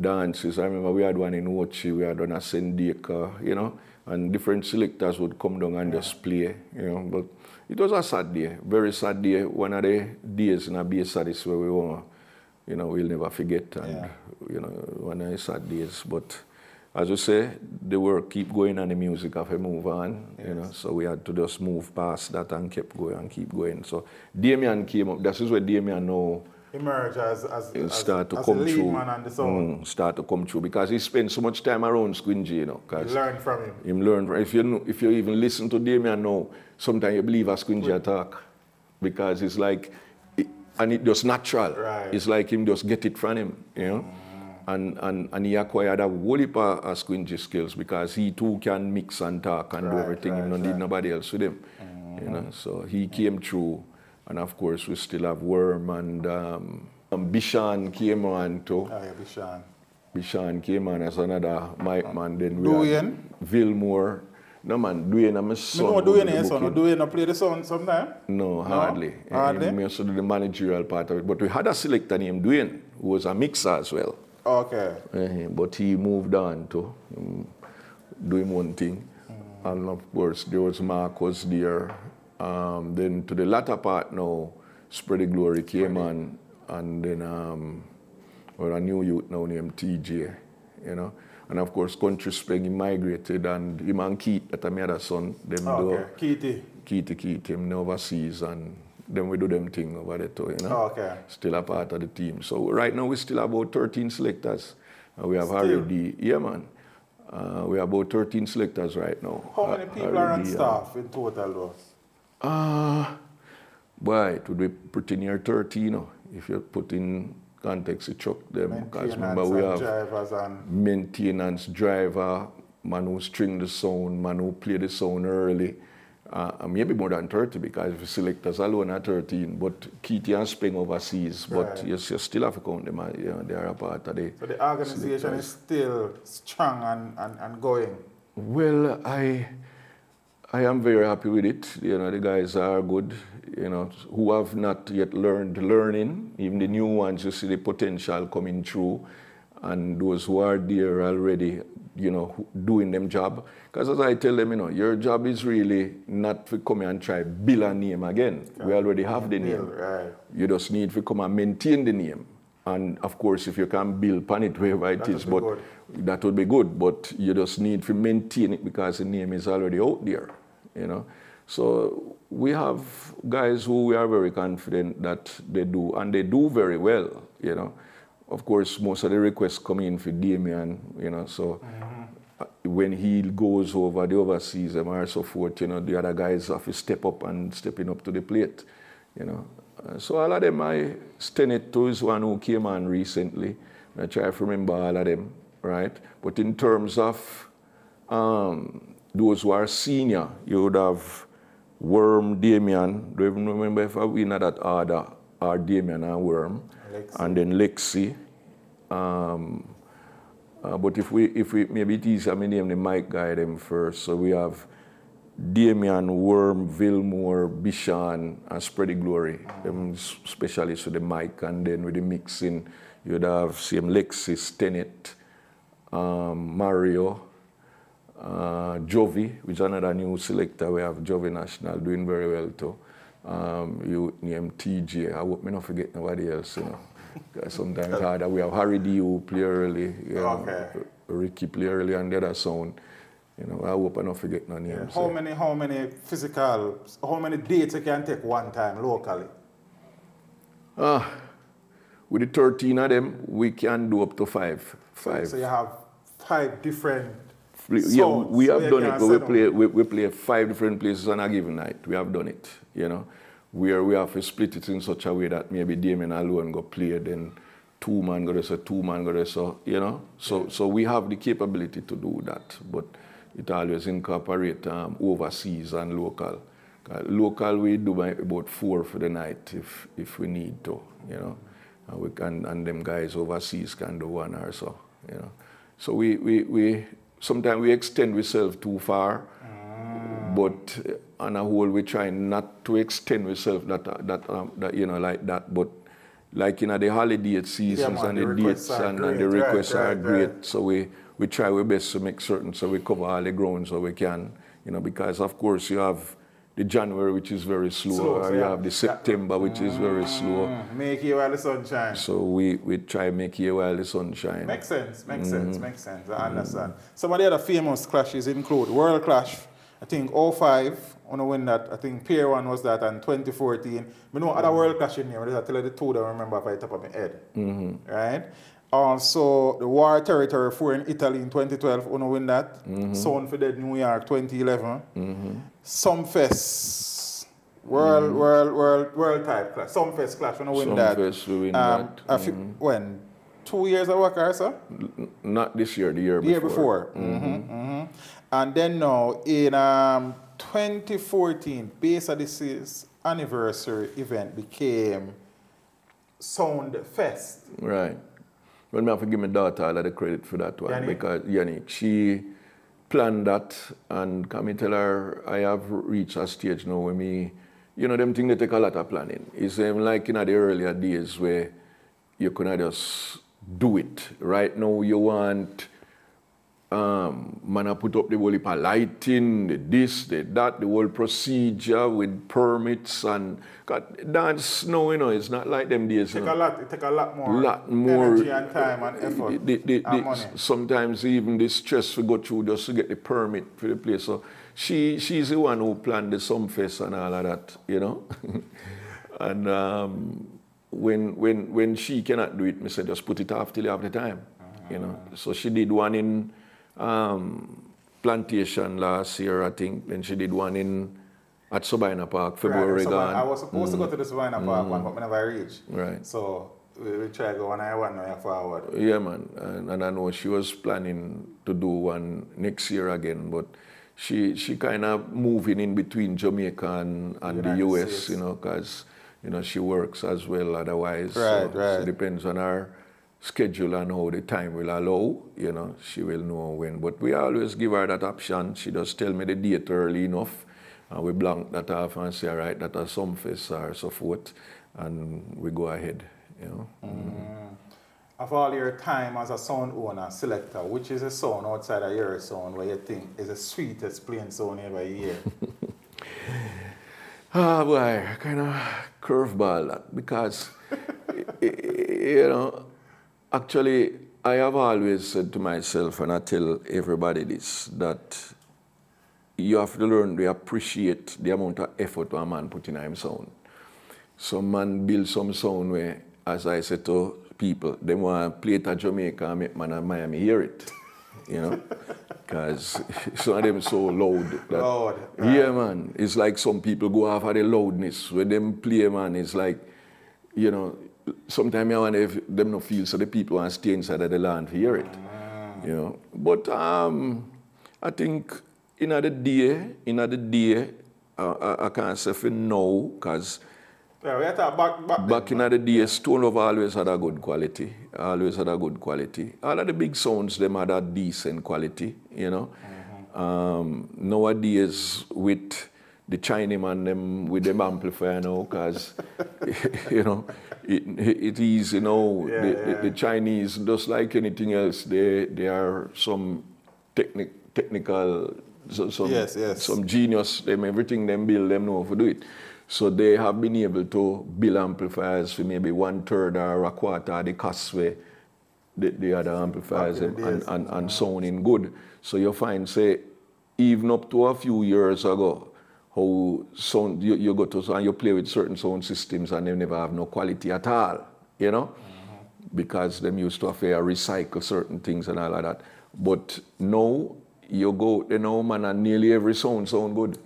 dances. I remember we had one in Ochi, we had one at Sendeka, you know, and different selectors would come down and yeah. just play, you know. But it was a sad day, very sad day. One of the days in a Bass Odyssey where we were, you know, we'll never forget, and, yeah. you know, one of the sad days. But as you say, the work keep going and the music have to move on, yes. you know, so we had to just move past that and keep going and keep going. So Damian came up, this is where Damian now emerge as, as, as, start to as come a lead through. Man on the song. Mm, start to come through, because he spent so much time around Squingey, you know. You learn from him. Him learn from, if you know, if you even listen to Damian now, sometimes you believe a Squingey yeah. attack, because it's like, and it just natural. Right. It's like him just get it from him, you know. Mm. And, and, and he acquired a whole heap of Squingey skills, because he too can mix and talk and right, do everything. Right, he don't right. need nobody else with him, mm. you know. So he came through, and of course we still have Worm, and um, Bishan came on too. Oh yeah, Bishan. Bishan came on as another mic man. Then we Dwayne? Vilmore. No man, Dwayne and my son. No, Dwayne and son. Dwayne and play the son sometime? No, no, hardly. Hardly? We also do the managerial part of it. But we had a selector named Dwayne, who was a mixer as well. Okay. Uh, but he moved on to um, doing one thing. Mm. And of course, there was Mark was there. Um, then to the latter part now, Spread the Glory came on. And then, um, well, a new youth now named T J, you know. And of course, Country Spring, he migrated, and him and Keiti, that I made a son, them oh, do. Okay, Keiti. Keiti, Keiti, him overseas, and then we do them thing over there too, you know. Oh, okay. Still a part of the team. So right now, we still have about thirteen selectors. Uh, we have still. Harry D. Yeah, man. Uh, we have about thirteen selectors right now. How uh, many people Harry are on D, staff uh, in total, though? Ah, uh, boy, it would be pretty near thirty, you know, if you put in context, it chuck them. Because remember, we have and maintenance driver, man who string the sound, man who play the sound early. Uh, maybe more than thirty, because if you select us alone at thirteen, but Keiti and Spring overseas. Right. But you, you still have to count them, you know, they are a part of the. So the organization selectors. Is still strong and, and, and going? Well, I, I am very happy with it. You know, the guys are good, you know, who have not yet learned learning. Even the new ones, you see the potential coming through. And those who are there already, you know, doing them job. Because as I tell them, you know, your job is really not to come and try build a name again. Yeah. We already have the name. Yeah, right. You just need to come and maintain the name. And of course, if you can build upon it wherever it that is, but good. that would be good. But you just need to maintain it because the name is already out there, you know. So we have guys who we are very confident that they do, and they do very well, you know. Of course, most of the requests come in for Damian, you know, so mm-hmm. when he goes over the overseas and so forth, you know, the other guys have to step up and stepping up to the plate, you know. Uh, so all of them, I stand it to is one who came on recently. I try to remember all of them, right? But in terms of um, those who are senior, you would have Worm, Damian. Do you even remember if I win that order, or Damian and Worm? Lexi. And then Lexi. Um, uh, but if we, if we, maybe it is, I mean, name the mic guy them first. So we have Damian, Worm, Vilmore, Bishan, and Spread the Glory. Them specialists with the mic, and then with the mixing, you'd have same Lexis, Tenet, um, Mario, uh, Jovi, which is another new selector. We have Jovi National doing very well too. Um, you name T J. I hope me not forget nobody else, you know. Sometimes harder. We have Harry D who play early, you know, okay. Ricky play early and the other sound. You know, I hope I don't forget no names. Yeah. How many how many physical how many dates you can take one time locally? Ah, with the thirteen of them, we can do up to five. Five. So you have five different Sounds. Yeah, we have so done it, but we play, we, we play five different places on a given night. We have done it, you know. Where we have to split it in such a way that maybe Damien alone go play, then two man go there, so two man go there, so, you know. So, so we have the capability to do that, but it always incorporates um, overseas and local. Local we do about four for the night if, if we need to, you know. And, we can, and them guys overseas can do one or so, you know. So we... we, we Sometimes we extend ourselves too far, mm. but on a whole we try not to extend ourselves that, that, um, that, you know, like that. But like, you know, the holiday seasons yeah, and the dates and, and the requests right, are right, great. Right. So we, we try our best to make certain so we cover all the grounds so we can, you know, because of course you have the January, which is very slow, slow or so you yeah. have the September, which mm. is very slow. Make here while the sun shines. So we, we try make here while the sun shines. Makes sense, makes mm. sense, makes sense. I understand. Mm. Some of the other famous clashes include World Clash, I think oh five, I don't win that, I think Pier one was that, and twenty fourteen. I know other World Clash in here, I tell you the two that I remember off the top of my head. Mm-hmm. Right? Also, the War Territory four in Italy in twenty twelve, I don't win that. Mm-hmm. Sound for Dead New York twenty eleven. Mm-hmm. Some fest, world, mm. world, world, world type clash. Some fest clash. We win Some that. Some fest we win um, that. Few, mm. When two years of work, sir? Not this year. The year the before. The year before. Mm-hmm. Mm-hmm. Mm-hmm. And then now in um, twenty fourteen, Bass Odyssey's anniversary event became Sound Fest. Right. Well, I have to give my daughter all of the credit for that one Yannick? because Yannick, she. Plan that, and come and tell her I have reached a stage now where me, you know, them things they take a lot of planning. It's um, like in you know, the earlier days where you could just do it. Right now you want, um, man I put up the whole heap of lighting, the this, the that, the whole procedure with permits and, God, dance now, you know, it's not like them days. It take, you know, a lot, it take a lot more, lot more energy and time and effort the, the, the, and the, money. Sometimes even the stress we go through just to get the permit for the place. So she, she's the one who planned the Sumfest and all of that, you know. and um, when, when, when she cannot do it, I said, just put it off till you have the time, uh-huh. you know. So she did one in um, Plantation last year, I think, and she did one in... At Sabina Park, February right, gone. I was supposed mm. to go to the Sabina Park mm. one, but I never reached. Right. So we, we tried to go one I one now forward. Yeah, man. And, and I know she was planning to do one next year again, but she she kind of moving in between Jamaica and, and the U S, States. you know, because, you know, she works as well otherwise. Right, so, right. So it depends on her. schedule and how the time will allow, you know, she will know when. But we always give her that option. She does tell me the date early enough, and we blank that off and say, all right, that are some face or so forth, and we go ahead, you know. Mm. Of all your time as a sound owner, selector, which is a sound outside of your sound where you think is the sweetest playing sound ever you hear? Ah, boy, kind of curveball, because, you know, actually, I have always said to myself, and I tell everybody this, that you have to learn to appreciate the amount of effort a man put in his sound. Some man build some sound where, as I said to people, they want to play it at Jamaica and make man in Miami hear it, you know, because some of them so loud. That, Lord, right. Yeah, man, it's like some people go after the loudness. When them play, man, it's like, you know, sometimes I wonder if them no feel, so the people want to stay inside of the land to hear it, mm. you know. But um, I think in the day, in the day, uh, I, I can't say for now, because yeah, we had to back, back, back in the day, Stone Love always had a good quality. Always had a good quality. All of the big sounds, them had a decent quality, you know. Mm-hmm. um, nowadays, with the Chinaman, them, with them amplifier now, because, you know, it, it is, you know, yeah, the, yeah. The, the Chinese, just like anything else, they, they are some techni technical, so, some, yes, yes. some genius, them, everything them build, them know how to do it. So they have been able to build amplifiers for maybe one third or a quarter of the cost where the, the other amplifiers and, and, and, and sounding good. So you find, say, even up to a few years ago, how sound, you, you go to and you play with certain sound systems and they never have no quality at all, you know, mm-hmm. because them used to have to recycle certain things and all of that. But now, you go, you know, man, and nearly every sound sound good.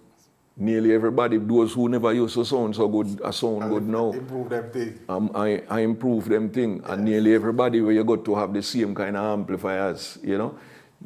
Nearly everybody, those who never used to sound so good, a sound and good now. Improve them thing. Um, I, I improve them thing. Yes. And nearly everybody where you got to have the same kind of amplifiers, you know.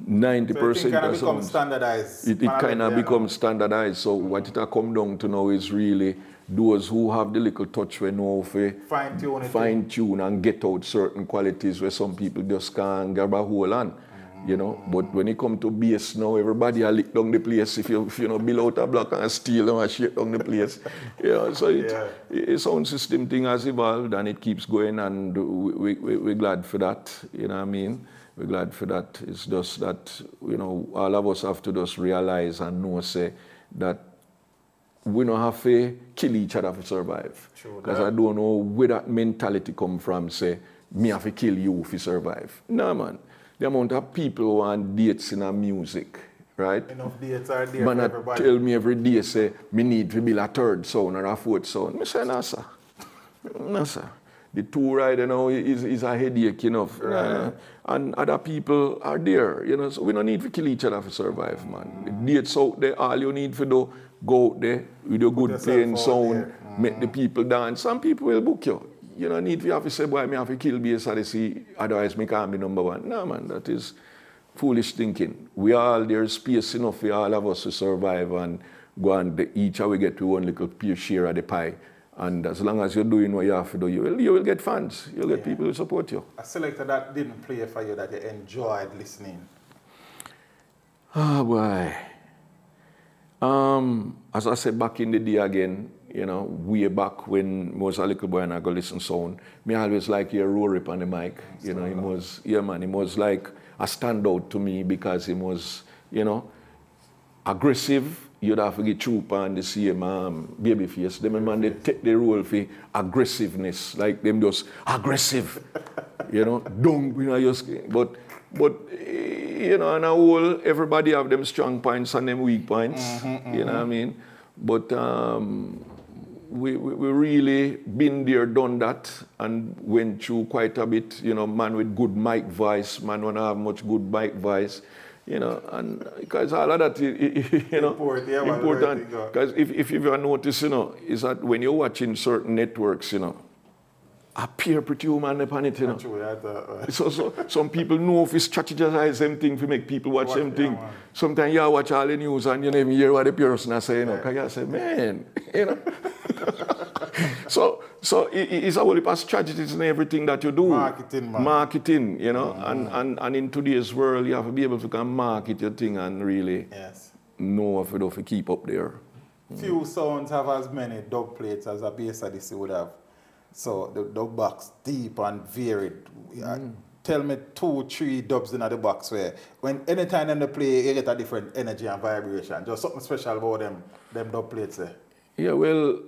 ninety percent so it kind of becomes standardized. It, it kind of becomes standardized. So mm-hmm. what it has come down to now is really those who have the little touch where know fine tune, fine tune and get out certain qualities where some people just can't grab a hold on. You know, but when it comes to bass now, everybody a lick down the place. If you, if you know, build out a block and steal them and shake down the place. You know, so it, yeah. it sound system thing has evolved and it keeps going and we, we, we're glad for that, you know what I mean? We're glad for that. It's just that, you know, all of us have to just realize and know, say, that we don't have to kill each other to survive. Because I don't know where that mentality come from, say, me have to kill you if you survive. No, man. The amount of people who want dates in our music, right? Enough dates are there man for everybody. Tell me every day, say, me need to build a third sound or a fourth sound. Me say, no, sir. No, sir. The two right, you know, is, is a headache enough. Right. Uh, and other people are there, you know, so we don't need to kill each other to survive, man. Mm. The dates out there, all you need to do, go out there with a good playing sound, mm. make the people dance. Some people will book you. You don't need to have to say, boy, I have to kill bass or see, otherwise I can't be number one. No, man, that is foolish thinking. We all, there's space enough for all of us to survive and go and each hour we get to one little share of the pie. And as long as you're doing what you have to do, you will, you will get fans. You'll get yeah. people who support you. A selector that didn't play for you that you enjoyed listening? Oh, boy. Um, as I said, back in the day again, you know, way back when I was a little boy and I go listen sound, me always like hear Rory on the mic. That's you know, he was, yeah man, he was like a standout to me because he was, you know, aggressive. You'd have to get Chupa and the same um, Babyface. Them and man, they take the role for aggressiveness, like them just aggressive, you know, don't, you know, your skin. But, but, you know, and a whole, everybody have them strong points and them weak points, mm-hmm, you know mm-hmm. what I mean? But um, we, we, we really been there, done that, and went through quite a bit, you know, man with good mic voice, man wanna have much good mic voice, you know, and because all of that, you know, Import, yeah, important, because if, if you've noticed, you know, is that when you're watching certain networks, you know, appear pretty human upon it, you know. True, that, uh, so, so some people know if we strategize them thing to make people watch, watch them yeah, thing. Man. Sometimes you watch all the news and you never hear what the person is saying, you know, because you say, man, you know. so so it, it's all about strategies in everything that you do. Marketing, man. Marketing, you know. Mm-hmm. and, and, and in today's world, you have to be able to can market your thing and really yes. know if you don't keep up there. Few mm. sounds have as many dub plates as a Bass Odyssey would have. So the dub box deep and varied. Mm. Tell me two, three dubs in the box where when any time they play, you get a different energy and vibration. Just something special about them, them dub plates there. Yeah, well,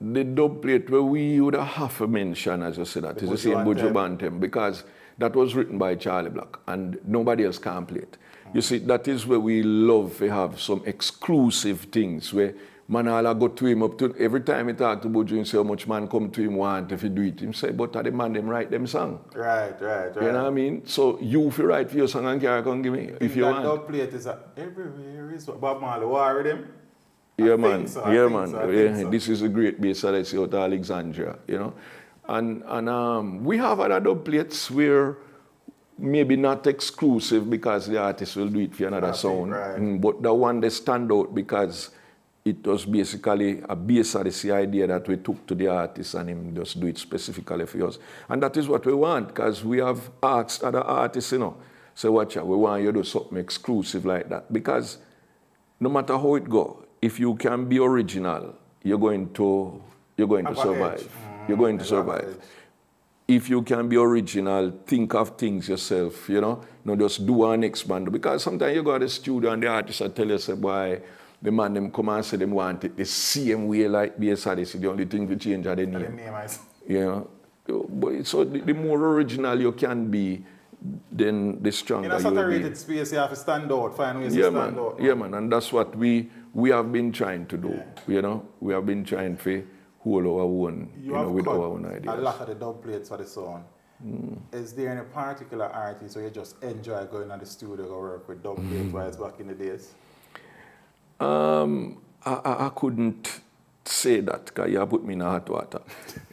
the dub plate where we would have to mention, as you say that, is the same Buju Banton, because that was written by Charlie Black and nobody else can play it. Mm. You see, that is where we love to have some exclusive things where man all go to him up to every time he talk to Buju and say how much man come to him want if he do it. He say, but are the man them write them song. Right, right, right. You know what I mean? So you if you write for your song and carry on give me if you want. That dub plate is a, everywhere is Bob Marley war with him. Yeah, I man. So, yeah, man. So, yeah. So. This is a great Bass Odyssey out of Alexandria, you know. And, and um, we have other dub plates where maybe not exclusive because the artist will do it for another sound. Right. Mm, but the one that stand out because it was basically a Bass Odyssey idea that we took to the artist and him just do it specifically for us. And that is what we want because we have asked other artists, you know, say, watch out, we want you to do something exclusive like that. Because no matter how it goes, if you can be original, you're going to, you're going to survive. Mm, you're going to survive. If you can be original, think of things yourself, you know, not just do our next band. Because sometimes you go to the studio and the artist will tell you, say, why the man them come and say they want it the same way like Bass Odyssey. The only thing to change are the name. The name is... You know, but, so the, the more original you can be, then the stronger you will be. In a saturated space, you have to stand out, find ways yeah, to stand man. out. Man. Yeah, man, and that's what we... We have been trying to do, yeah. you know. We have been trying to hold our own, you, you know, with our own ideas. A lot of the dub plates for the song. Mm. Is there any particular artist where you just enjoy going to the studio or work with dub plates wise back in the days? Um, I, I, I couldn't say that because you put me in a hot water.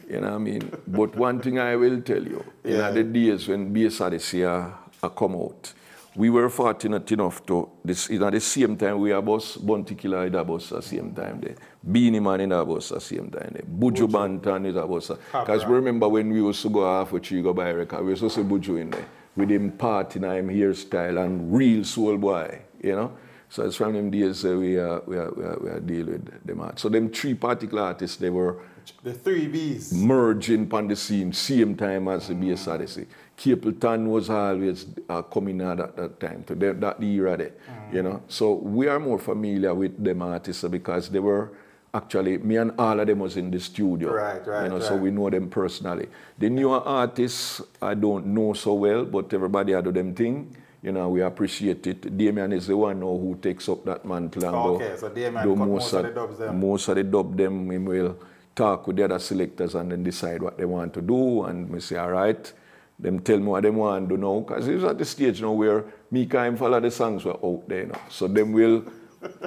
You know what I mean? But one thing I will tell you, yeah. in the days when Bass Odyssey come out, we were fortunate enough to, this, you know, the same time we have us, Bunty Killer is a boss at the same time there. Beanie Man is a boss at the same time there. Buju Banton is a boss. Because we remember when we used to go half with you go buy a record, we used to see Buju in there. With him party and him hairstyle and real soul boy, you know. So it's from them days uh, we are uh, we, uh, we, uh, we uh, deal with them art. So them three particular artists, they were the three B's merging upon the scene, same time as the Bass Odyssey. Capleton was always uh, coming out at that time, to the, that era there, mm. you know. So we are more familiar with them artists because they were actually, me and all of them was in the studio. Right, right, you know, right. So we know them personally. The newer artists, I don't know so well, but everybody had them thing. You know, we appreciate it. Damian is the one now who takes up that mantle and okay, go, so Damian do most, most of the dubs them. Most of the dub them, we will talk with the other selectors and then decide what they want to do. And we say, all right. Them tell me what they want to know, because it's at the stage now where me can't follow the songs were out there now. So them will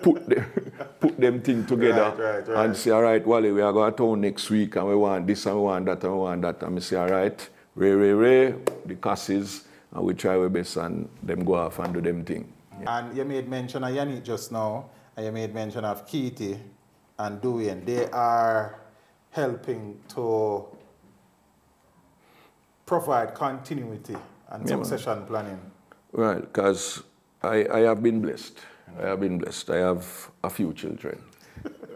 put them, put them thing together right, right, right. and say, all right, Wally, we are going to town next week and we want this and we want that and we want that. And we say, all right, Ray, Ray, Ray, the curses, and we try our best and them go off and do them thing. Yeah. And you made mention of Yannick just now, and you made mention of Keiti and Dwayne. They are helping to provide continuity and yeah, succession man. planning. Well, because I, I have been blessed. I have been blessed. I have a few children.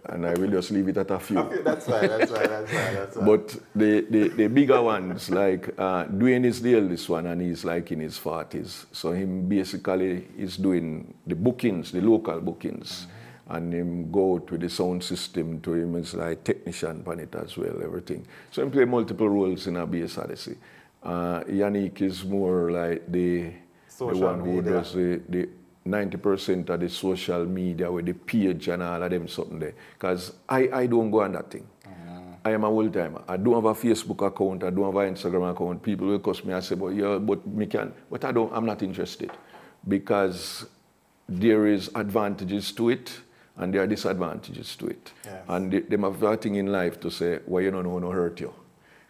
And I will just leave it at a few. That's right, that's right, that's right. That's right. But the, the, the bigger ones, like uh, Dwayne is the eldest one and he's like in his forties. So him basically is doing the bookings, the local bookings. Mm-hmm. And him go to the sound system, to him is like technician on it as well, everything. So he play multiple roles in a Bass Odyssey. Uh, Yannick is more like the, the one who media. does the ninety percent of the social media with the page and all of them something there. Because I, I don't go on that thing. Mm. I am a old timer. I don't have a Facebook account. I don't have an Instagram account. People will cuss me and say, but, yeah, but, me can. but I don't, I'm not interested. Because there is advantages to it and there are disadvantages to it. Yes. And they, they have that thing in life to say, well, you don't know, no hurt you.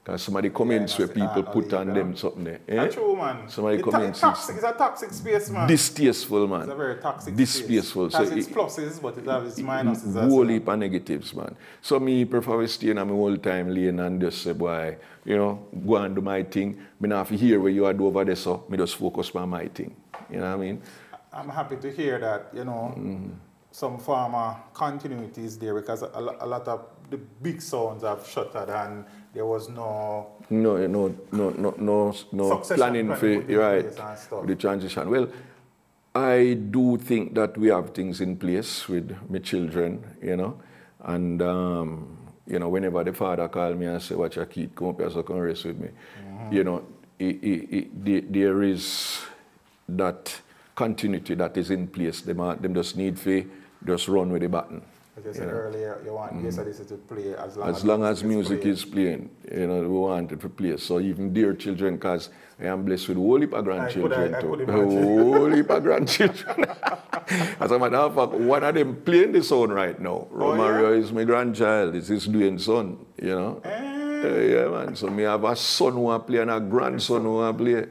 Because somebody comments yeah, where people put on them something there. Eh? That's true, man. Somebody it comments. Toxic, it's a toxic space, man. Distasteful, man. It's a very toxic distasteful. Space. Distasteful. So it has its pluses, but it has its minuses. A whole heap of negatives, man. So me prefer stay in my whole time lane and just say, boy, you know, go and do my thing. I don't have to hear where you are over there, so I just focus on my thing. You know what I mean? I'm happy to hear that, you know, mm. some form of continuity is there because a lot of the big sounds have shuttered and there was no... No, no, no, no, no, no planning, planning for the, right, the transition. Well, I do think that we have things in place with my children, you know, and, um, you know, whenever the father called me and said, watch your kid, come up here so come rest with me, mm-hmm. you know, it, it, it, the, there is that... continuity that is in place. Them, are, them just need to just run with the button. As I said you know? earlier, you want this mm. to play as long as, as, long as music is playing. is playing. You know, we want it to play. So even dear children, because I am blessed with a whole heap of grandchildren. I could, I could a whole heap of grandchildren. As a matter of fact, one of them playing the son right now. Romario oh, yeah? is my grandchild. It's his doing son, you know. Eh. Uh, yeah, man. So me have a son who I play and a grandson who I play.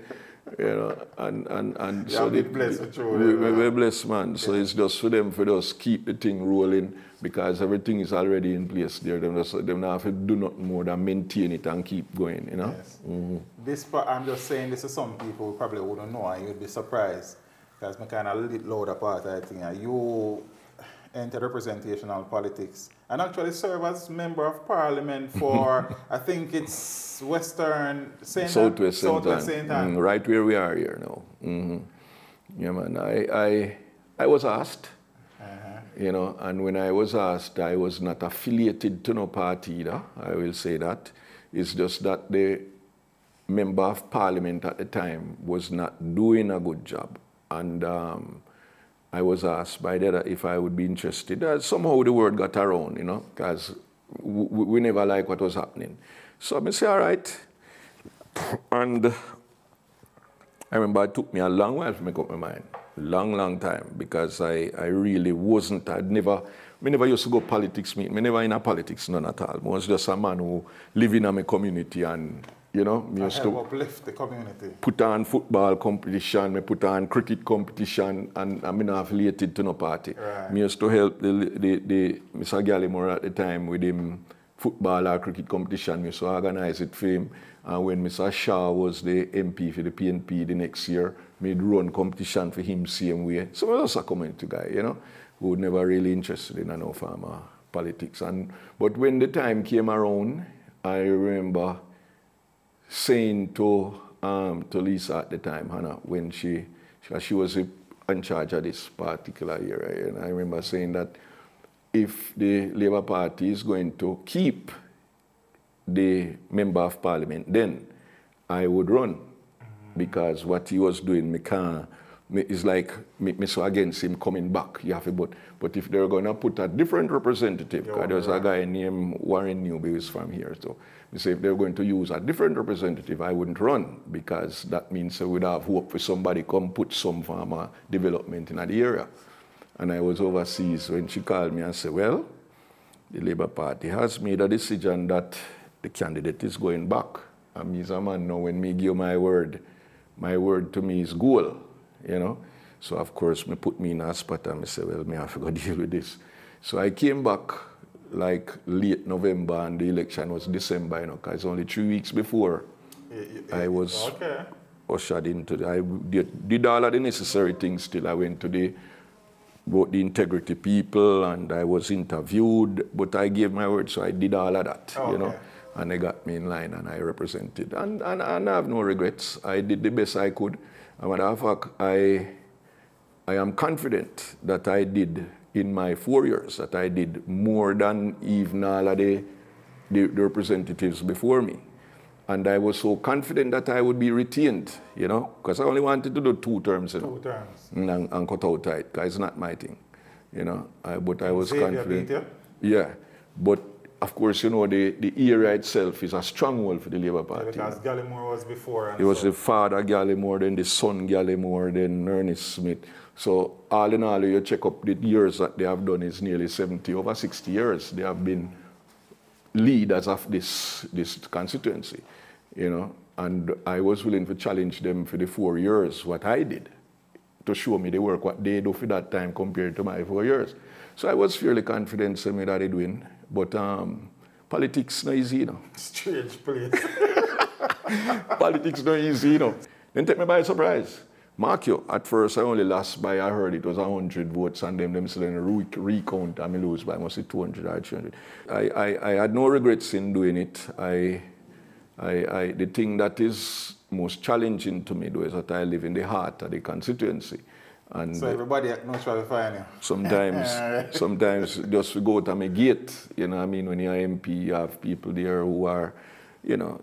You know, and, and, and yeah, so they, blessed we, we, we're blessed, man. So yeah. it's just for them, for us, keep the thing rolling because everything is already in place there. They don't have to do nothing more than maintain it and keep going, you know. Yes. Mm-hmm. This part, I'm just saying this to some people who probably wouldn't know and you'd be surprised because my kind of little load apart, I think. You enter representational politics and actually serve as member of parliament for, I think it's... Western, Saint Southwest, Saint Anne. Mm, right where we are here now. Mm-hmm. Yeah, man. I, I, I was asked, uh-huh. you know, and when I was asked, I was not affiliated to no party either. I will say that. It's just that the member of parliament at the time was not doing a good job, and um, I was asked by that if I would be interested. Uh, somehow the word got around, you know, because we, we never liked what was happening. So I say, all right. And I remember it took me a long while to make up my mind. Long, long time. Because I, I really wasn't, I'd never, I never used to go politics meet. I never in a politics, none at all. I was just a man who lived in my community and, you know, I used to uplift the community. Put on football competition, I put on cricket competition, and I'm not affiliated to no party. Right. I used to help the, the, the Mister Gallimore at the time with him. Football or cricket competition, we so organize it for him. And when Mister Shaw was the M P for the P N P the next year, made run competition for him same way. So I was a community guy, you know, who was never really interested in no farmer politics. And but when the time came around, I remember saying to um, to Lisa at the time, Hannah, when she she, she was in charge of this particular year, and I remember saying that. If the Labour Party is going to keep the Member of Parliament, then I would run. Mm-hmm. Because what he was doing, me can't, me, it's like me, me so against him coming back. You have to vote. But if they're going to put a different representative, because there's right. a guy named Warren Newby who's from here, so me say if they're going to use a different representative, I wouldn't run, because that means I would have hope for somebody come put some form of development in that area. And I was overseas when she called me and said, well, the Labour Party has made a decision that the candidate is going back. And me as a man now, when me give my word, my word to me is goal, you know. So of course, me put me in a spot and I said, well, me have to deal with this. So I came back like late November and the election was December, you know, because only three weeks before it, it, I was okay. ushered into the, I did, did all of the necessary things till I went to the, about the integrity people, and I was interviewed, but I gave my word, so I did all of that, oh, you know, okay. and they got me in line, and I represented, and, and, and I have no regrets. I did the best I could. As a matter of fact, I, I am confident that I did, in my four years, that I did more than even all of the, the, the representatives before me. And I was so confident that I would be retained, you know, because I only wanted to do two terms, you know, two terms. And, and cut out tight, because it's not my thing, you know, I, but I was Xavier confident. Peter. Yeah, but of course, you know, the, the area itself is a stronghold for the Labour Party. Yeah, because Gallimore was before. And it so. was the father Gallimore, then the son Gallimore, then Ernest Smith. So all in all, you check up the years that they have done is nearly seventy, over sixty years they have been leaders of this, this constituency, you know, and I was willing to challenge them for the four years what I did to show me the work what they do for that time compared to my four years. So I was fairly confident in me that they doing, but um, politics not easy, you know. Strange place. Politics not easy, you know. Then take me by surprise. Mark you, at first I only lost by, I heard it was one hundred votes and them, them still in a recount and I lose by mostly two hundred or three hundred. I, I, I had no regrets in doing it. I, I, I, the thing that is most challenging to me though is that I live in the heart of the constituency. And so everybody knows where to find you. Sometimes, sometimes just we go to my gate, you know what I mean? When you're M P, you have people there who are, you know,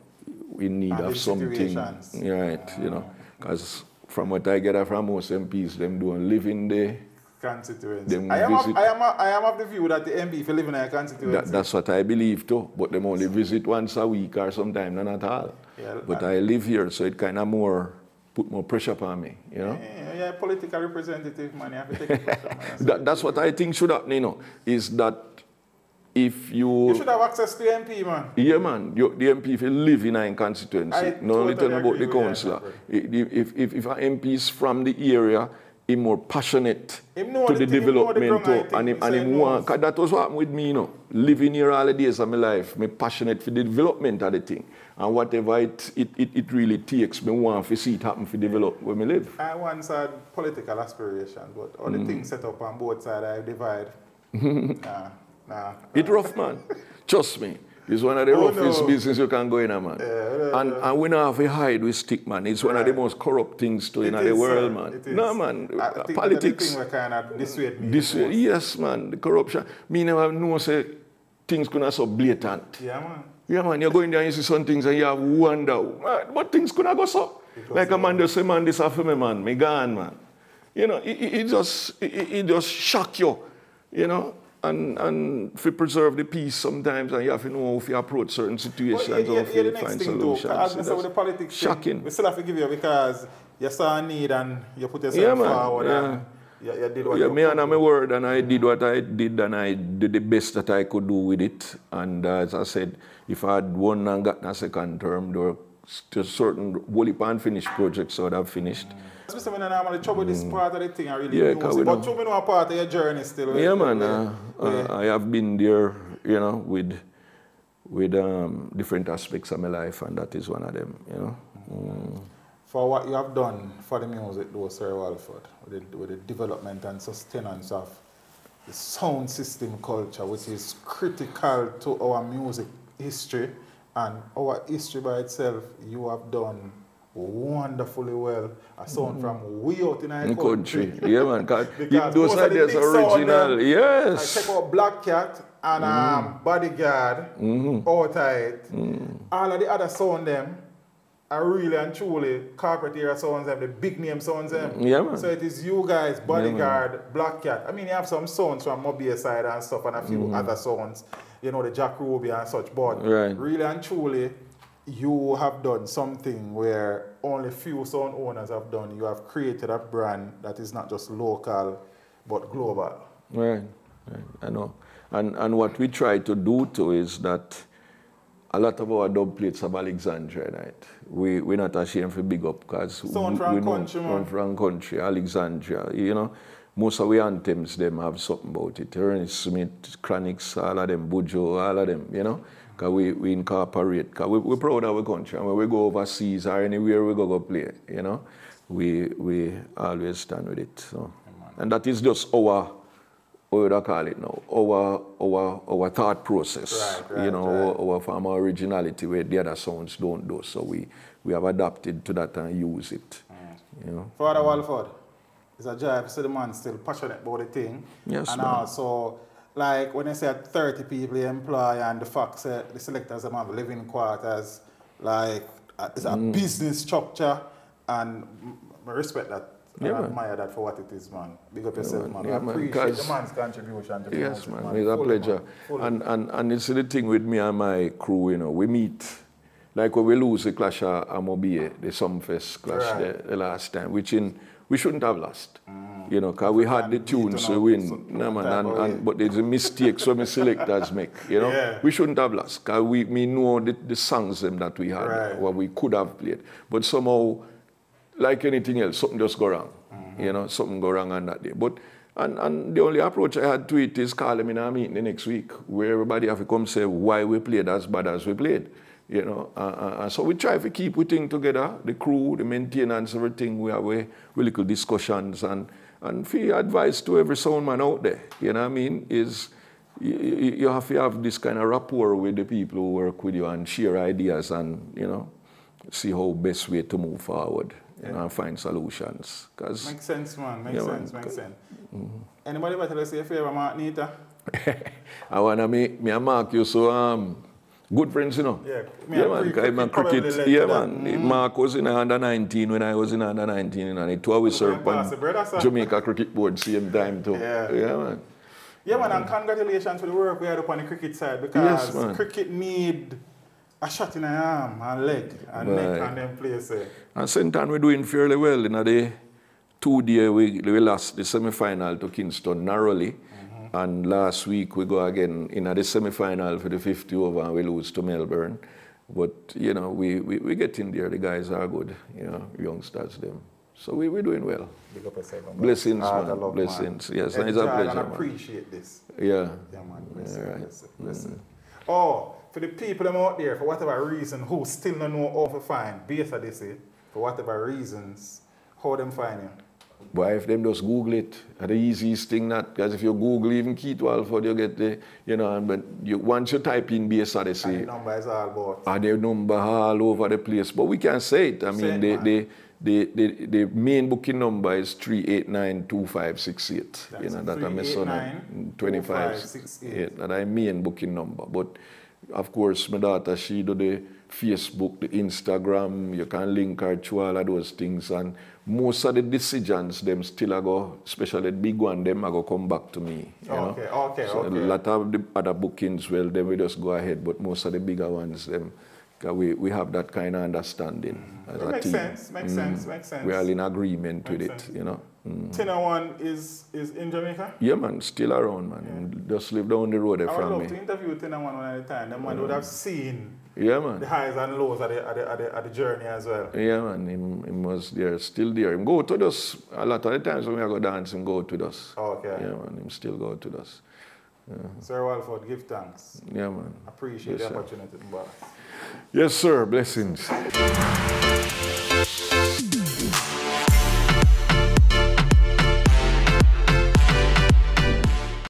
in need of something. Right, you know, because from what I gather from most M Ps, them don't live in the constituency. I am, of, I, am of, I am of the view that the M P, if you live in a constituency. That, that's what I believe too, but them only visit once a week or sometimes, not at all. Yeah, but I live here, so it kind of more, put more pressure upon me, you know? Yeah, yeah, political representative, man, you have to take pressure on that, that's, that's what I think should happen, you know, is that if you... You should have access to the M P, man. Yeah, man, you, the M P, if you live in a constituency, I not only totally about the councillor. If, if, if an M P is from the area, he's more passionate to the development, and him want, because that was what happened with me, you know, living here all the days of my life, me passionate for the development of the thing. And whatever it, it, it, it really takes, me want to see it happen to develop where I live. I once had political aspirations, but all the mm. things set up on both sides, I divide. nah, nah. It's rough, man. Trust me. It's one of the oh, roughest no. business you can go in, man. Yeah, yeah, and, yeah. and we don't have a hide with stick, man. It's one right. of the most corrupt things to in the world, man. It is. No, man. I think politics. That the thing kind of dissuade me. Dissuade, yes, man. The corruption. Me never know say things could not so blatant. Yeah, man. Yeah, man, you go in there and you see some things and you have wonder, man, but things could not go so. Like a man just say, man, this after me, man, me gone, man. You know, it, it just it, it just shock you, you know, and, and to preserve the peace sometimes and you have to know if you approach certain situations well, yeah, or if yeah, you yeah, find solutions. Though, as so that's with the politics shocking. Thing, we still have to give you because you saw a need and you put yourself yeah, man, forward. Yeah. And Yeah, you did what yeah, you me and my word, and I did what I did, and I did the best that I could do with it. And uh, as I said, if I had won and gotten a second term, there were just certain wholly unfinished projects I would have finished. Mm. So, Mister Menon, I'm in trouble with this part of the thing, I really yeah, know. But you know a part of your journey still. Right? Yeah, man. Uh, yeah. Uh, I have been there, you know, with, with um, different aspects of my life, and that is one of them, you know. Mm. For what you have done for the music, though, Sir Walford, with the, with the development and sustenance of the sound system culture, which is critical to our music history and our history by itself, you have done wonderfully well. A sound mm. from way out in our country. country. Yeah, man. Because those are the original. Yes. I check out Black Cat and mm. um, Bodyguard, mm-hmm. Outright, mm. all of the other sound them. I really and truly corporate era sounds them, the big name sounds them. Yeah, man. So it is you guys, Bodyguard, yeah, Black Cat. I mean, you have some sounds from Mobile side and stuff and a few mm. other sounds, you know, the Jack Ruby and such, but right. really and truly, you have done something where only few sound owners have done. You have created a brand that is not just local, but global. Right, right. I know. And, and what we try to do too is that a lot of our dub plates of Alexandria, right? We, we're not ashamed to big up because we know from country, Alexandria, you know. Most of the anthems, them have something about it. Ernest Smith, Chronics, all of them, Bujo, all of them, you know. Because we, we incorporate, because we, we're proud of our country. And when we go overseas or anywhere we go, go play, you know, we, we always stand with it. So. And that is just our... what would I call it now? Our, our, our thought process, right, right, you know, right. our, our form of originality where the other sounds don't do. So we, we have adapted to that and use it, mm. you know. Father Walford, it's a job, so the man still passionate about the thing. Yes, and man. Also, like when I said thirty people employ and the fact that the selectors have living quarters, like it's a mm. business structure and I respect that. I yeah, admire man. That for what it is, man. Big up yourself, yeah, man. Yeah, I appreciate man, the man's contribution. To yes, man. man. It's a pleasure. Man. And, and, and it's the thing with me and my crew, you know, we meet. Like when we lose the clash at Mobile, the Sumfest clash right. the, the last time, which in, we shouldn't have lost. Mm. You know, because we had the tunes to win. So, no, man, and, and, and, but there's a mistake some selectors make, you know. Yeah. We shouldn't have lost, because we, we know the, the songs them that we had, right. what we could have played. But somehow, like anything else, something just go wrong. Mm-hmm. You know, something go wrong on that day. But And, and the only approach I had to it is call them in a meeting the next week where everybody have to come say why we played as bad as we played. You know, uh, uh, uh, so we try to keep we thing together, the crew, the maintenance, everything. We have we, we little discussions and and free advice to every sound man out there. You know what I mean? Is you, you have to have this kind of rapport with the people who work with you and share ideas and you know see how best way to move forward. Yeah. And find solutions. Cause, makes sense, man. Makes yeah, sense, man. makes sense. Mm-hmm. Anybody better to say a favor, Mark Nita? I want to make me and Mark you so um, good friends, you know. Yeah, me yeah man. I'm a cricket. Yeah, man. Mm-hmm. Mark was in under nineteen when I was in under nineteen, you know, and it always served on Jamaica Cricket Board same time, too. Yeah, yeah man. Yeah, man, and congratulations for the work we had up on the cricket side because yes, cricket need. A shot in the arm and leg and right. neck and then place it. And Saint Anne we're doing fairly well. In a day, two day we, we lost the semi-final to Kingston narrowly. Mm-hmm. And last week we go again in the semi-final for the fifty over and we lose to Melbourne. But, you know, we, we, we get in there. The guys are good, you know, youngsters them. So we, we're doing well. Big up yourself, man. Blessings, ah, man. Love, Blessings. Man. Yes, and it's a pleasure, man. I appreciate this. Yeah. Yeah, man. Blessings. Yeah, right. Blessings. Blessings. Mm. Oh. For the people out there, for whatever reason, who still don't know how to find Bass Odyssey, for whatever reasons, how them find him? Why, if them just Google it, the easiest thing that, because if you Google even Keiti Walford, you get the, you know, and but you, once you type in Bass Odyssey, and the number is all about. And the number all over the place, but we can say it. I mean, the, the, the, the, the main booking number is three eight nine two five six eight. That's you know, that I'm son twenty-five sixty-eight. That I main booking number, but. Of course, my daughter, she do the Facebook, the Instagram, you can link her to all of those things. And most of the decisions, them still I go, especially the big one, them I go come back to me. You okay, know? okay, so okay. A lot of the other bookings, well, then we just go ahead. But most of the bigger ones, them, we, we have that kind of understanding mm. as it a makes team. Sense, makes mm. sense, makes sense. We are in agreement makes with sense. it, you know. Mm. Tinawan is, is in Jamaica? Yeah, man, still around, man. Yeah. Just live down the road there from me. I would love to interview Tinawan one at a time. The man mm. would have seen yeah, man. the highs and lows of the, of the, of the, of the journey as well. Yeah, man, him, him was there, still there. Him go to us. A lot of the times when we go dance, him go to us. Okay. Yeah, man, him still go to us. Yeah. Sir Walford, give thanks. Yeah, man. Appreciate yes, the opportunity. Yes, sir. Blessings.